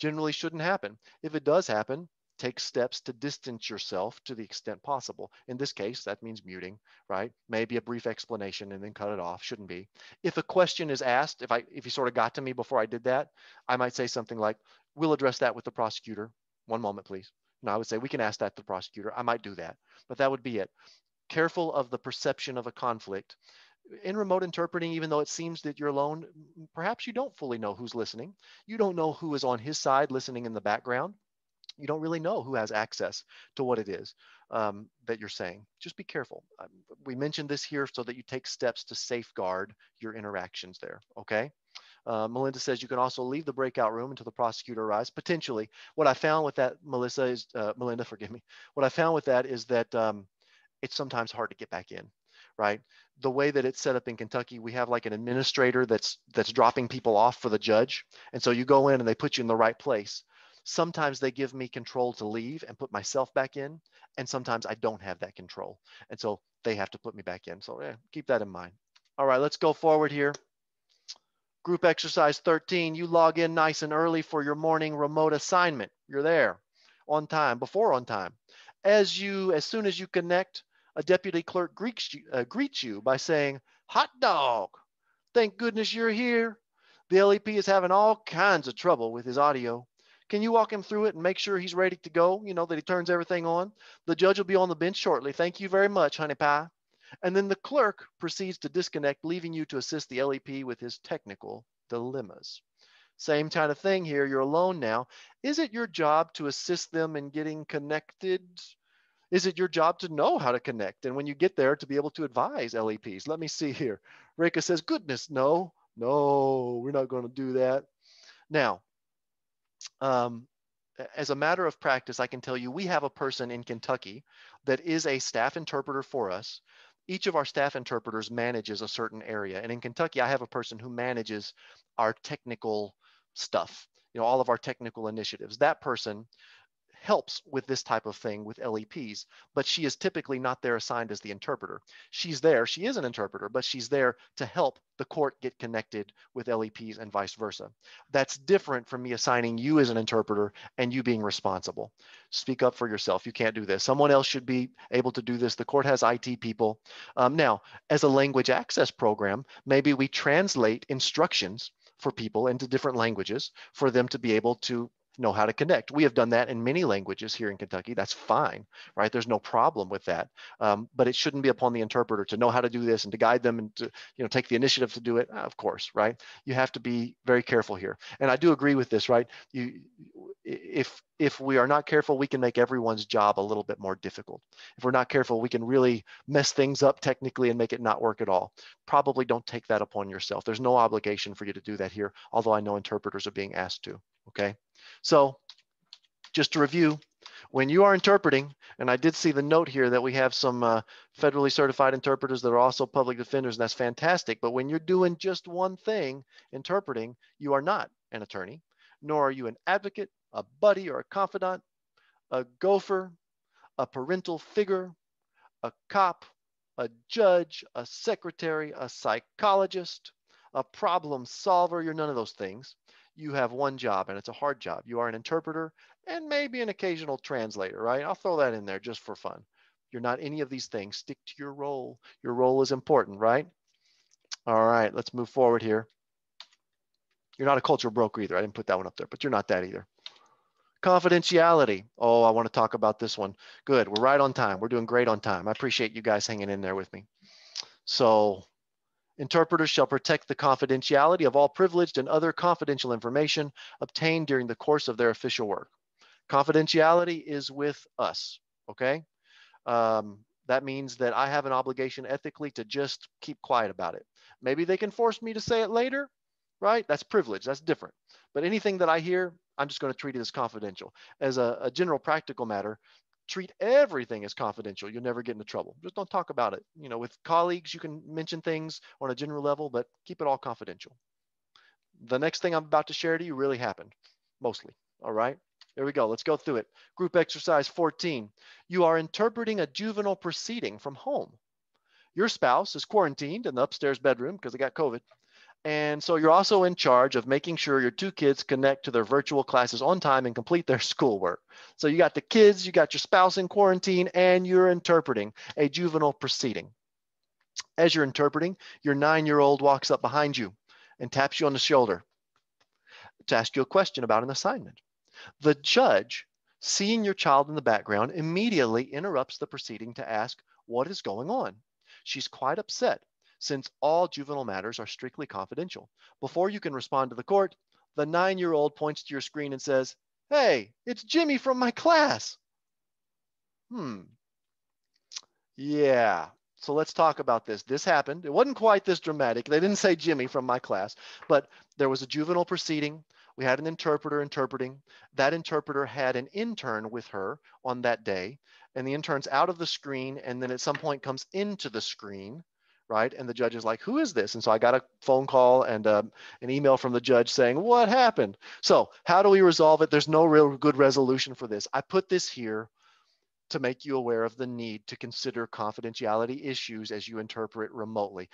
Generally shouldn't happen. If it does happen, take steps to distance yourself to the extent possible. In this case, that means muting, right? Maybe a brief explanation and then cut it off. Shouldn't be. If a question is asked, if you sort of got to me before I did that, I might say something like, we'll address that with the prosecutor. One moment, please. No, I would say, we can ask that to the prosecutor. I might do that, but that would be it. Careful of the perception of a conflict. In remote interpreting, even though it seems that you're alone, perhaps you don't fully know who's listening. You don't know who is on his side listening in the background. You don't really know who has access to what it is that you're saying. Just be careful. We mentioned this here so that you take steps to safeguard your interactions there, okay? Melinda says you can also leave the breakout room until the prosecutor arrives, potentially. What I found with that, Melinda, forgive me. What I found with that is that it's sometimes hard to get back in, right? The way that it's set up in Kentucky, we have like an administrator that's dropping people off for the judge. And so you go in and they put you in the right place. Sometimes they give me control to leave and put myself back in, and sometimes I don't have that control. And so they have to put me back in. So yeah, keep that in mind. All right, let's go forward here. Group exercise 13, you log in nice and early for your morning remote assignment. You're there on time, before on time. As soon as you connect, a deputy clerk greets you by saying, hot dog, thank goodness you're here. The LEP is having all kinds of trouble with his audio. Can you walk him through it and make sure he's ready to go, you know, that he turns everything on? The judge will be on the bench shortly. Thank you very much, honey pie. And then the clerk proceeds to disconnect, leaving you to assist the LEP with his technical dilemmas. Same kind of thing here. You're alone now. Is it your job to assist them in getting connected? Is it your job to know how to connect? And when you get there, to be able to advise LEPs? Let me see here. Reka says, goodness, no, we're not going to do that. Now, as a matter of practice, I can tell you we have a person in Kentucky that is a staff interpreter for us. Each of our staff interpreters manages a certain area. And in Kentucky, I have a person who manages our technical stuff, you know, all of our technical initiatives. That person helps with this type of thing with LEPs, but she is typically not there assigned as the interpreter. She's there, she is an interpreter, but she's there to help the court get connected with LEPs and vice versa. That's different from me assigning you as an interpreter and you being responsible. Speak up for yourself, you can't do this. Someone else should be able to do this. The court has IT people. Now, as a language access program, maybe we translate instructions for people into different languages for them to be able to know how to connect. We have done that in many languages here in Kentucky. That's fine, right? There's no problem with that. But it shouldn't be upon the interpreter to know how to do this and to guide them and to, you know, take the initiative to do it. Of course, right? You have to be very careful here. And I do agree with this, right? If we are not careful, we can make everyone's job a little bit more difficult. If we're not careful, we can really mess things up technically and make it not work at all. Probably don't take that upon yourself. There's no obligation for you to do that here, although I know interpreters are being asked to. Okay, so just to review, when you are interpreting, and I did see the note here that we have some federally certified interpreters that are also public defenders, and that's fantastic. But when you're doing just one thing, interpreting, you are not an attorney, nor are you an advocate, a buddy or a confidant, a gopher, a parental figure, a cop, a judge, a secretary, a psychologist, a problem solver. You're none of those things. You have one job, and it's a hard job. You are an interpreter and maybe an occasional translator, right? I'll throw that in there just for fun. You're not any of these things. Stick to your role. Your role is important, right? All right, let's move forward here. You're not a culture broker either. I didn't put that one up there, but you're not that either. Confidentiality. Oh, I want to talk about this one. Good. We're right on time. We're doing great on time. I appreciate you guys hanging in there with me. So, interpreters shall protect the confidentiality of all privileged and other confidential information obtained during the course of their official work. Confidentiality is with us, okay? That means that I have an obligation ethically to just keep quiet about it. Maybe they can force me to say it later, right? That's privilege, that's different. But anything that I hear, I'm just going to treat it as confidential. As a general practical matter, treat everything as confidential. You'll never get into trouble. Just don't talk about it. You know, with colleagues, you can mention things on a general level, but keep it all confidential. The next thing I'm about to share to you really happened, mostly. All right, there we go. Let's go through it. Group exercise 14. You are interpreting a juvenile proceeding from home. Your spouse is quarantined in the upstairs bedroom because they got COVID. And so you're also in charge of making sure your two kids connect to their virtual classes on time and complete their schoolwork. So you got the kids, you got your spouse in quarantine, and you're interpreting a juvenile proceeding. As you're interpreting, your 9-year-old walks up behind you and taps you on the shoulder to ask you a question about an assignment. The judge, seeing your child in the background, immediately interrupts the proceeding to ask, what is going on? She's quite upset, since all juvenile matters are strictly confidential. Before you can respond to the court, the 9-year-old points to your screen and says, hey, it's Jimmy from my class. Yeah, so let's talk about this. This happened. It wasn't quite this dramatic. They didn't say Jimmy from my class, but there was a juvenile proceeding. We had an interpreter interpreting. That interpreter had an intern with her on that day, and the intern's out of the screen, and then at some point comes into the screen, right? And the judge is like, who is this? And so I got a phone call and an email from the judge saying, what happened? So how do we resolve it? There's no real good resolution for this. I put this here to make you aware of the need to consider confidentiality issues as you interpret remotely.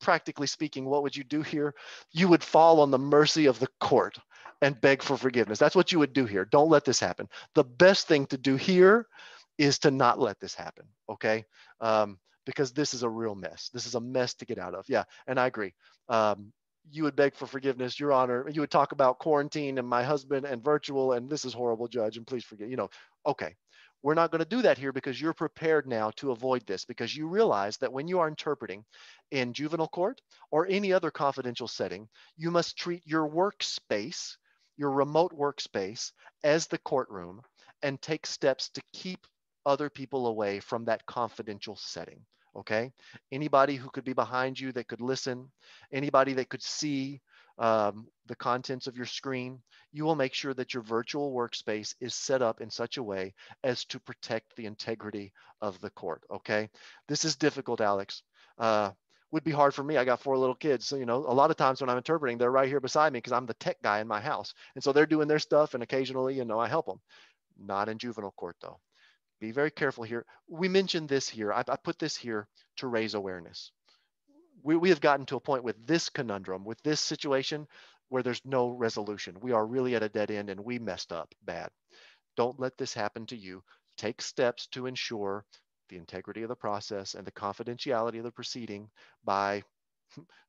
Practically speaking, what would you do here? You would fall on the mercy of the court and beg for forgiveness. That's what you would do here. Don't let this happen. The best thing to do here is to not let this happen, okay? Because this is a real mess. This is a mess to get out of. Yeah, and I agree. You would beg for forgiveness, Your Honor. You would talk about quarantine and my husband and virtual, and this is horrible, Judge, and please forgive, you know, okay. We're not going to do that here because you're prepared now to avoid this, because you realize that when you are interpreting in juvenile court or any other confidential setting, you must treat your workspace, your remote workspace, as the courtroom and take steps to keep other people away from that confidential setting. Okay, anybody who could be behind you that could listen, anybody that could see the contents of your screen, you will make sure that your virtual workspace is set up in such a way as to protect the integrity of the court. Okay, this is difficult, Alex. Would be hard for me. I got 4 little kids. So, you know, a lot of times when I'm interpreting, they're right here beside me because I'm the tech guy in my house. And so they're doing their stuff and occasionally, you know, I help them. Not in juvenile court though. Be very careful here. We mentioned this here. I put this here to raise awareness. We have gotten to a point with this conundrum, with this situation where there's no resolution. We are really at a dead end and we messed up bad. Don't let this happen to you. Take steps to ensure the integrity of the process and the confidentiality of the proceeding by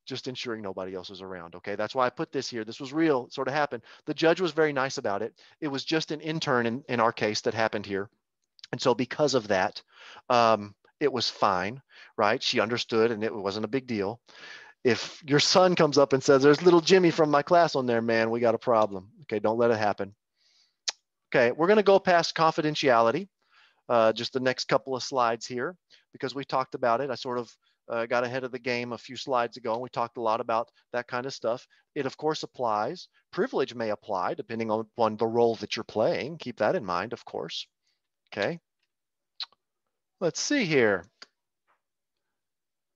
just ensuring nobody else is around. Okay, that's why I put this here. This was real, it sort of happened. The judge was very nice about it. It was just an intern in our case that happened here. And so because of that, it was fine, right? She understood and it wasn't a big deal. If your son comes up and says, there's little Jimmy from my class on there, man, we got a problem. Okay, don't let it happen. Okay, we're gonna go past confidentiality, just the next couple of slides here, because we talked about it. I sort of got ahead of the game a few slides ago, and we talked a lot about that kind of stuff. It of course applies. Privilege may apply depending on the role that you're playing. Keep that in mind, of course. Okay, let's see here.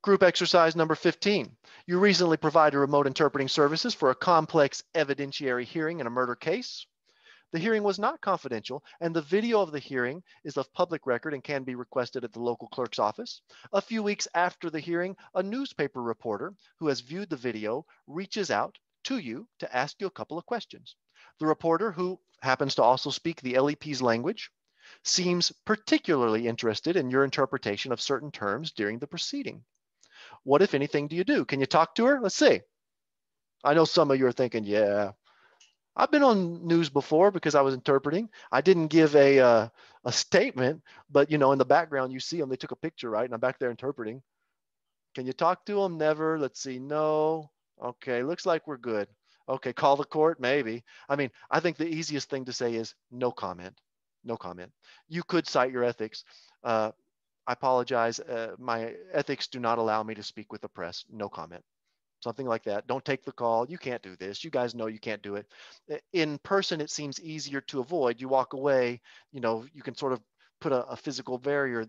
Group exercise number 15. You recently provided remote interpreting services for a complex evidentiary hearing in a murder case. The hearing was not confidential, and the video of the hearing is of public record and can be requested at the local clerk's office. A few weeks after the hearing, a newspaper reporter who has viewed the video reaches out to you to ask you a couple of questions. The reporter, who happens to also speak the LEP's language, seems particularly interested in your interpretation of certain terms during the proceeding. What, if anything, do you do? Can you talk to her? Let's see. I know some of you are thinking, yeah, I've been on news before because I was interpreting. I didn't give a statement, but you know, in the background, you see them. They took a picture, right? And I'm back there interpreting. Can you talk to them? Never. Let's see. No. Okay. Looks like we're good. Okay. Call the court. Maybe. I mean, I think the easiest thing to say is no comment. No comment. You could cite your ethics. I apologize. My ethics do not allow me to speak with the press. No comment. Something like that. Don't take the call. You can't do this. You guys know you can't do it. In person, it seems easier to avoid. You walk away, you know, you can sort of put a physical barrier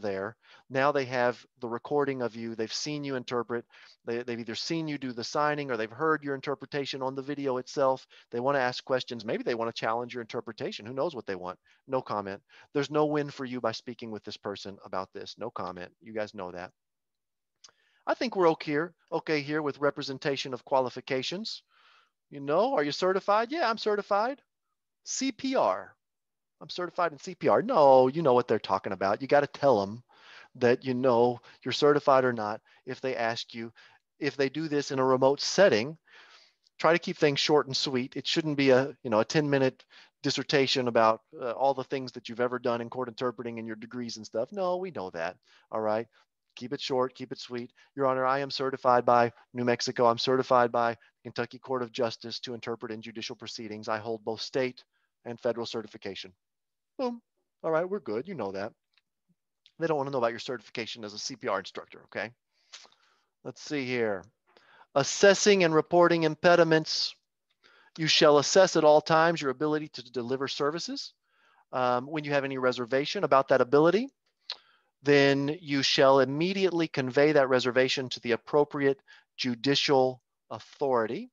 there. Now they have the recording of you. They've seen you interpret. They've either seen you do the signing or they've heard your interpretation on the video itself. They want to ask questions. Maybe they want to challenge your interpretation. Who knows what they want? No comment. There's no win for you by speaking with this person about this. No comment. You guys know that. I think we're okay here with representation of qualifications. You know, are you certified? Yeah, I'm certified. CPR. I'm certified in CPR. No, you know what they're talking about. You got to tell them that you know you're certified or not if they ask you. If they do this in a remote setting, try to keep things short and sweet. It shouldn't be a 10-minute dissertation about all the things that you've ever done in court interpreting and your degrees and stuff. No, we know that. All right. Keep it short, keep it sweet. Your Honor, I am certified by New Mexico. I'm certified by Kentucky Court of Justice to interpret in judicial proceedings. I hold both state and federal certification. Boom. All right, we're good. You know that. They don't want to know about your certification as a CPR instructor, okay? Let's see here. Assessing and reporting impediments. You shall assess at all times your ability to deliver services. When you have any reservation about that ability, then you shall immediately convey that reservation to the appropriate judicial authority.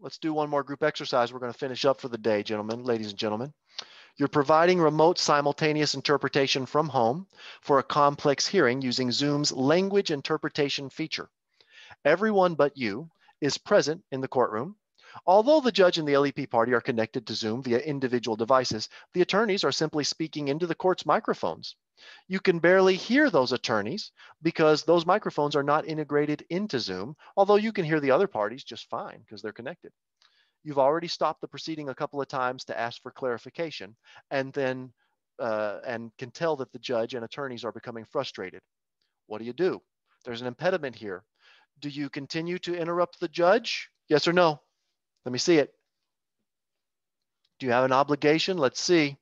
Let's do one more group exercise. We're going to finish up for the day, gentlemen, ladies and gentlemen. You're providing remote simultaneous interpretation from home for a complex hearing using Zoom's language interpretation feature. Everyone but you is present in the courtroom. Although the judge and the LEP party are connected to Zoom via individual devices, the attorneys are simply speaking into the court's microphones. You can barely hear those attorneys because those microphones are not integrated into Zoom, although you can hear the other parties just fine because they're connected. You've already stopped the proceeding a couple of times to ask for clarification and then can tell that the judge and attorneys are becoming frustrated. What do you do? There's an impediment here. Do you continue to interrupt the judge? Yes or no? Let me see it. Do you have an obligation? Let's see.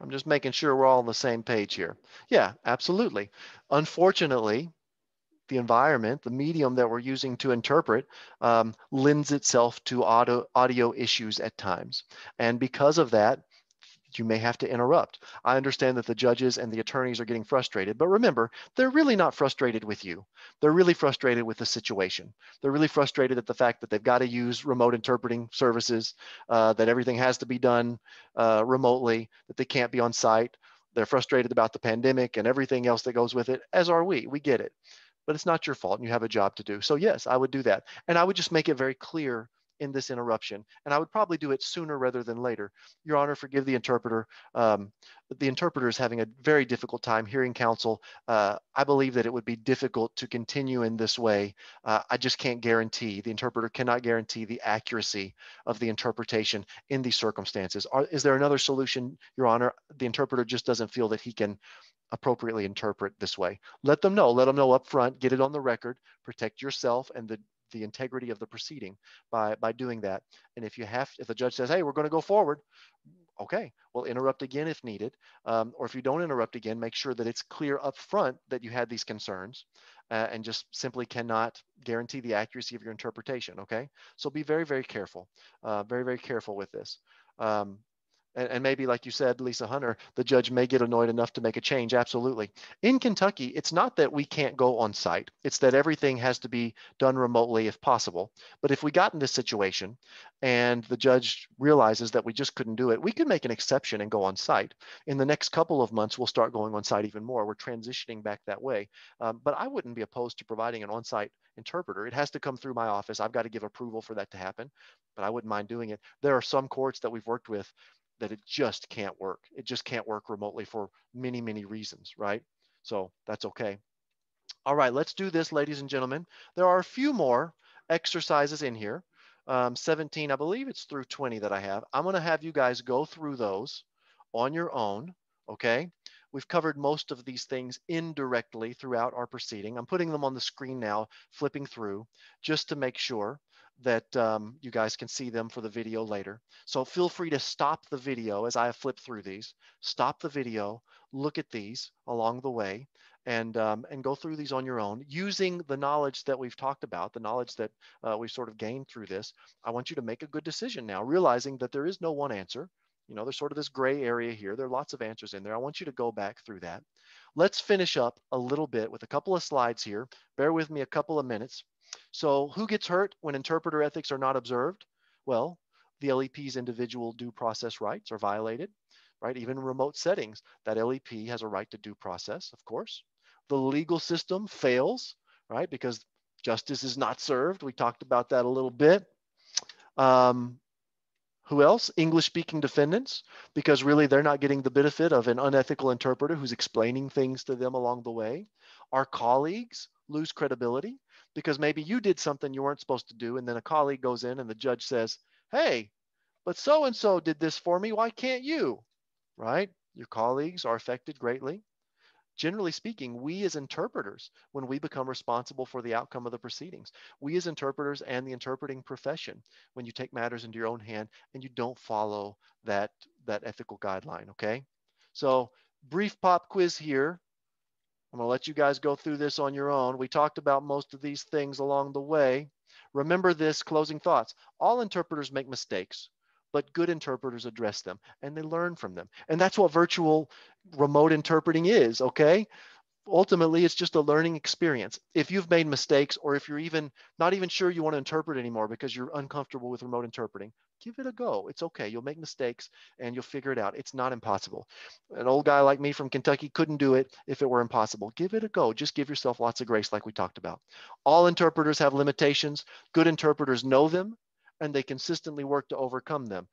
I'm just making sure we're all on the same page here. Yeah, absolutely. Unfortunately, the environment, the medium that we're using to interpret lends itself to audio issues at times. And because of that, you may have to interrupt. I understand that the judges and the attorneys are getting frustrated, but remember, they're really not frustrated with you. They're really frustrated with the situation. They're really frustrated at the fact that they've got to use remote interpreting services, that everything has to be done remotely, that they can't be on site. They're frustrated about the pandemic and everything else that goes with it, as are we. We get it, but it's not your fault and you have a job to do. So yes, I would do that. And I would just make it very clear in this interruption. And I would probably do it sooner rather than later. Your Honor, forgive the interpreter. The interpreter is having a very difficult time hearing counsel. I believe that it would be difficult to continue in this way. I just can't guarantee, the interpreter cannot guarantee the accuracy of the interpretation in these circumstances. Is there another solution, Your Honor? The interpreter just doesn't feel that he can appropriately interpret this way. Let them know up front, get it on the record, protect yourself and the integrity of the proceeding by doing that. And if you have, if the judge says, hey, we're going to go forward, okay, we'll interrupt again if needed. Or if you don't interrupt again, make sure that it's clear up front that you had these concerns and just simply cannot guarantee the accuracy of your interpretation, okay? So be very, very careful, very, very careful with this. And maybe, like you said, Lisa Hunter, the judge may get annoyed enough to make a change. Absolutely. In Kentucky, it's not that we can't go on site. It's that everything has to be done remotely if possible. But if we got in this situation and the judge realizes that we just couldn't do it, we could make an exception and go on site. In the next couple of months, we'll start going on site even more. We're transitioning back that way. But I wouldn't be opposed to providing an on-site interpreter. It has to come through my office. I've got to give approval for that to happen, but I wouldn't mind doing it. There are some courts that we've worked with that it just can't work. It just can't work remotely for many, many reasons, right? So that's okay. All right, let's do this, ladies and gentlemen. There are a few more exercises in here. 17, I believe it's through 20 that I have. I'm gonna have you guys go through those on your own, okay? We've covered most of these things indirectly throughout our proceeding. I'm putting them on the screen now, flipping through, just to make sure that you guys can see them for the video later. So feel free to stop the video as I flip through these, stop the video, look at these along the way, and go through these on your own using the knowledge that we've talked about, the knowledge that we've sort of gained through this. I want you to make a good decision now, realizing that there is no one answer. You know, there's sort of this gray area here. There are lots of answers in there. I want you to go back through that. Let's finish up a little bit with a couple of slides here. Bear with me a couple of minutes. So who gets hurt when interpreter ethics are not observed? Well, the LEP's individual due process rights are violated, right? Even in remote settings, that LEP has a right to due process, of course. The legal system fails, right? Because justice is not served. We talked about that a little bit. Who else? English-speaking defendants, because really they're not getting the benefit of an unethical interpreter who's explaining things to them along the way. Our colleagues lose credibility, because maybe you did something you weren't supposed to do, and then a colleague goes in and the judge says, hey, but so-and-so did this for me, why can't you, right? Your colleagues are affected greatly. Generally speaking, we as interpreters, when we become responsible for the outcome of the proceedings, we as interpreters and the interpreting profession, when you take matters into your own hand and you don't follow that ethical guideline, okay? So brief pop quiz here. I'm gonna let you guys go through this on your own. We talked about most of these things along the way. Remember this, closing thoughts. All interpreters make mistakes, but good interpreters address them and they learn from them. And that's what virtual remote interpreting is, okay? Ultimately, it's just a learning experience. If you've made mistakes, or if you're even not even sure you want to interpret anymore because you're uncomfortable with remote interpreting, give it a go. It's okay. You'll make mistakes and you'll figure it out. It's not impossible. An old guy like me from Kentucky couldn't do it if it were impossible. Give it a go. Just give yourself lots of grace, like we talked about. All interpreters have limitations. Good interpreters know them and they consistently work to overcome them.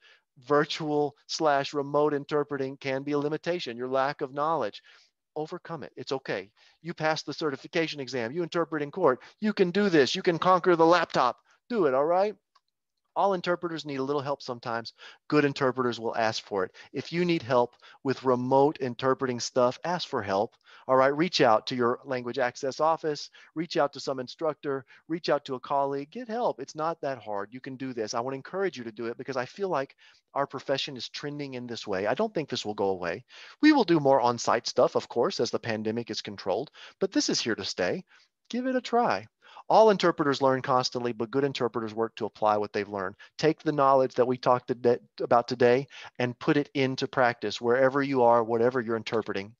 Virtual/remote interpreting can be a limitation, your lack of knowledge. Overcome it. It's okay. You passed the certification exam. You interpret in court. You can do this. You can conquer the laptop. Do it, all right? All interpreters need a little help sometimes. Good interpreters will ask for it. If you need help with remote interpreting stuff, ask for help. All right, reach out to your language access office, reach out to some instructor, reach out to a colleague, get help. It's not that hard. You can do this. I want to encourage you to do it because I feel like our profession is trending in this way. I don't think this will go away. We will do more on-site stuff, of course, as the pandemic is controlled, but this is here to stay. Give it a try. All interpreters learn constantly, but good interpreters work to apply what they've learned. Take the knowledge that we talked about today and put it into practice wherever you are, whatever you're interpreting.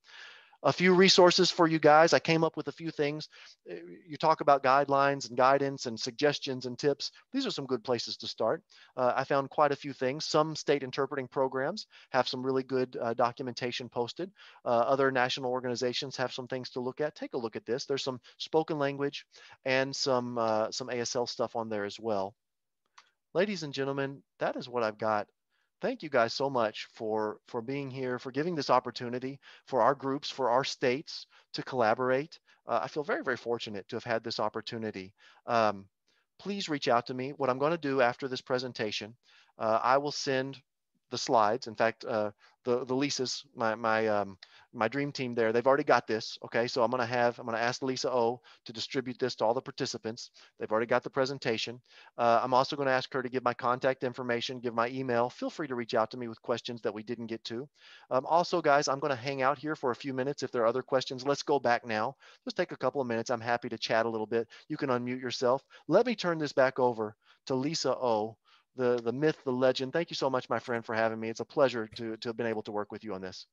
A few resources for you guys. I came up with a few things. You talk about guidelines and guidance and suggestions and tips. These are some good places to start. I found quite a few things. Some state interpreting programs have some really good documentation posted. Other national organizations have some things to look at. Take a look at this. There's some spoken language and some ASL stuff on there as well. ladies and gentlemen, that is what I've got. Thank you guys so much for being here, for giving this opportunity for our groups, for our states to collaborate. I feel very, very fortunate to have had this opportunity. Please reach out to me. What I'm going to do after this presentation, I will send the slides. In fact, the Lisa's, my dream team there, they've already got this. Okay, so I'm going to ask Lisa O to distribute this to all the participants. They've already got the presentation. I'm also going to ask her to give my contact information, give my email. Feel free to reach out to me with questions that we didn't get to. Also, guys, I'm going to hang out here for a few minutes. If there are other questions, let's go back now. Let's take a couple of minutes. I'm happy to chat a little bit. You can unmute yourself. Let me turn this back over to Lisa O, the myth, the legend. Thank you so much, my friend, for having me. It's a pleasure to have been able to work with you on this.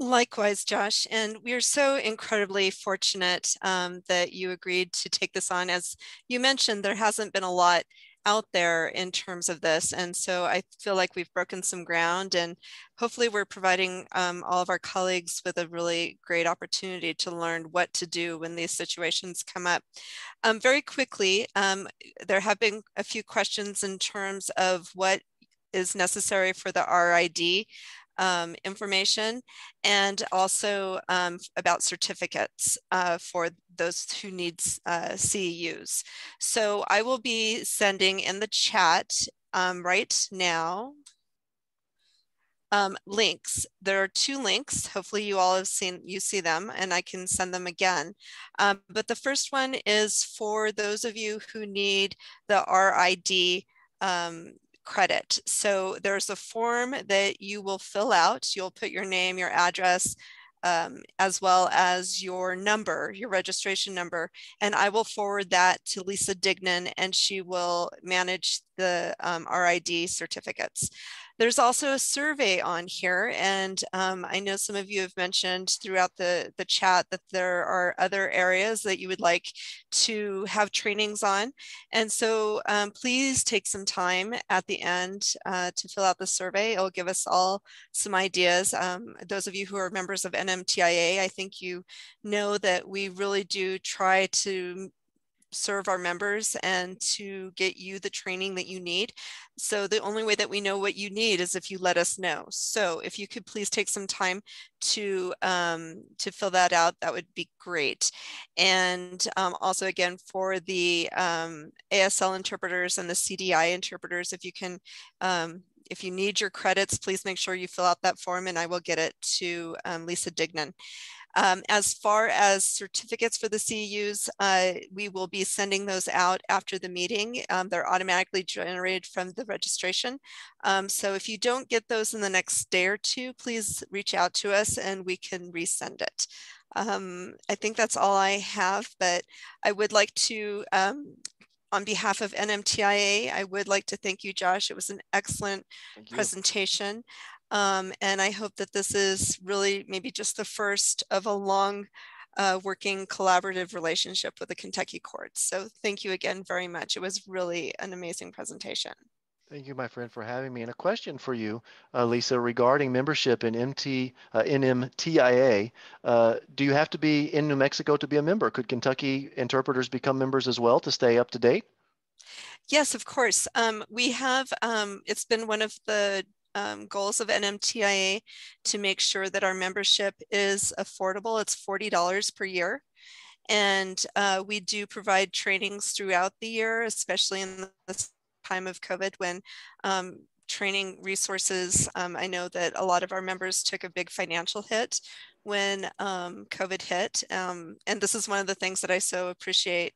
Likewise, Josh, and we are so incredibly fortunate that you agreed to take this on. As you mentioned, there hasn't been a lot out there in terms of this, and so I feel like we've broken some ground, and hopefully we're providing all of our colleagues with a really great opportunity to learn what to do when these situations come up. Very quickly, there have been a few questions in terms of what is necessary for the RID information, and also about certificates for those who need CEUs. So I will be sending in the chat right now links. There are two links. Hopefully you all have seen, you see them, and I can send them again. But the first one is for those of you who need the RID credit. So there's a form that you will fill out. You'll put your name, your address, as well as your number, your registration number. And I will forward that to Lisa Dignan, and she will manage the RID certificates. There's also a survey on here, and I know some of you have mentioned throughout the chat that there are other areas that you would like to have trainings on. And so please take some time at the end to fill out the survey. It'll give us all some ideas. Those of you who are members of NMTIA, I think you know that we really do try to serve our members and to get you the training that you need. So the only way that we know what you need is if you let us know. So if you could please take some time to fill that out, that would be great. And also again, for the ASL interpreters and the CDI interpreters, if you can, if you need your credits, please make sure you fill out that form, and I will get it to Lisa Dignan. As far as certificates for the CEUs, we will be sending those out after the meeting. They're automatically generated from the registration. So if you don't get those in the next day or two, please reach out to us and we can resend it. I think that's all I have, but I would like to, on behalf of NMTIA, I would like to thank you, Josh. It was an excellent presentation. And I hope that this is really maybe just the first of a long working collaborative relationship with the Kentucky courts. So thank you again very much. It was really an amazing presentation. Thank you, my friend, for having me. And a question for you, Lisa, regarding membership in NMTIA. Do you have to be in New Mexico to be a member? Could Kentucky interpreters become members as well to stay up to date? Yes, of course. We have, it's been one of the goals of NMTIA to make sure that our membership is affordable. It's $40 per year. And we do provide trainings throughout the year, especially in this time of COVID when training resources, I know that a lot of our members took a big financial hit when COVID hit. And this is one of the things that I so appreciate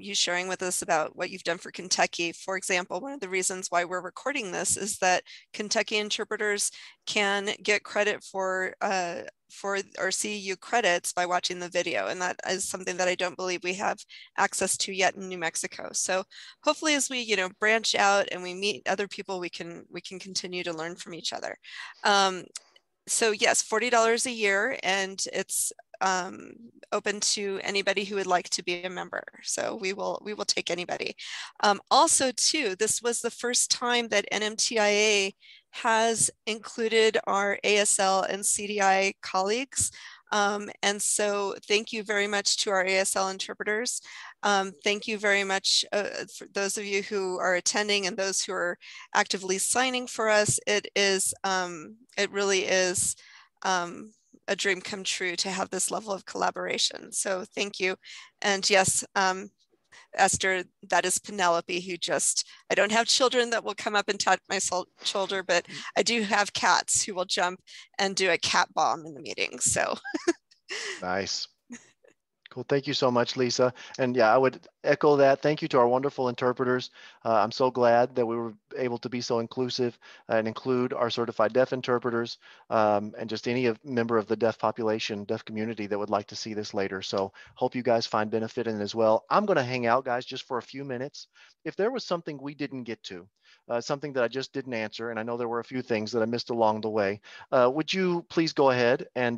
you sharing with us about what you've done for Kentucky. For example, one of the reasons why we're recording this is that Kentucky interpreters can get credit for our CEU credits by watching the video. And that is something that I don't believe we have access to yet in New Mexico. So hopefully as we, you know, branch out and we meet other people, we can continue to learn from each other. So yes, $40 a year, and it's open to anybody who would like to be a member. So we will take anybody. Also too, this was the first time that NMTIA has included our ASL and CDI colleagues And so thank you very much to our ASL interpreters. Thank you very much for those of you who are attending and those who are actively signing for us. It really is a dream come true to have this level of collaboration. So thank you. And yes, Esther, that is Penelope, who just, I don't have children that will come up and tap my shoulder, but I do have cats who will jump and do a cat bomb in the meeting, so. Nice. Cool, thank you so much, Lisa. And yeah, I would echo that. Thank you to our wonderful interpreters. I'm so glad that we were able to be so inclusive and include our certified deaf interpreters and just any member of the deaf population, deaf community that would like to see this later. So hope you guys find benefit in it as well. I'm gonna hang out, guys, just for a few minutes. If there was something we didn't get to, something that I just didn't answer, and I know there were a few things that I missed along the way, would you please go ahead and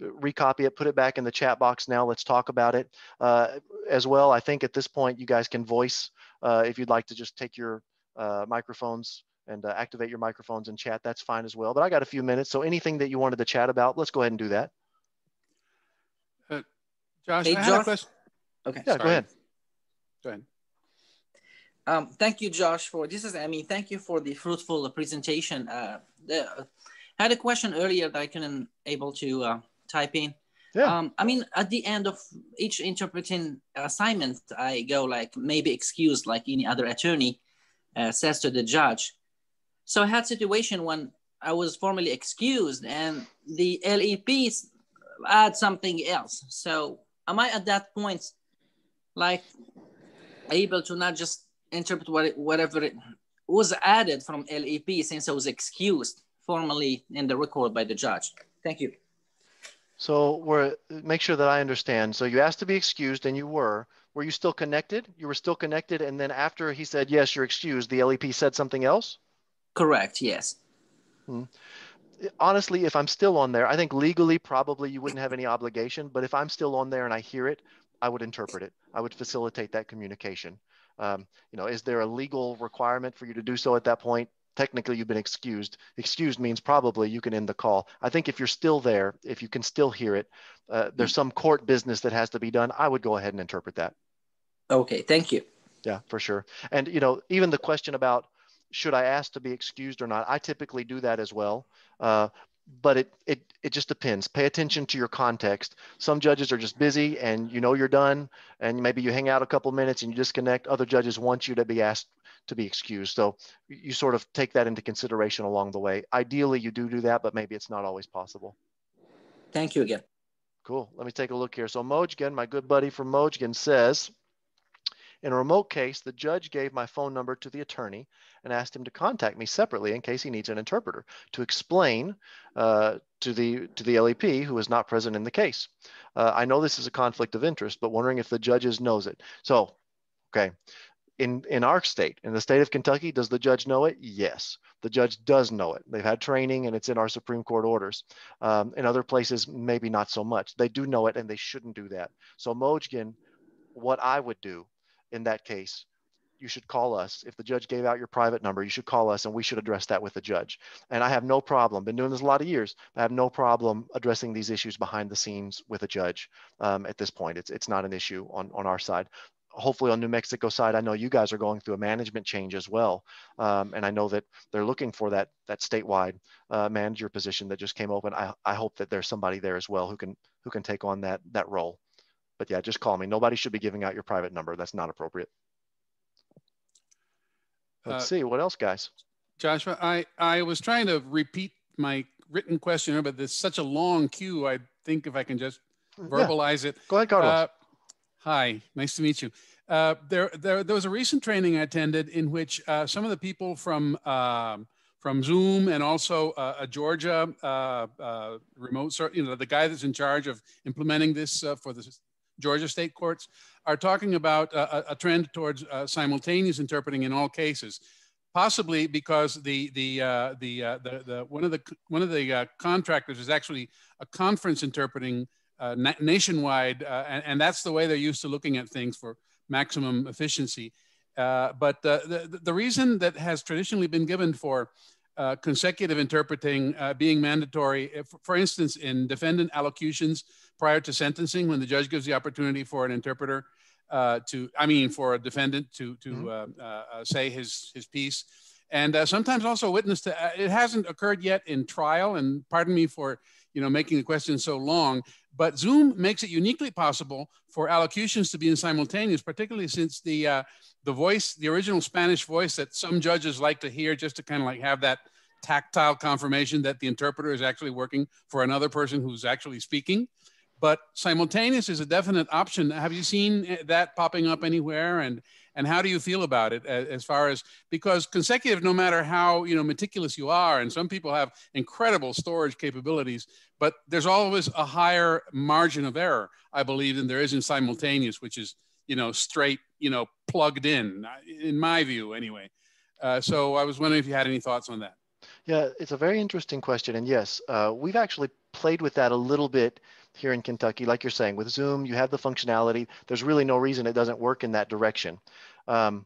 recopy it, put it back in the chat box now. Let's talk about it as well. I think at this point, you guys can voice if you'd like to just take your microphones and activate your microphones and chat. That's fine as well. But I got a few minutes. So anything that you wanted to chat about, let's go ahead and do that. Josh, hey, I had a question. Okay. Yeah, sorry. Go ahead. Go ahead. Thank you, Josh, for this. Thank you for the fruitful presentation. I had a question earlier that I couldn't able to type in. Yeah. At the end of each interpreting assignment, I go like maybe excused, like any other attorney says to the judge. So I had situation when I was formally excused and the LEP add something else. So am I at that point, like able to not just interpret whatever it was added from LEP since I was excused formally in the record by the judge? Thank you. So make sure that I understand. So you asked to be excused and you were you still connected? You were still connected. And then after he said, yes, you're excused, the LEP said something else? Correct. Yes. Honestly, if I'm still on there, I think legally, probably you wouldn't have any obligation, but if I'm still on there and I hear it, I would interpret it. I would facilitate that communication. Is there a legal requirement for you to do so at that point? Technically, you've been excused. Excused means probably you can end the call. I think if you're still there, if you can still hear it, there's some court business that has to be done. I would go ahead and interpret that. Okay, thank you. Yeah, for sure. And even the question about should I ask to be excused or not, I typically do that as well. But it just depends. Pay attention to your context. Some judges are just busy and you're done and maybe you hang out a couple minutes and you disconnect. Other judges want you to be asked to be excused. So you sort of take that into consideration along the way. Ideally, you do that, but maybe it's not always possible. Thank you again. Cool. Let me take a look here. So Mojgan, my good buddy from Mojgan says, in a remote case, the judge gave my phone number to the attorney and asked him to contact me separately in case he needs an interpreter to explain to the LEP who is not present in the case. I know this is a conflict of interest, but wondering if the judges knows it. So, okay. In our state, in the state of Kentucky, does the judge know it? Yes, the judge does know it. They've had training and it's in our Supreme Court orders. In other places, maybe not so much. They do know it and they shouldn't do that. So Mojgan, what I would do in that case, you should call us. If the judge gave out your private number, you should call us and we should address that with the judge. And I have no problem, been doing this a lot of years, I have no problem addressing these issues behind the scenes with a judge at this point. It's not an issue on our side. Hopefully on New Mexico side, I know you guys are going through a management change as well. And I know that they're looking for that statewide manager position that just came open. I hope that there's somebody there as well who can take on that role. But yeah, just call me. Nobody should be giving out your private number. That's not appropriate. Let's see, what else, guys? Joshua, I was trying to repeat my written question, but there's such a long queue. I think if I can just verbalize it. Go ahead, Carlos. Hi, nice to meet you. There was a recent training I attended in which some of the people from Zoom and also a Georgia remote, the guy that's in charge of implementing this for the Georgia state courts, are talking about a trend towards simultaneous interpreting in all cases, possibly because one of the contractors is actually a conference interpreting. Nationwide, and that's the way they're used to looking at things for maximum efficiency. But the reason that has traditionally been given for consecutive interpreting being mandatory, if, for instance, in defendant allocutions prior to sentencing, when the judge gives the opportunity for an interpreter for a defendant to mm-hmm. Say his piece. And sometimes also witness to, it hasn't occurred yet in trial, and pardon me for, you know, making the question so long, but Zoom makes it uniquely possible for allocutions to be in simultaneous, particularly since the voice, the original Spanish voice that some judges like to hear just to kind of like have that tactile confirmation that the interpreter is actually working for another person who's actually speaking. But simultaneous is a definite option. Have you seen that popping up anywhere? And how do you feel about it as far as, because consecutive, no matter how, you know, meticulous you are, and some people have incredible storage capabilities, but there's always a higher margin of error, I believe, than there is in simultaneous, which is, you know, straight, you know, plugged in my view anyway. So I was wondering if you had any thoughts on that. Yeah, it's a very interesting question. And yes, we've actually played with that a little bit here in Kentucky. Like you're saying, with Zoom, you have the functionality. There's really no reason it doesn't work in that direction. I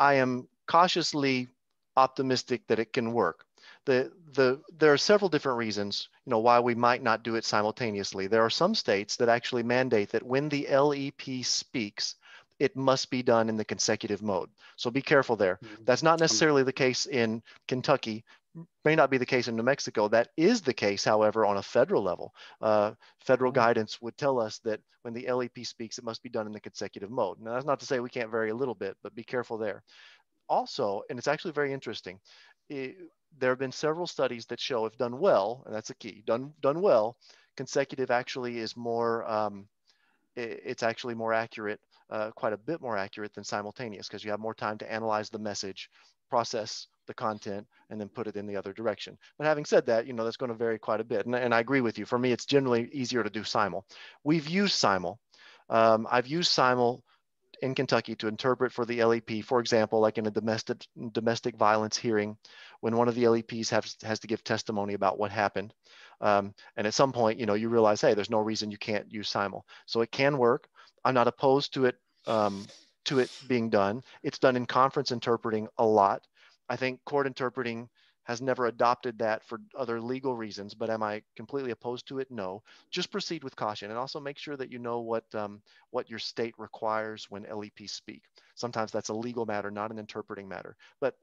am cautiously optimistic that it can work. There are several different reasons, you know, why we might not do it simultaneously. There are some states that actually mandate that when the LEP speaks, it must be done in the consecutive mode. So be careful there. Mm-hmm. That's not necessarily the case in Kentucky. May not be the case in New Mexico. That is the case, however, on a federal level. Federal guidance would tell us that when the LEP speaks, it must be done in the consecutive mode. Now, that's not to say we can't vary a little bit, but be careful there. Also, and it's actually very interesting, there have been several studies that show if done well, and that's the key, done well, consecutive actually is more, it's actually more accurate, quite a bit more accurate than simultaneous, because you have more time to analyze the message, process the content, and then put it in the other direction. But having said that, you know, that's going to vary quite a bit. And I agree with you. For me, it's generally easier to do simul. We've used simul. I've used simul in Kentucky to interpret for the LEP, for example, like in a domestic violence hearing, when one of the LEPs has to give testimony about what happened. And at some point, you know, you realize, hey, there's no reason you can't use simul. So it can work. I'm not opposed to it being done. It's done in conference interpreting a lot. I think court interpreting has never adopted that for other legal reasons, but am I completely opposed to it? No. Just proceed with caution, and also make sure that you know what your state requires when LEPs speak. Sometimes that's a legal matter, not an interpreting matter. But,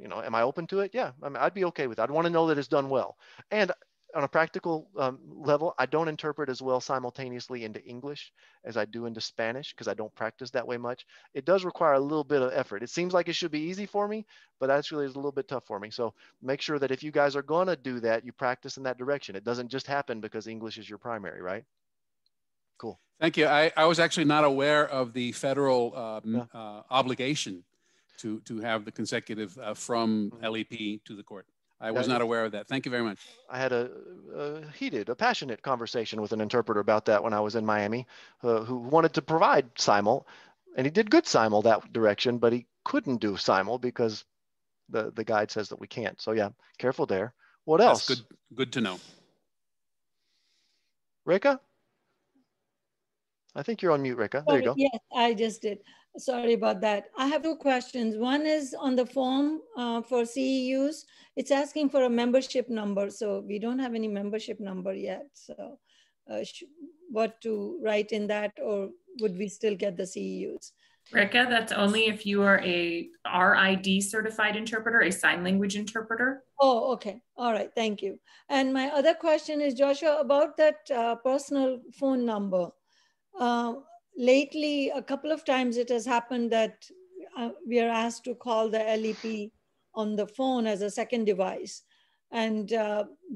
you know, am I open to it? Yeah, I mean, I'd be okay with it. I'd want to know that it's done well. And on a practical level, I don't interpret as well simultaneously into English as I do into Spanish, because I don't practice that way much. It does require a little bit of effort. It seems like it should be easy for me, but actually it's a little bit tough for me. So make sure that if you guys are going to do that, you practice in that direction. It doesn't just happen because English is your primary, right? Cool. Thank you. I was actually not aware of the federal obligation to have the consecutive from LEP to the court. I was not aware of that. Thank you very much. I had a passionate conversation with an interpreter about that when I was in Miami, who wanted to provide simul, and he did good simul that direction, but he couldn't do simul because the guide says that we can't. So yeah, careful there. What else? That's good to know. Reka? I think you're on mute, Reka. There you go. Yes, I just did. Sorry about that. I have two questions. One is on the form for CEUs. It's asking for a membership number. So we don't have any membership number yet. So what to write in that, or would we still get the CEUs? Reka, that's only if you are a RID certified interpreter, a sign language interpreter. Oh, okay. All right. Thank you. And my other question is, Joshua, about that personal phone number. Lately, a couple of times it has happened that we are asked to call the LEP on the phone as a second device, and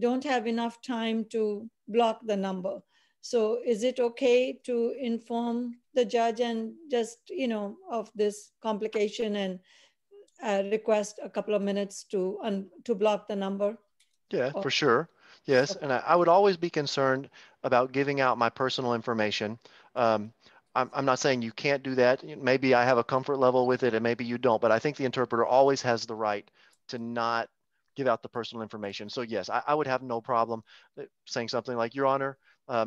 don't have enough time to block the number. So is it okay to inform the judge and just, you know, of this complication, and request a couple of minutes to block the number? Yeah, for sure. Yes, and I would always be concerned about giving out my personal information. I'm not saying you can't do that. Maybe I have a comfort level with it and maybe you don't, but I think the interpreter always has the right to not give out the personal information. So yes, I would have no problem saying something like, Your Honor, the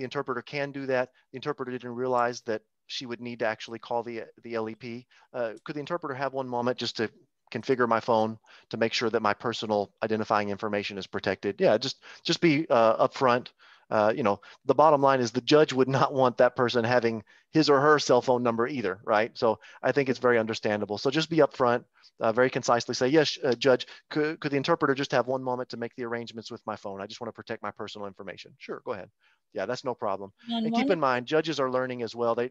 interpreter can do that. The interpreter didn't realize that she would need to actually call the LEP. Could the interpreter have one moment just to configure my phone to make sure that my personal identifying information is protected. Yeah, just be upfront. You know, the bottom line is the judge would not want that person having his or her cell phone number either, right? So I think it's very understandable. So just be upfront, very concisely say, yes, judge, could the interpreter just have one moment to make the arrangements with my phone? I just want to protect my personal information. Sure, go ahead. Yeah, that's no problem. And keep in mind, judges are learning as well. They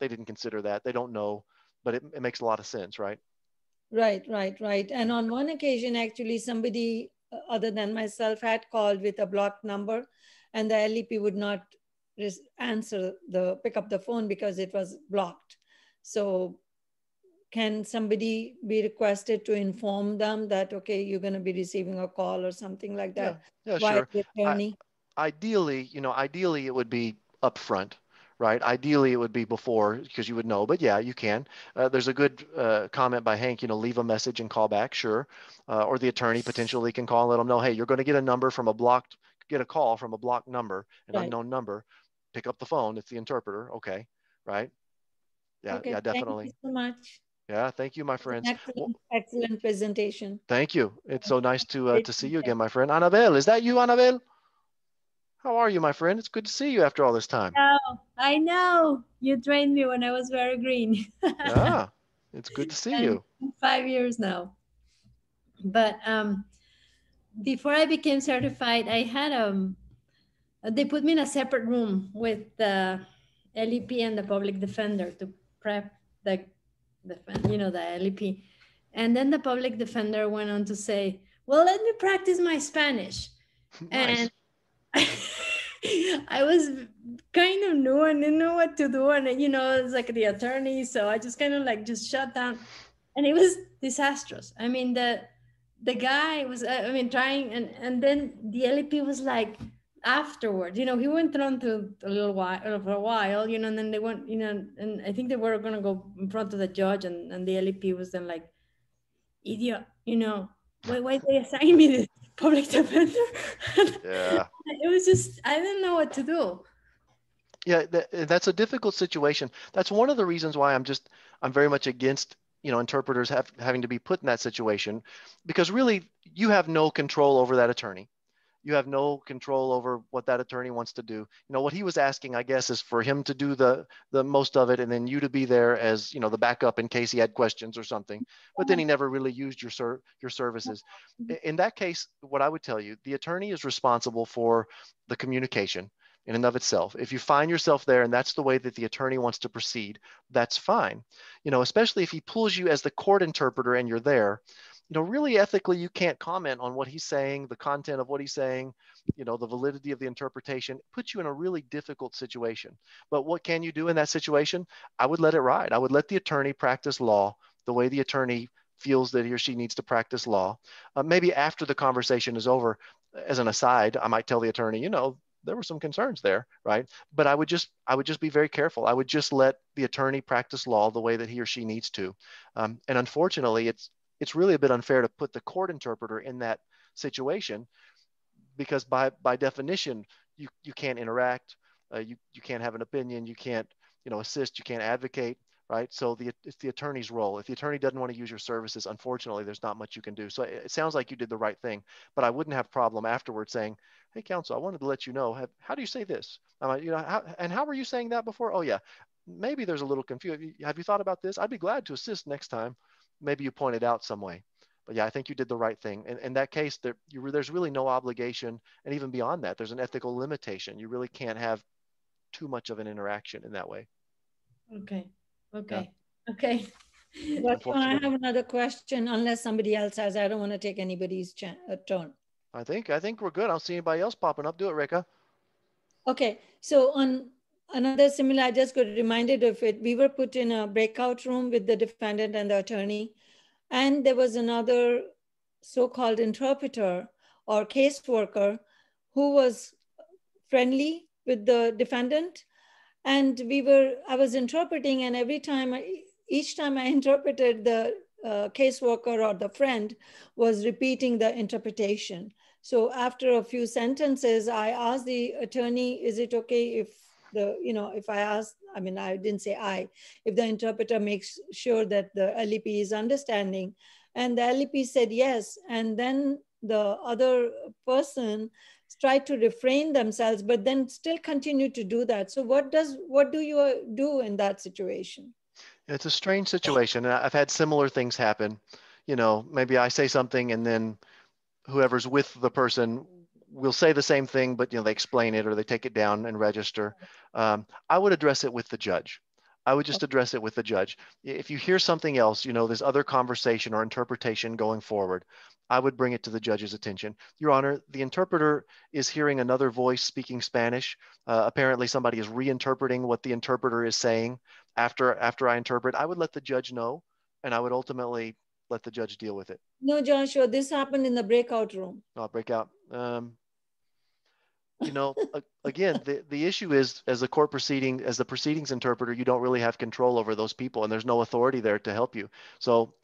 didn't consider that. They don't know, but it makes a lot of sense, right? Right, right, right. And on one occasion, actually, somebody other than myself had called with a blocked number, and the LEP would not answer pick up the phone because it was blocked. So can somebody be requested to inform them that, okay, you're going to be receiving a call or something like that? Yeah, yeah, sure. Ideally, you know, ideally it would be upfront, right? Ideally it would be before, because you would know, but yeah, you can. There's a good comment by Hank, you know, leave a message and call back, sure. Or the attorney potentially can call and let them know, hey, you're going to get a call from a blocked number, an unknown number, pick up the phone, it's the interpreter, okay, right? Yeah, okay, yeah, definitely. Thank you so much. Yeah, thank you, my friends. Excellent, excellent presentation. Thank you. It's so nice to see you again, my friend. Annabelle, is that you, Annabelle? How are you, my friend? It's good to see you after all this time. Oh, I know. You trained me when I was very green. Yeah, it's good to see you. 5 years now. But before I became certified, I had they put me in a separate room with the LEP and the public defender to prep the LEP. And then the public defender went on to say, well, let me practice my Spanish. Nice. And I was kind of new and didn't know what to do. And, you know, it's like the attorney. So I just kind of like just shut down. And it was disastrous. I mean, the guy was, trying. And then the LEP was like, afterward, you know, he went on to for a while, you know, and then they went, you know, and I think they were going to go in front of the judge. And the LEP was then like, idiot, you know, why they assign me this public defender? Yeah. It was just, I didn't know what to do. Yeah, that's a difficult situation. That's one of the reasons why I'm very much against, you know, interpreters having to be put in that situation, because really you have no control over that attorney. You have no control over what that attorney wants to do. You know, what he was asking, I guess, is for him to do the most of it and then you to be there as, you know, the backup in case he had questions or something. But then he never really used your services. In that case, what I would tell you, the attorney is responsible for the communication in and of itself. If you find yourself there and that's the way that the attorney wants to proceed, that's fine. You know, especially if he pulls you as the court interpreter and you're there, you know, really ethically, you can't comment on what he's saying, the content of what he's saying, you know, the validity of the interpretation. It puts you in a really difficult situation. But what can you do in that situation? I would let it ride. I would let the attorney practice law the way the attorney feels that he or she needs to practice law. Maybe after the conversation is over, as an aside, I might tell the attorney, you know, there were some concerns there, right? But I would just be very careful. I would just let the attorney practice law the way that he or she needs to. And unfortunately, it's really a bit unfair to put the court interpreter in that situation, because by definition, you can't interact, you can't have an opinion, you can't, you know, assist, you can't advocate, right? So it's the attorney's role. If the attorney doesn't want to use your services, unfortunately, there's not much you can do. So it sounds like you did the right thing, but I wouldn't have a problem afterwards saying, hey, counsel, I wanted to let you know, how do you say this? I'm like, you know, how were you saying that before? Oh yeah, maybe there's a little confusion. Have you thought about this? I'd be glad to assist next time. Maybe you pointed out some way, but yeah, I think you did the right thing. And in that case, there's really no obligation. And even beyond that, there's an ethical limitation. You really can't have too much of an interaction in that way. Okay. Okay. Yeah. Okay. But I have another question, unless somebody else has. I don't want to take anybody's turn. I think we're good. I don't see anybody else popping up. Do it, Rekha. Okay. So on another similar, I just got reminded of it. We were put in a breakout room with the defendant and the attorney. And there was another so-called interpreter or caseworker who was friendly with the defendant. And I was interpreting, and each time I interpreted, the caseworker or the friend was repeating the interpretation. So after a few sentences, I asked the attorney, is it okay if if the interpreter makes sure that the LEP is understanding, And the LEP said yes. And then the other person tried to refrain themselves, but then still continue to do that. So what do you do in that situation? It's a strange situation. And I've had similar things happen. You know, maybe I say something and then whoever's with the person will say the same thing, but you know, they explain it or they take it down and register. I would address it with the judge. I would just address it with the judge. If you hear something else, you know, there's other conversation or interpretation going forward, I would bring it to the judge's attention. Your Honor, the interpreter is hearing another voice speaking Spanish. Apparently somebody is reinterpreting what the interpreter is saying after I interpret. I would let the judge know, and I would ultimately let the judge deal with it. No, Joshua, this happened in the breakout room. Oh, breakout. You know, again, the issue is, as a court proceeding, as the proceedings interpreter, you don't really have control over those people, and there's no authority there to help you. So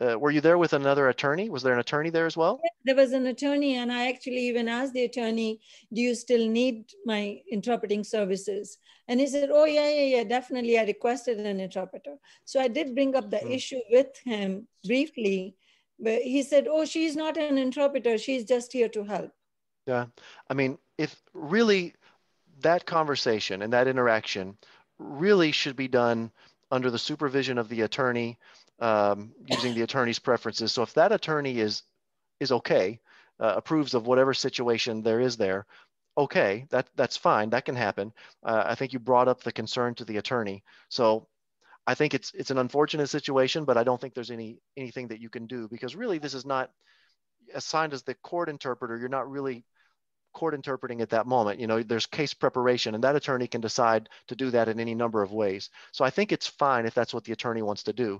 were you there with another attorney? Was there an attorney there as well? There was an attorney, and I actually even asked the attorney, do you still need my interpreting services? And he said, oh, yeah, definitely. I requested an interpreter. So I did bring up the issue with him briefly, but he said, oh, she's not an interpreter. She's just here to help. Yeah, I mean, if really that conversation and that interaction really should be done under the supervision of the attorney, using the attorney's preferences. So if that attorney is okay, approves of whatever situation there is there, okay, that's fine, that can happen. I think you brought up the concern to the attorney. So I think it's an unfortunate situation, but I don't think there's anything that you can do, because really this is not assigned as the court interpreter. You're not really court interpreting at that moment. You know, there's case preparation, and that attorney can decide to do that in any number of ways. So I think it's fine if that's what the attorney wants to do.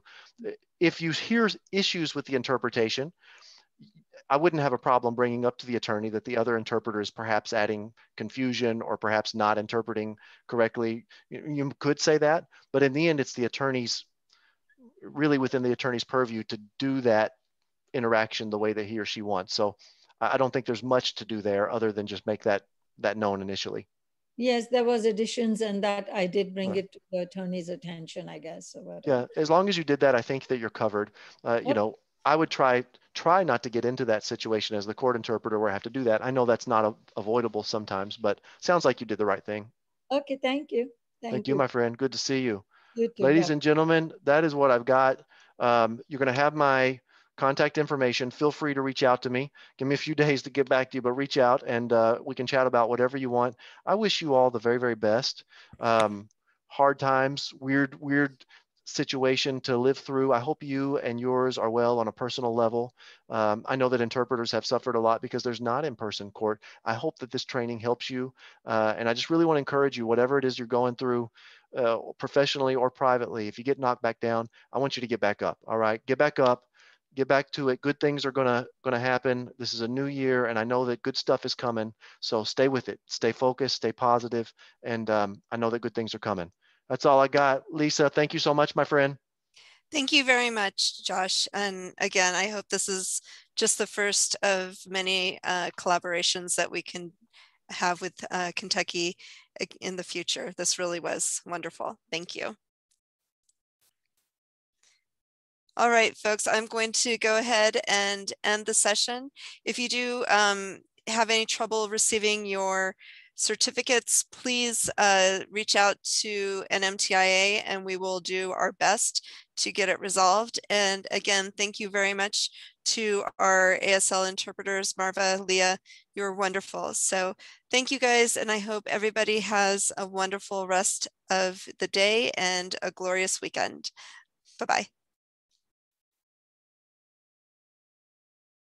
If you hear issues with the interpretation, I wouldn't have a problem bringing up to the attorney that the other interpreter is perhaps adding confusion or perhaps not interpreting correctly. You could say that, but in the end, it's the attorney's, really within the attorney's purview to do that interaction the way that he or she wants. So I don't think there's much to do there other than just make that known initially. Yes, there was additions, and that I did bring it to the attorney's attention, I guess. Yeah, as long as you did that, I think that you're covered. You know, I would try not to get into that situation as the court interpreter where I have to do that. I know that's not avoidable sometimes, but sounds like you did the right thing. Okay, thank you. Thank you, my friend. Good to see you. You too, ladies and gentlemen, that is what I've got. You're going to have my contact information. Feel free to reach out to me. Give me a few days to get back to you, but reach out and we can chat about whatever you want. I wish you all the very, very best. Hard times, weird situation to live through. I hope you and yours are well on a personal level. I know that interpreters have suffered a lot because there's not in-person court. I hope that this training helps you. And I just really want to encourage you, whatever it is you're going through, professionally or privately, if you get knocked back down, I want you to get back up. All right, get back up. Get back to it. Good things are gonna happen. This is a new year, and I know that good stuff is coming. So stay with it. Stay focused, stay positive, and I know that good things are coming. That's all I got. Lisa, thank you so much, my friend. Thank you very much, Josh. And again, I hope this is just the first of many collaborations that we can have with Kentucky in the future. This really was wonderful. Thank you. All right, folks, I'm going to go ahead and end the session. If you do have any trouble receiving your certificates, please reach out to NMTIA, and we will do our best to get it resolved. And again, thank you very much to our ASL interpreters, Marva, Leah, you're wonderful. So thank you guys, and I hope everybody has a wonderful rest of the day and a glorious weekend. Bye-bye.